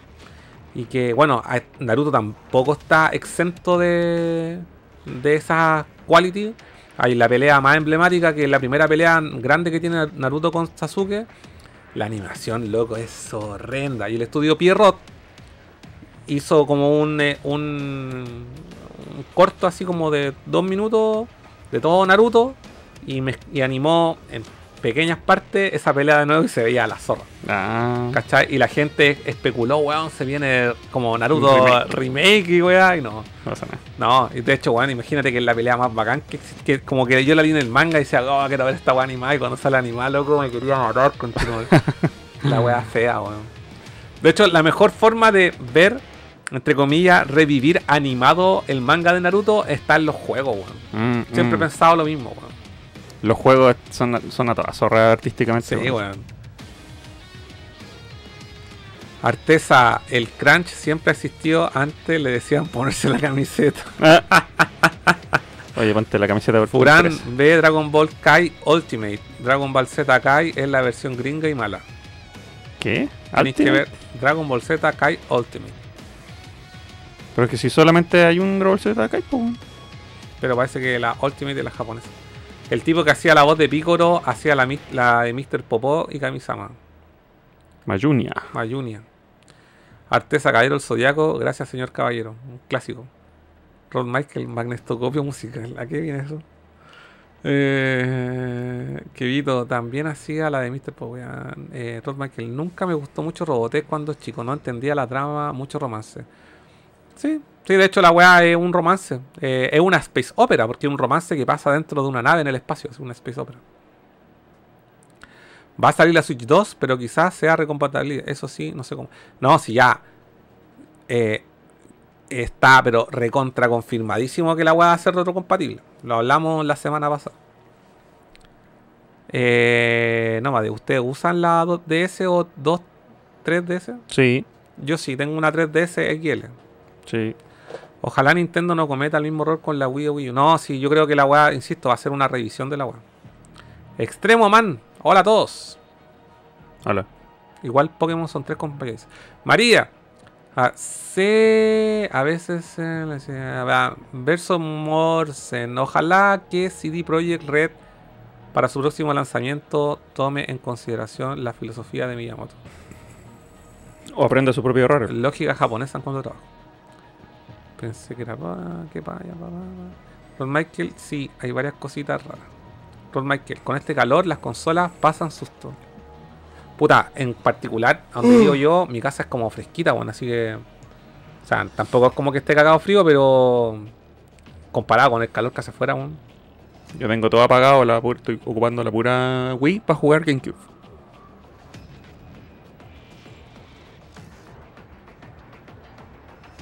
Y que, bueno, Naruto tampoco está exento de, de esas quality. Hay la pelea más emblemática, que es la primera pelea grande que tiene Naruto con Sasuke. La animación, loco, es horrenda. Y el estudio Pierrot hizo como un, un, un corto así como de dos minutos de todo Naruto. Y, me, y animó... En, pequeñas partes, esa pelea de nuevo y se veía a la zorra. Ah. ¿Cachai? Y la gente especuló, weón, se viene como Naruto remake, remake y weón, y no. No, no, y de hecho, weón, imagínate que es la pelea más bacán que, que como que yo la vi en el manga y decía, oh, quiero ver esta weá animada, y cuando sale animada, loco, me quería matar con la weá fea, weón. De hecho, la mejor forma de ver, entre comillas, revivir animado el manga de Naruto está en los juegos, weón. Mm, Siempre mm. he pensado lo mismo, weón. Los juegos son, son a toda zorra artísticamente. Sí, bueno. Artesa, el crunch siempre existió. Antes le decían ponerse la camiseta. Ah. Oye, ponte la camiseta, por favor. Furán ve Dragon Ball Kai Ultimate. Dragon Ball Z Kai es la versión gringa y mala. ¿Qué? Tenéis que ver Dragon Ball Z Kai Ultimate. Pero es que si solamente hay un Dragon Ball Z Kai, pum. Pero parece que la Ultimate es la japonesa. El tipo que hacía la voz de Picoro hacía la, la de mister Popó y Kamisama. Mayunia. Mayunia. Artesa, Caballero el Zodiaco. Gracias, señor Caballero. Un clásico. Rod Michael, magnetoscopio musical. ¿A qué viene eso? Eh, Kevito también hacía la de mister Popó. Eh, Rod Michael, nunca me gustó mucho Robotech cuando chico. No entendía la trama, mucho romance. Sí. Sí, de hecho la weá es un romance, eh, es una space opera, porque es un romance que pasa dentro de una nave en el espacio, es una space opera. Va a salir la Switch dos, pero quizás sea recompatible, eso sí, no sé cómo. No, si ya eh, está, pero recontra confirmadísimo que la weá va a ser retrocompatible. Lo hablamos la semana pasada. Eh, no, madre, ¿ustedes usan la dos D S o dos, tres D S? Sí. Yo sí, tengo una tres D S equis ele. Sí. Ojalá Nintendo no cometa el mismo error con la Wii o Wii U. No, sí, yo creo que la weá, insisto, va a ser una revisión de la weá. Extremo Man, hola a todos. Hola. Igual Pokémon son tres compañías. María, Ah, sí, a veces eh, verso Morsen. Ojalá que C D Projekt Red para su próximo lanzamiento tome en consideración la filosofía de Miyamoto. O aprenda su propio error. Lógica japonesa en cuanto a trabajo. Pensé que era... que vaya, Ron Michael, sí, hay varias cositas raras. Ron Michael, con este calor las consolas pasan susto. Puta, en particular, donde vivo yo, mi casa es como fresquita, bueno, así que... O sea, tampoco es como que esté cagado frío, pero... Comparado con el calor que hace afuera, bueno. Yo tengo todo apagado, la pu estoy ocupando la pura Wii para jugar GameCube.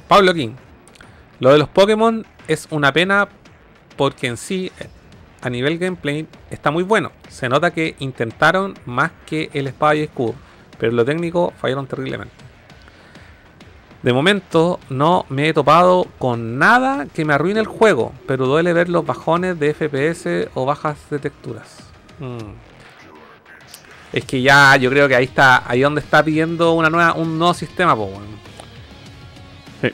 Pablo King. Lo de los Pokémon es una pena porque en sí... A nivel gameplay está muy bueno. Se nota que intentaron más que el espada y escudo, pero lo técnico fallaron terriblemente. De momento no me he topado con nada que me arruine el juego, pero duele ver los bajones de F P S o bajas de texturas. Mm. Es que ya yo creo que ahí está, ahí donde está pidiendo una nueva, un nuevo sistema, pues bueno. Sí.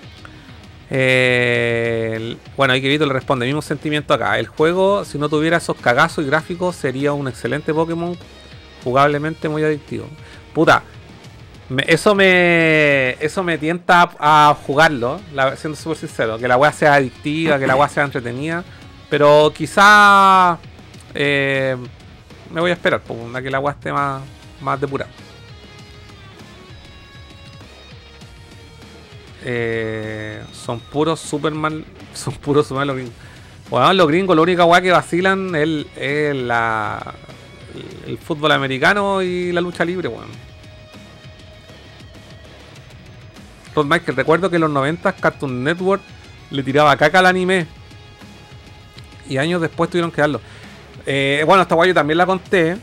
Eh, bueno, ahí que Vito le responde, mismo sentimiento acá. El juego, si no tuviera esos cagazos y gráficos, sería un excelente Pokémon, jugablemente muy adictivo. Puta, me, eso me eso me tienta a, a jugarlo, la, siendo súper sincero, que la wea sea adictiva, que la wea sea entretenida, pero quizá eh, me voy a esperar, a que la wea esté más, más depurada. Eh, son puros Superman, son puros Superman los gringos. Bueno, los gringos, la única weá que vacilan es el, el, la, el, el fútbol americano y la lucha libre, weón. Bueno. Rod Michael, recuerdo que en los noventa Cartoon Network le tiraba caca al anime. Y años después tuvieron que darlo. Eh, bueno, esta weá yo también la conté.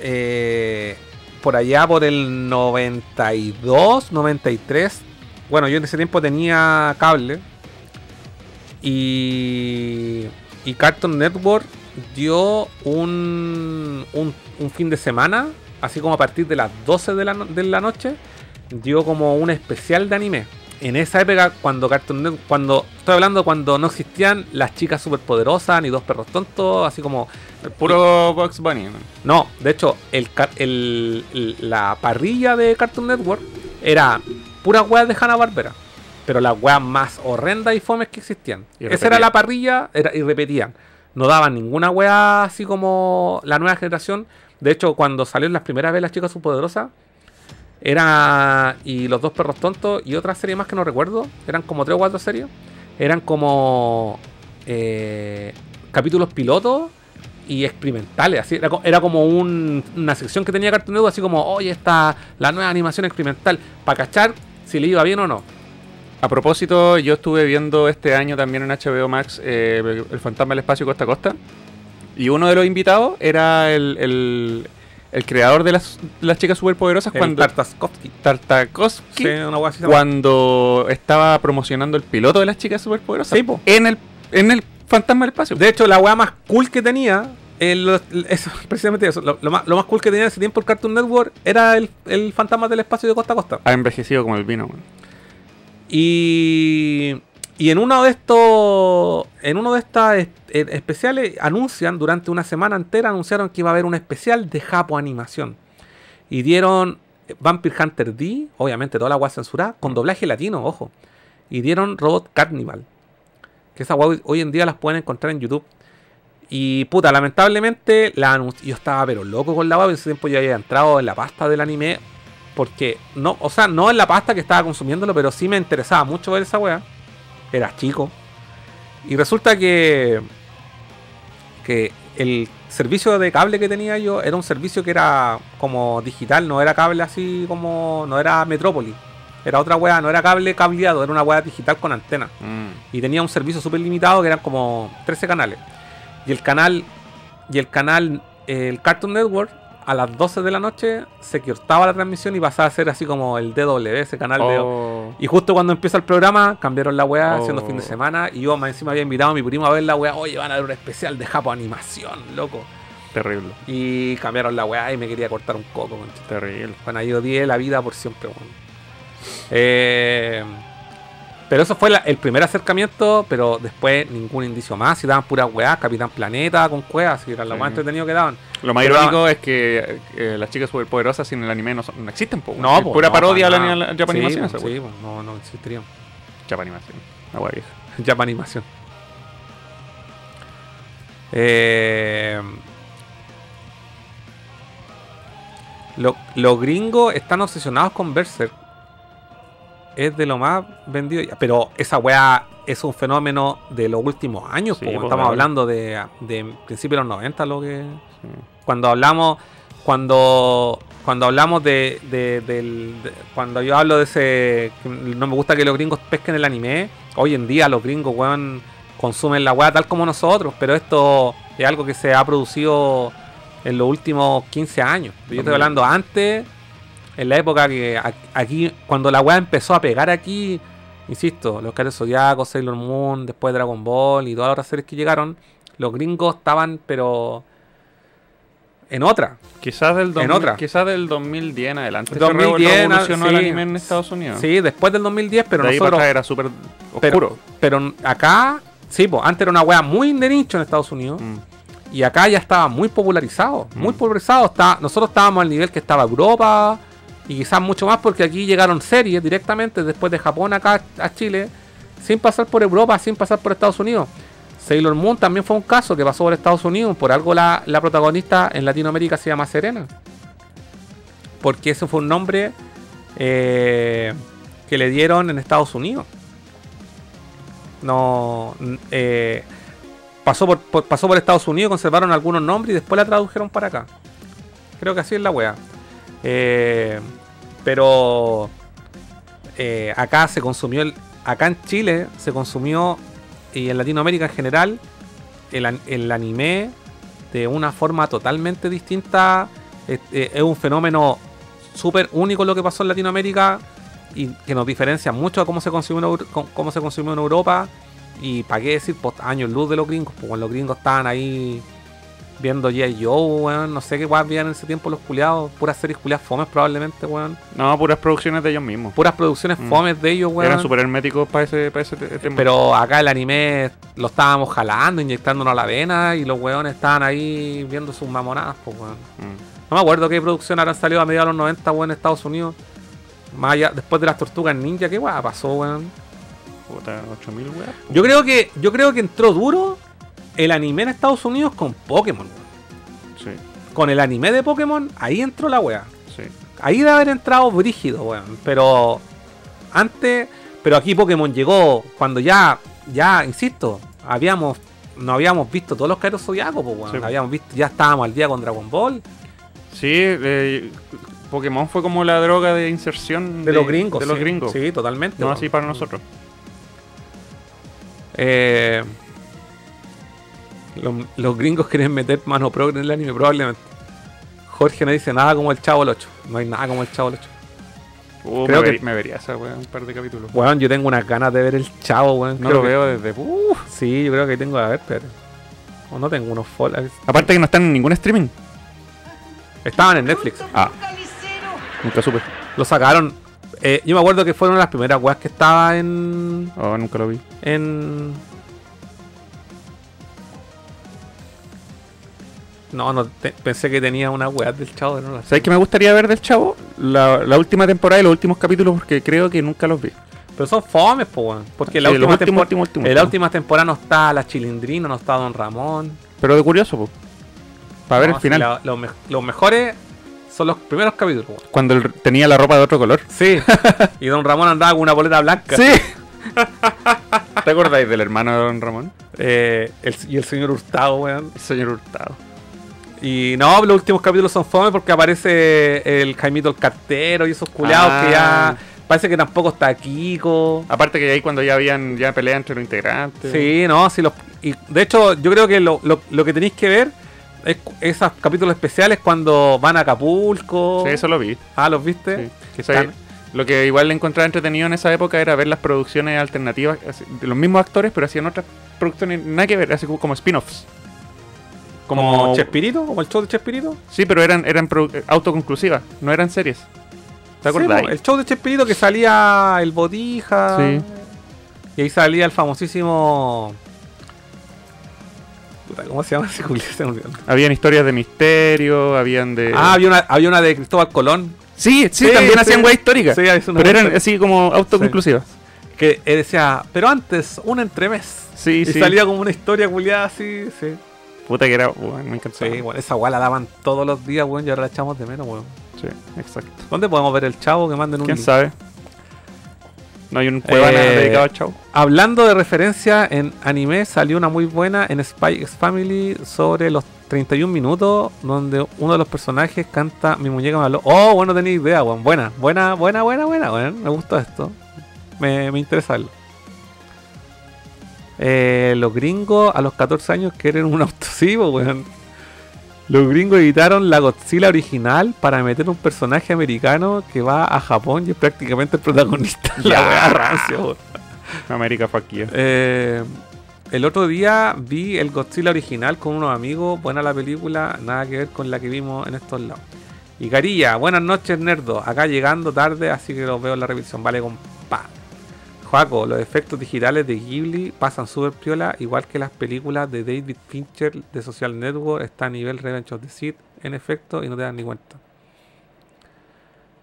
Eh, por allá, por el noventa y dos, noventa y tres. Bueno, yo en ese tiempo tenía cable y, y Cartoon Network dio un, un, un fin de semana, así como a partir de las doce de la, de la noche, dio como un especial de anime. En esa época, cuando Cartoon Network, cuando estoy hablando cuando no existían las chicas superpoderosas ni dos perros tontos, así como... El puro Bugs Bunny. No, de hecho, el, el, el, la parrilla de Cartoon Network era... puras weas de Hanna-Barbera, pero las weas más horrendas y fomes que existían. Esa era la parrilla, era, y repetían. No daban ninguna wea así como la nueva generación. De hecho, cuando salieron las primeras veces las chicas superpoderosas, era... y los dos perros tontos, y otra serie más que no recuerdo, eran como tres o cuatro series, eran como eh, capítulos pilotos y experimentales, así era, era como un, una sección que tenía Cartoon Network, así como, oye, está la nueva animación experimental, para cachar si le iba bien o no. A propósito, yo estuve viendo este año también en H B O Max eh, El Fantasma del Espacio Costa a Costa, y uno de los invitados era el, el, el creador de las, las chicas superpoderosas, el cuando Tartakovsky, Tartakovsky sí, una cuando estaba promocionando el piloto de las chicas superpoderosas, sí, en el en el Fantasma del Espacio. De hecho, la weá más cool que tenía, el, eso, precisamente eso, lo, lo, más, lo más cool que tenía en ese tiempo el Cartoon Network era el, el Fantasma del Espacio de Costa a Costa. Ha envejecido como el vino, man. Y, y en uno de estos, en uno de estos especiales, anuncian durante una semana entera, anunciaron que iba a haber un especial de Japo Animación. Y dieron Vampire Hunter D, obviamente toda la weá censurada, con doblaje latino, ojo. Y dieron Robot Carnival. Que esas guay hoy en día las pueden encontrar en YouTube. Y puta, lamentablemente la yo estaba pero loco con la guay. En ese tiempo yo había entrado en la pasta del anime. Porque, no, o sea, no en la pasta que estaba consumiéndolo, pero sí me interesaba mucho ver esa weá. Era chico. Y resulta que que el servicio de cable que tenía yo era un servicio que era como digital, no era cable así como... no era Metrópoli. Era otra weá, no era cable cableado, era una weá digital con antena. Mm. Y tenía un servicio súper limitado que eran como trece canales. Y el canal, y el canal, el Cartoon Network, a las doce de la noche se cortaba la transmisión y pasaba a ser así como el D W, ese canal oh. de... Y justo cuando empieza el programa, cambiaron la weá, oh. haciendo fin de semana. Y yo más encima había invitado a mi primo a ver la weá. Oye, van a ver un especial de Japo Animación, loco. Terrible. Y cambiaron la weá y me quería cortar un coco, man. Terrible. Bueno, yo odié la vida por siempre, man. Eh, pero eso fue la, el primer acercamiento, pero después ningún indicio más. Si daban pura weá, Capitán Planeta con cuevas, si era lo más entretenido que daban. Lo más irónico es que eh, las chicas superpoderosas sin el anime no, son, no existen. Po, no, es po, pura no, parodia a la, la Japanimación. Sí, esa, sí, no, no existirían. Japanimación, la weá vieja. Japanimación. Eh, lo, los gringos están obsesionados con Berserk. Es de lo más vendido. Pero esa weá es un fenómeno de los últimos años. Sí, po, estamos vale. hablando de, de principios de los noventa. Lo que, sí. Cuando hablamos. Cuando. Cuando hablamos de, de, de, de. Cuando yo hablo de ese. No me gusta que los gringos pesquen el anime. Hoy en día los gringos, weón, consumen la weá tal como nosotros. Pero esto es algo que se ha producido en los últimos quince años. Yo También. estoy hablando antes. En la época que aquí, cuando la weá empezó a pegar aquí, insisto, los Caballeros Zodiacos, Sailor Moon, después Dragon Ball y todas las otras series que llegaron, los gringos estaban, pero en otra. Quizás del, en otra. Quizás del dos mil diez en adelante. dos mil diez evolucionó sí, el anime en Estados Unidos. Sí, después del dos mil diez, pero de ahí nosotros... Para era súper oscuro. Pero, pero acá, sí, pues antes era una weá muy de nicho en Estados Unidos. Mm. Y acá ya estaba muy popularizado, mm. muy popularizado. Está, nosotros estábamos al nivel que estaba Europa... Y quizás mucho más porque aquí llegaron series directamente después de Japón acá a Chile, sin pasar por Europa, sin pasar por Estados Unidos. Sailor Moon también fue un caso que pasó por Estados Unidos. Por algo la, la protagonista en Latinoamérica se llama Serena. Porque ese fue un nombre eh, que le dieron en Estados Unidos. No eh, pasó, por, por, pasó por Estados Unidos, conservaron algunos nombres y después la tradujeron para acá. Creo que así es la wea. Eh, pero eh, acá se consumió el, acá en Chile se consumió y en Latinoamérica en general el, el anime de una forma totalmente distinta. Es, es un fenómeno súper único lo que pasó en Latinoamérica y que nos diferencia mucho a cómo se consumió en, cómo se consumió en Europa. Y para qué decir, pues, años luz de los gringos, pues cuando los gringos estaban ahí viendo G I Joe, weón, no sé qué weón habían en ese tiempo los culiados, puras series culiadas fomes probablemente, weón. No, puras producciones de ellos mismos. Puras producciones mm. fomes de ellos, weón. Eran súper herméticos para ese, para ese tema. Pero acá el anime lo estábamos jalando, inyectándonos a la vena y los weones estaban ahí viendo sus mamonadas, pues, weón. Mm. No me acuerdo qué producción habrán salido a mediados de los noventa, weón, en Estados Unidos. Más allá, después de las Tortugas Ninja, qué weón pasó, weón. Puta, ocho mil, weón. Yo creo que, yo creo que entró duro el anime en Estados Unidos con Pokémon. Sí. Con el anime de Pokémon, ahí entró la weá. Sí. Ahí debe haber entrado brígido, weón. Pero antes... Pero aquí Pokémon llegó cuando ya... Ya, insisto, habíamos... No habíamos visto todos los Caballeros Zodiacos, pues, weón. Sí. Habíamos visto... Ya estábamos al día con Dragon Ball. Sí, eh, Pokémon fue como la droga de inserción... De, de los gringos. De sí. los gringos. Sí, totalmente. No, weón, así para nosotros. Eh... Los, los gringos quieren meter mano progre en el anime, probablemente. Jorge no dice nada como el Chavo del ocho. No hay nada como el Chavo del ocho. Uh, Creo me, ver, que me vería esa, weón, un par de capítulos. Weón, yo tengo unas ganas de ver el Chavo, weón. No creo lo que... veo desde... Uh, sí, yo creo que tengo... A ver, pero... O no tengo unos followers. Aparte que no están en ningún streaming. Estaban en Netflix. Ah. Nunca supe. Lo sacaron. Eh, yo me acuerdo que fueron las primeras weas que estaba en... Oh, nunca lo vi. En... No, no te, pensé que tenía una weá del Chavo. No, ¿sabes que me gustaría ver del Chavo? La, la última temporada y los últimos capítulos, porque creo que nunca los vi. Pero son fomes, po, weón. Porque sí, la última último, último, último, en la última temporada no está la Chilindrina, no está Don Ramón. Pero de curioso, po. Para no, ver el final. La, lo me, los mejores son los primeros capítulos, weón. Cuando el, tenía la ropa de otro color. Sí. Y Don Ramón andaba con una boleta blanca. Sí. ¿Te acordáis del hermano de Don Ramón? Eh, el, y el señor Hurtado, weón. El señor Hurtado. Y no, los últimos capítulos son fome porque aparece el Jaimito el Cartero y esos culeados ah. que ya... Parece que tampoco está Kiko. Aparte que ahí cuando ya habían ya pelea entre los integrantes. Sí, no, sí los... Y de hecho, yo creo que lo, lo, lo que tenéis que ver es esos capítulos especiales cuando van a Acapulco. Sí, eso lo vi. Ah, ¿los viste? Sí. Que lo que igual le encontraba entretenido en esa época era ver las producciones alternativas. Así, de los mismos actores, pero hacían otras producciones nada que ver, así como, como spin-offs. Como, ¿Como Chespirito? ¿Como el show de Chespirito? Sí, pero eran, eran autoconclusivas, no eran series. ¿Te acordás? Sí, el show de Chespirito que salía el Botija. Sí. Y ahí salía el famosísimo... Puta, ¿cómo se llama ese culiado? Habían historias de misterio, habían de... Ah, había una, había una de Cristóbal Colón. Sí, sí, sí, también sí, hacían weá histórica. Sí, pero eran así como autoconclusivas. Sí. Que eh, decía, pero antes, un entremés. Sí, y sí. salía como una historia culiada así, sí. Puta que era, bueno, me encantó. Sí, bueno, esa weá la daban todos los días, weón, y ahora la echamos de menos, weón. Sí, exacto. ¿Dónde podemos ver el Chavo? Que manden un... ¿Quién sabe? No hay un cueva eh, dedicado al Chavo. Hablando de referencia, en anime salió una muy buena en Spy X Family sobre los treinta y un minutos, donde uno de los personajes canta Mi muñeca me habló. Oh, bueno, tenía idea, weón. Buena, buena, buena, buena, buena, weón. Me gusta esto. Me, me interesa algo. Eh, los gringos a los catorce años quieren un auto, sí, weón. Los gringos editaron la Godzilla original para meter un personaje americano que va a Japón y es prácticamente el protagonista. La wea rancio. América fucking. Eh, el otro día vi el Godzilla original con unos amigos. Buena la película, nada que ver con la que vimos en estos lados. Y Carilla, buenas noches, Nerdo. Acá llegando tarde, así que los veo en la revisión. Vale, compa. Joaco, los efectos digitales de Ghibli pasan súper piola, igual que las películas de David Fincher de Social Network. Está a nivel Revenge of the Sith en efecto y no te dan ni cuenta.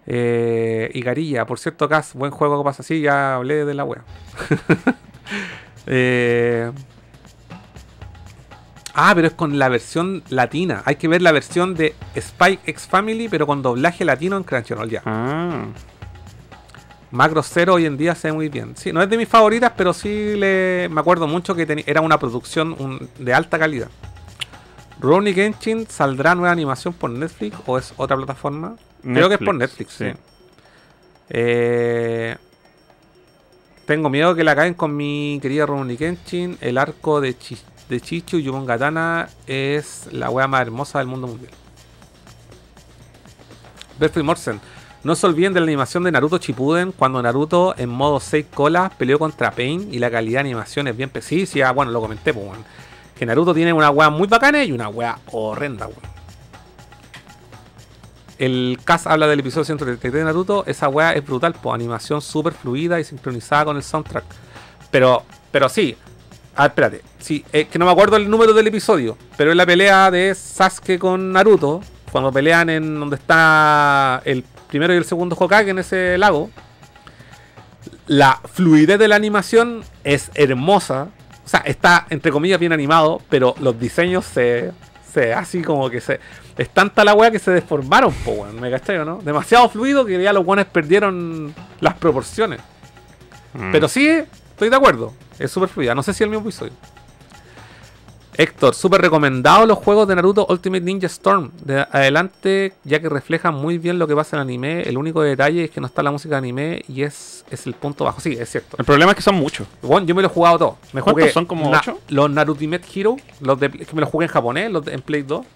Eh, y Carilla, por cierto, Cas, buen juego que pasa así, ya hablé de la wea. eh, ah, pero es con la versión latina. Hay que ver la versión de Spy X Family, pero con doblaje latino en Crunchyroll ya. Ah. Macross cero hoy en día se ve muy bien. Sí, no es de mis favoritas, pero sí le... me acuerdo mucho que era una producción un... de alta calidad. Rurouni Kenshin, ¿saldrá nueva animación por Netflix o es otra plataforma? Netflix, creo que es por Netflix, sí. sí. Eh... Tengo miedo que la caen con mi querida Rurouni Kenshin. El arco de, Chi... de Chichu Yubon Katana es la wea más hermosa del mundo mundial. Bertry Morsen. No se olviden de la animación de Naruto Shippuden, cuando Naruto en modo seis colas peleó contra Pain y la calidad de animación es bien precisa. Bueno, lo comenté, pues, bueno, que Naruto tiene una wea muy bacana y una wea horrenda, weón. El Cas habla del episodio ciento treinta y tres de Naruto. Esa wea es brutal, pues, animación súper fluida y sincronizada con el soundtrack. Pero, pero sí. Ah, espérate. Sí, es que no me acuerdo el número del episodio, pero es la pelea de Sasuke con Naruto, cuando pelean en donde está el primero y el segundo Hokage en ese lago. La fluidez de la animación es hermosa. O sea, está entre comillas bien animado, pero los diseños se... se así como que se... es tanta la wea que se deformaron, po, weón. ¿Me cachai o no? Demasiado fluido que ya los guanes perdieron las proporciones. Mm. Pero sí, estoy de acuerdo. Es súper fluida. No sé si el mismo episodio. Héctor, súper recomendado los juegos de Naruto Ultimate Ninja Storm de adelante, ya que reflejan muy bien lo que pasa en anime. El único detalle es que no está la música de anime y es, es el punto bajo. Sí, es cierto. El problema es que son muchos. Bueno, yo me lo he jugado todo. Me ¿Cuántos jugué son? ¿Como ocho? Los Naruto Ultimate Hero, los de, que me los jugué en japonés, los de, en Play dos.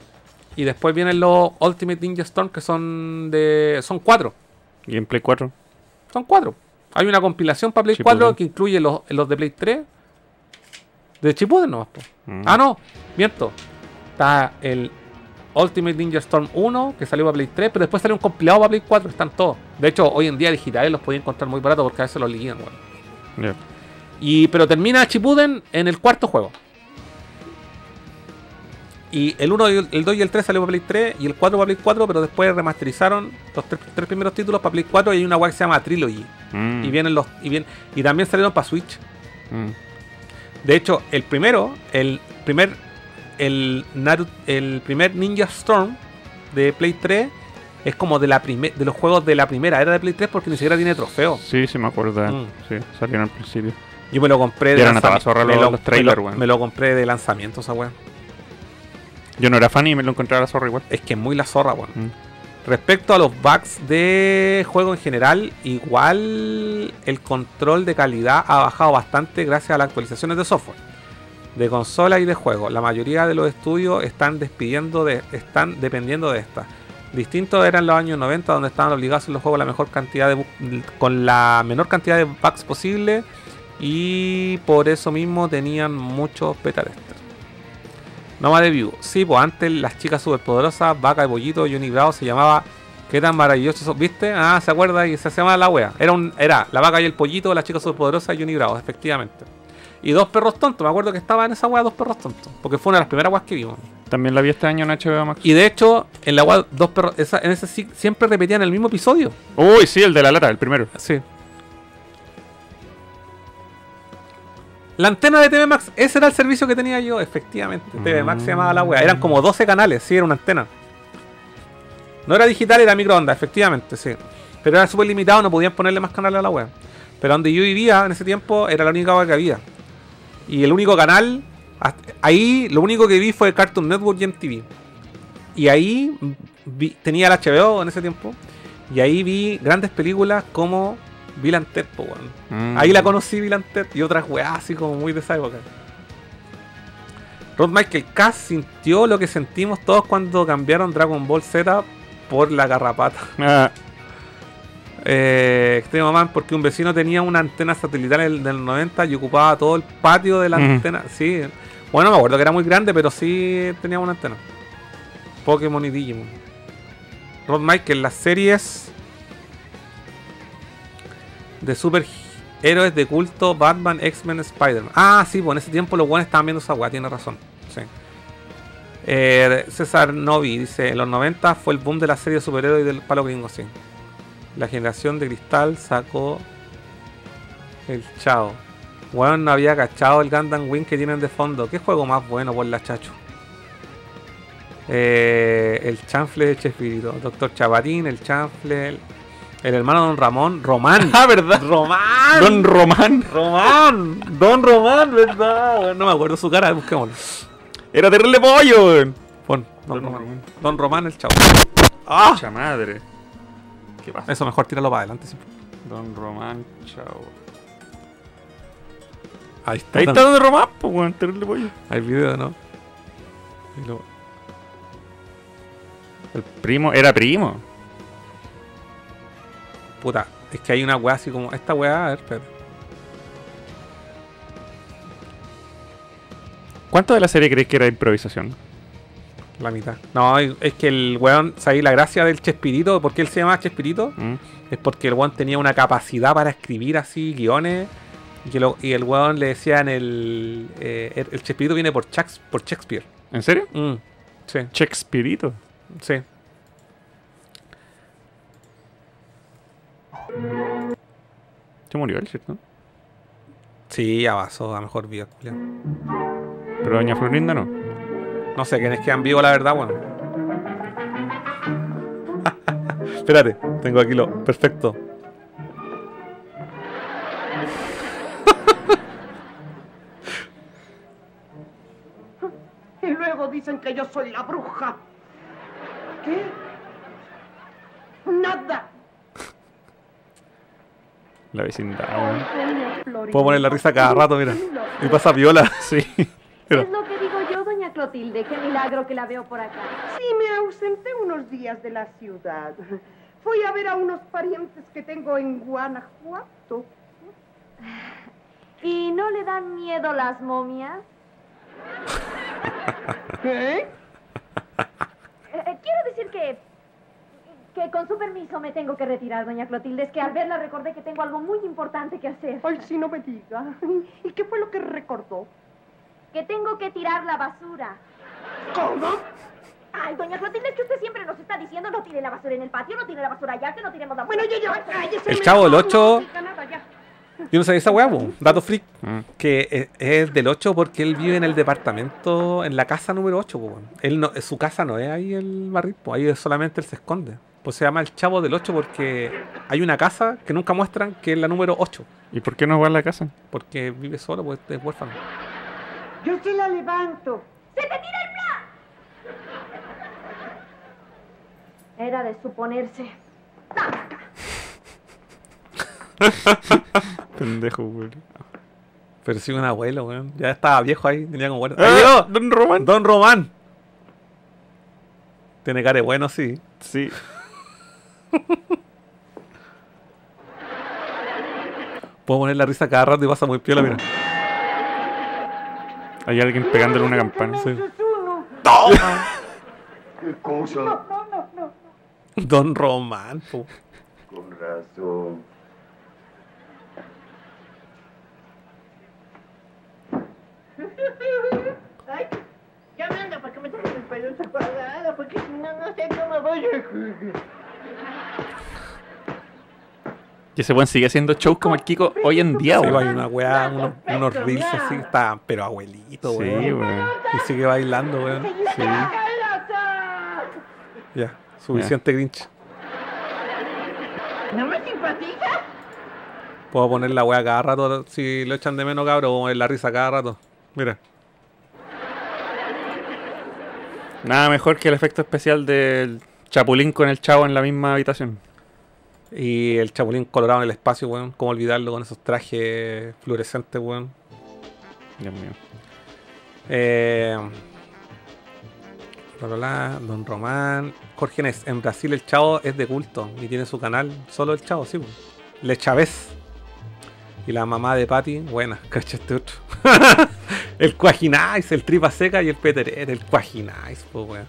Y después vienen los Ultimate Ninja Storm, que son de... son cuatro. ¿Y en Play cuatro? Son cuatro. Hay una compilación para Play cuatro que incluye los, los de Play tres. De Chipuden nomás, pues. Mm. Ah, no, miento. Está el Ultimate Ninja Storm uno, que salió para Play tres, pero después salió un compilado para Play cuatro. Están todos. De hecho, hoy en día digitales los podía encontrar muy barato porque a veces los liquidan, weón. Bueno. Yeah. Y pero termina Chipuden en el cuarto juego. Y el uno, el dos y el tres salió para Play tres y el cuatro para Play cuatro, pero después remasterizaron los tres, tres primeros títulos para Play cuatro y hay una guay que se llama Trilogy. Mm. Y vienen los... Y, bien, y también salieron para Switch. Mm. De hecho, el primero, el primer el, Naruto, el primer Ninja Storm de Play tres es como de la primer, de los juegos de la primera era de Play tres porque ni siquiera tiene trofeo. Sí, sí me acuerdo. Mm. Sí, salieron al principio. Yo me lo compré de lanzamiento. Me, me, me lo compré de lanzamiento esa weá. Yo no era fan y me lo encontré a la zorra igual. Es que es muy la zorra, weón. Mm. Respecto a los bugs de juego en general, igual el control de calidad ha bajado bastante gracias a las actualizaciones de software, de consola y de juego. La mayoría de los estudios están despidiendo de, están dependiendo de estas. Distintos eran los años noventa, donde estaban obligados en los juegos la mejor cantidad de, con la menor cantidad de bugs posible, y por eso mismo tenían muchos beta testers. Noma de View. Sí, pues antes las chicas superpoderosas, Vaca y Pollito, Johnny Bravo se llamaba Qué tan maravilloso eso, ¿viste? Ah, se acuerda y se llama la wea. Era un, era la vaca y el pollito, la chica superpoderosa y Unibrados, efectivamente. Y dos perros tontos, me acuerdo que estaba en esa wea dos perros tontos, porque fue una de las primeras weas que vimos. También la vi este año en H B O Max. Y de hecho, en la wea dos perros, esa, en ese siempre repetían el mismo episodio. Uy, sí, el de la lata, el primero. Sí. La antena de T V Max, ese era el servicio que tenía yo, efectivamente. Mm. T V Max se llamaba la wea. Eran como doce canales, sí, era una antena. No era digital, era microondas, efectivamente, sí. Pero era súper limitado, no podían ponerle más canales a la web. Pero donde yo vivía en ese tiempo era la única web que había. Y el único canal, ahí lo único que vi fue Cartoon Network y M T V. Y ahí vi, tenía el H B O en ese tiempo. Y ahí vi grandes películas como Bill and Ted, po, bueno. Mm. Ahí la conocí, Bill and Ted, y otras weas así como muy de esa época. Rod Michael Cass sintió lo que sentimos todos cuando cambiaron Dragon Ball Z por la garrapata. Ah. Eh, este mamán, porque un vecino tenía una antena satelital en el, del noventa y ocupaba todo el patio de la mm. antena. Sí, bueno, me acuerdo que era muy grande, pero sí tenía una antena. Pokémon y Digimon. Rod Michael, las series de superhéroes de culto: Batman, X-Men, Spider-Man. Ah, sí, pues en ese tiempo los buenos estaban viendo esa weá, tiene razón. Sí. Eh, César Novi dice: en los noventa fue el boom de la serie de superhéroes y del palo gringo, sí. La generación de cristal sacó el chao. Bueno, no había cachado el Gundam Wing que tienen de fondo. ¿Qué juego más bueno por la chacho? Eh, el chanfle de Chespirito, Doctor Chapatín, el chanfle, el, el hermano Don Ramón, Román. Ah, ¿verdad? Román. Don Román. Román. Don Román, ¿verdad? No me acuerdo su cara, busquémoslo. Era terrible pollo. Pon, Don, Don Román. Román. Don Román el chavo. ¡Ah! Mucha madre. ¿Qué pasa? Eso, mejor tíralo para adelante siempre. Don Román, chavo. Ahí está. Ahí está Don Román, pues, weón. Terrible pollo. Hay video, ¿no? Lo... El primo, era primo. Puta, es que hay una weá así como. Esta weá, a ver, espérate. ¿Cuánto de la serie crees que era improvisación? La mitad. No, es que el weón, ¿sabéis la gracia del Chespirito? ¿Por qué él se llamaba Chespirito? Mm. Es porque el weón tenía una capacidad para escribir así guiones. Y, lo, y el weón le decían el. Eh, el, el Chespirito viene por, Chax, por Shakespeare. ¿En serio? Mm, sí. ¿Chespirito? Sí. Se murió el shit, ¿no? Sí, ya pasó, a lo mejor vía, Julián. Pero doña Florinda no. No sé quiénes quedan vivos, la verdad, bueno. Espérate, tengo aquí lo perfecto. Y luego dicen que yo soy la bruja. ¿Qué? Nada. La vecindad. ¿No? Puedo poner la risa cada rato, mira. Y pasa viola, sí. Es lo que digo yo, doña Clotilde, qué milagro que la veo por acá. Sí, me ausenté unos días de la ciudad. Fui a ver a unos parientes que tengo en Guanajuato. ¿Y no le dan miedo las momias? ¿Qué? Eh, quiero decir que... que con su permiso me tengo que retirar, doña Clotilde. Es que al verla recordé que tengo algo muy importante que hacer. Ay, si no me diga. ¿Y qué fue lo que recordó? Que tengo que tirar la basura. ¿Cómo? Ay, doña Clotilde, es que usted siempre nos está diciendo no tire la basura en el patio, no tire la basura allá, que no tiremos la basura. Bueno, yo, yo, cállese. El Chavo del ocho... Yo no sabía esa hueá, dato freak, mm. que es del ocho porque él vive en el departamento, en la casa número ocho, po. Él no, su casa no es ahí el barril, po. Ahí solamente él se esconde. Pues se llama el Chavo del ocho porque hay una casa que nunca muestran que es la número ocho. ¿Y por qué no va a la casa? Porque vive solo, pues es huérfano. Yo se la levanto. ¡Se te tira el plan! Era de suponerse. ¡Taca! Pendejo, güey. Pero sí, un abuelo, güey. Ya estaba viejo ahí, tenía como bueno. ¡Ah! ¡Don Román! ¡Don Román! Tiene cara de bueno, sí. Sí. Puedo poner la risa cada rato y pasa muy piola, mira. Hay alguien pegándole una campana. Sí. ¡Toma! ¿Qué cosa? No, no, no, no. Don Román, po. Con razón. Ay, ya me anda para que me toque mi pelusa cuadrada, porque si no, no sé cómo voy a jugar. Y ese buen sigue haciendo shows como el Kiko hoy en día, güey. Sí, hay una weá, unos, unos reels así, está, pero abuelito, güey. Sí, güey. Y sigue bailando, güey. Sí. Ya, suficiente grinch. ¿No me simpatizas? Puedo poner la weá cada rato, si lo echan de menos, cabrón, puedo poner la risa cada rato. Mira. Nada mejor que el efecto especial del Chapulín con el Chavo en la misma habitación. Y el Chapulín colorado en el espacio, weón. ¿Cómo olvidarlo con esos trajes fluorescentes, weón? Dios mío. Eh, Don Román. Jorge Nes. En Brasil el Chavo es de culto y tiene su canal. Solo el Chavo, sí, weón. Le Chávez. Y la mamá de Patty. Buena, cachaste otro. El Cuajinais, el Tripa Seca y el Peterere. El Cuajinais, pues, weón.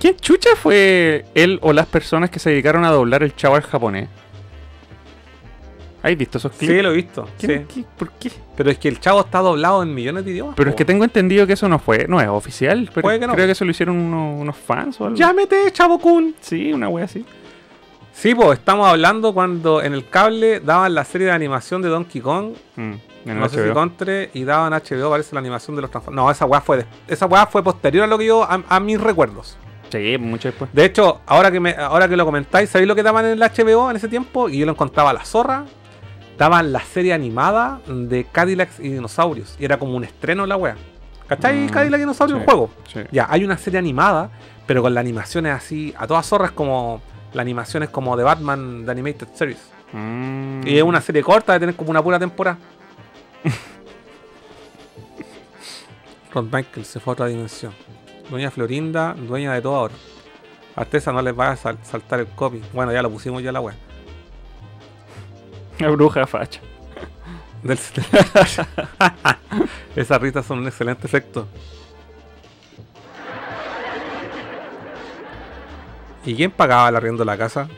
¿Quién chucha fue él o las personas que se dedicaron a doblar el Chavo al japonés? ¿Has visto esos clips? Sí, lo he visto. ¿Quién, sí. ¿qué, ¿Por qué? Pero es que el Chavo está doblado en millones de idiomas. Pero po. es que tengo entendido que eso no fue, no es oficial. Pero Puede que no. Creo que eso lo hicieron unos, unos fans o algo. ¡Llámete, Chavo-kun! Sí, una wea así. Sí, pues estamos hablando cuando en el cable daban la serie de animación de Donkey Kong. Mm, no sé si encontré. Y daban H B O, parece, la animación de los Transformers. No, esa wea fue, de, esa wea fue posterior a lo que yo, a, a mis recuerdos. Sí, mucho después. De hecho, ahora que, me, ahora que lo comentáis, ¿sabéis lo que daban en el H B O en ese tiempo? Y yo lo encontraba a la zorra. Daban la serie animada de Cadillacs y Dinosaurios. Y era como un estreno la wea. ¿Cachai? Mm, Cadillacs y Dinosaurios, sí, un juego. Sí. Ya, hay una serie animada, pero con la animación es así. A todas zorras, como la animación es como de Batman, de Animated Series. Mm. Y es una serie corta de tener como una pura temporada. Ron Michael se fue a otra dimensión. Doña Florinda, dueña de todo ahora. Artesa, no les va a sal saltar el copy. Bueno, ya lo pusimos ya la wea. La bruja facha. Del... Esas risas son un excelente efecto. ¿Y quién pagaba el arriendo de la casa?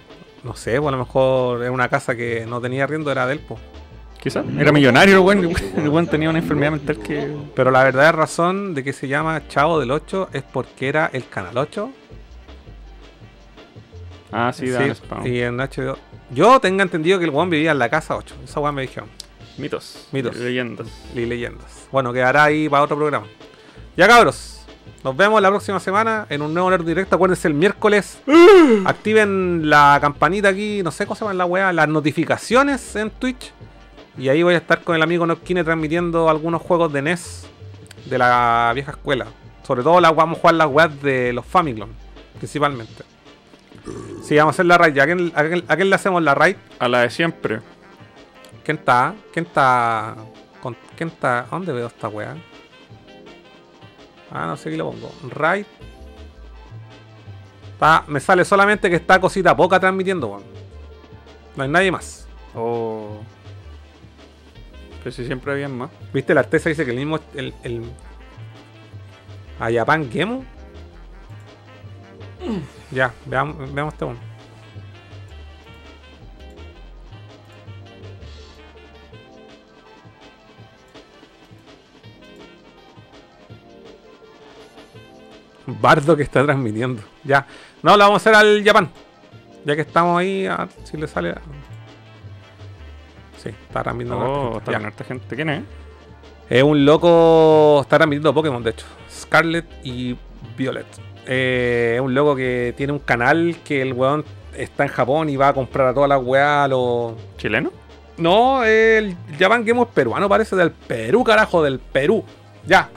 No sé, pues a lo mejor era una casa que no tenía arriendo, era del po. Quizás. Era millonario, weón. El weón tenía una enfermedad mental que... Pero la verdadera razón de que se llama Chavo del ocho es porque era el Canal ocho. Ah, sí, sí. Y en H B O. Yo tengo entendido que el weón vivía en la casa ocho. Esa weón me dijeron. Mitos. Mitos. Y leyendas. Y leyendas. Bueno, quedará ahí para otro programa. Ya, cabros. Nos vemos la próxima semana en un nuevo Nerdo Directo. Acuérdense, el miércoles activen la campanita aquí. No sé cómo se llama la weá. Las notificaciones en Twitch. Y ahí voy a estar con el amigo Nokine transmitiendo algunos juegos de N E S de la vieja escuela. Sobre todo la, vamos a jugar las weas de los Famiclone, principalmente. Sí, vamos a hacer la raid. ¿A quién, a quién, a quién le hacemos la raid? A la de siempre. ¿Quién está? ¿Quién está? Con, ¿Quién está? ¿A dónde veo esta wea? Ah, no sé qué le pongo. Raid. Ah, me sale solamente que está Cosita Poca transmitiendo, bueno. No hay nadie más. Oh... Pero si siempre había más. ¿Viste? La Artesa dice que el mismo... El, el... Ayapan Gemo. Ya, veamos, veamos este uno. Bardo que está transmitiendo. Ya. No, lo vamos a hacer al Japán. Ya que estamos ahí, a ver si le sale... Sí, está transmitiendo. Oh, está con harta gente. ¿Quién es? Es un loco. Está transmitiendo Pokémon, de hecho. Scarlet y Violet. Eh, es un loco que tiene un canal que el weón está en Japón y va a comprar a todas las weas. Los... ¿Chileno? No, el Japan Game es peruano, parece. Del Perú, carajo, del Perú. Ya.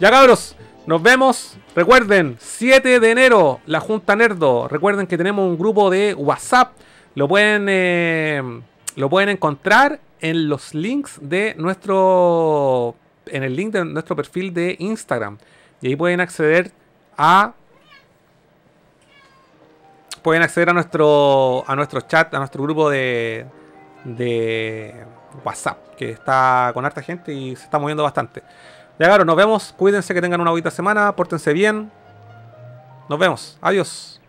Ya, cabros. Nos vemos. Recuerden, siete de enero, la Junta Nerdo. Recuerden que tenemos un grupo de WhatsApp. Lo pueden. Eh, Lo pueden encontrar en los links de nuestro. En el link de nuestro perfil de Instagram. Y ahí pueden acceder a. Pueden acceder a nuestro. A nuestro chat, a nuestro grupo de. De WhatsApp. Que está con harta gente y se está moviendo bastante. Ya, claro, nos vemos. Cuídense, que tengan una bonita semana. Pórtense bien. Nos vemos. Adiós.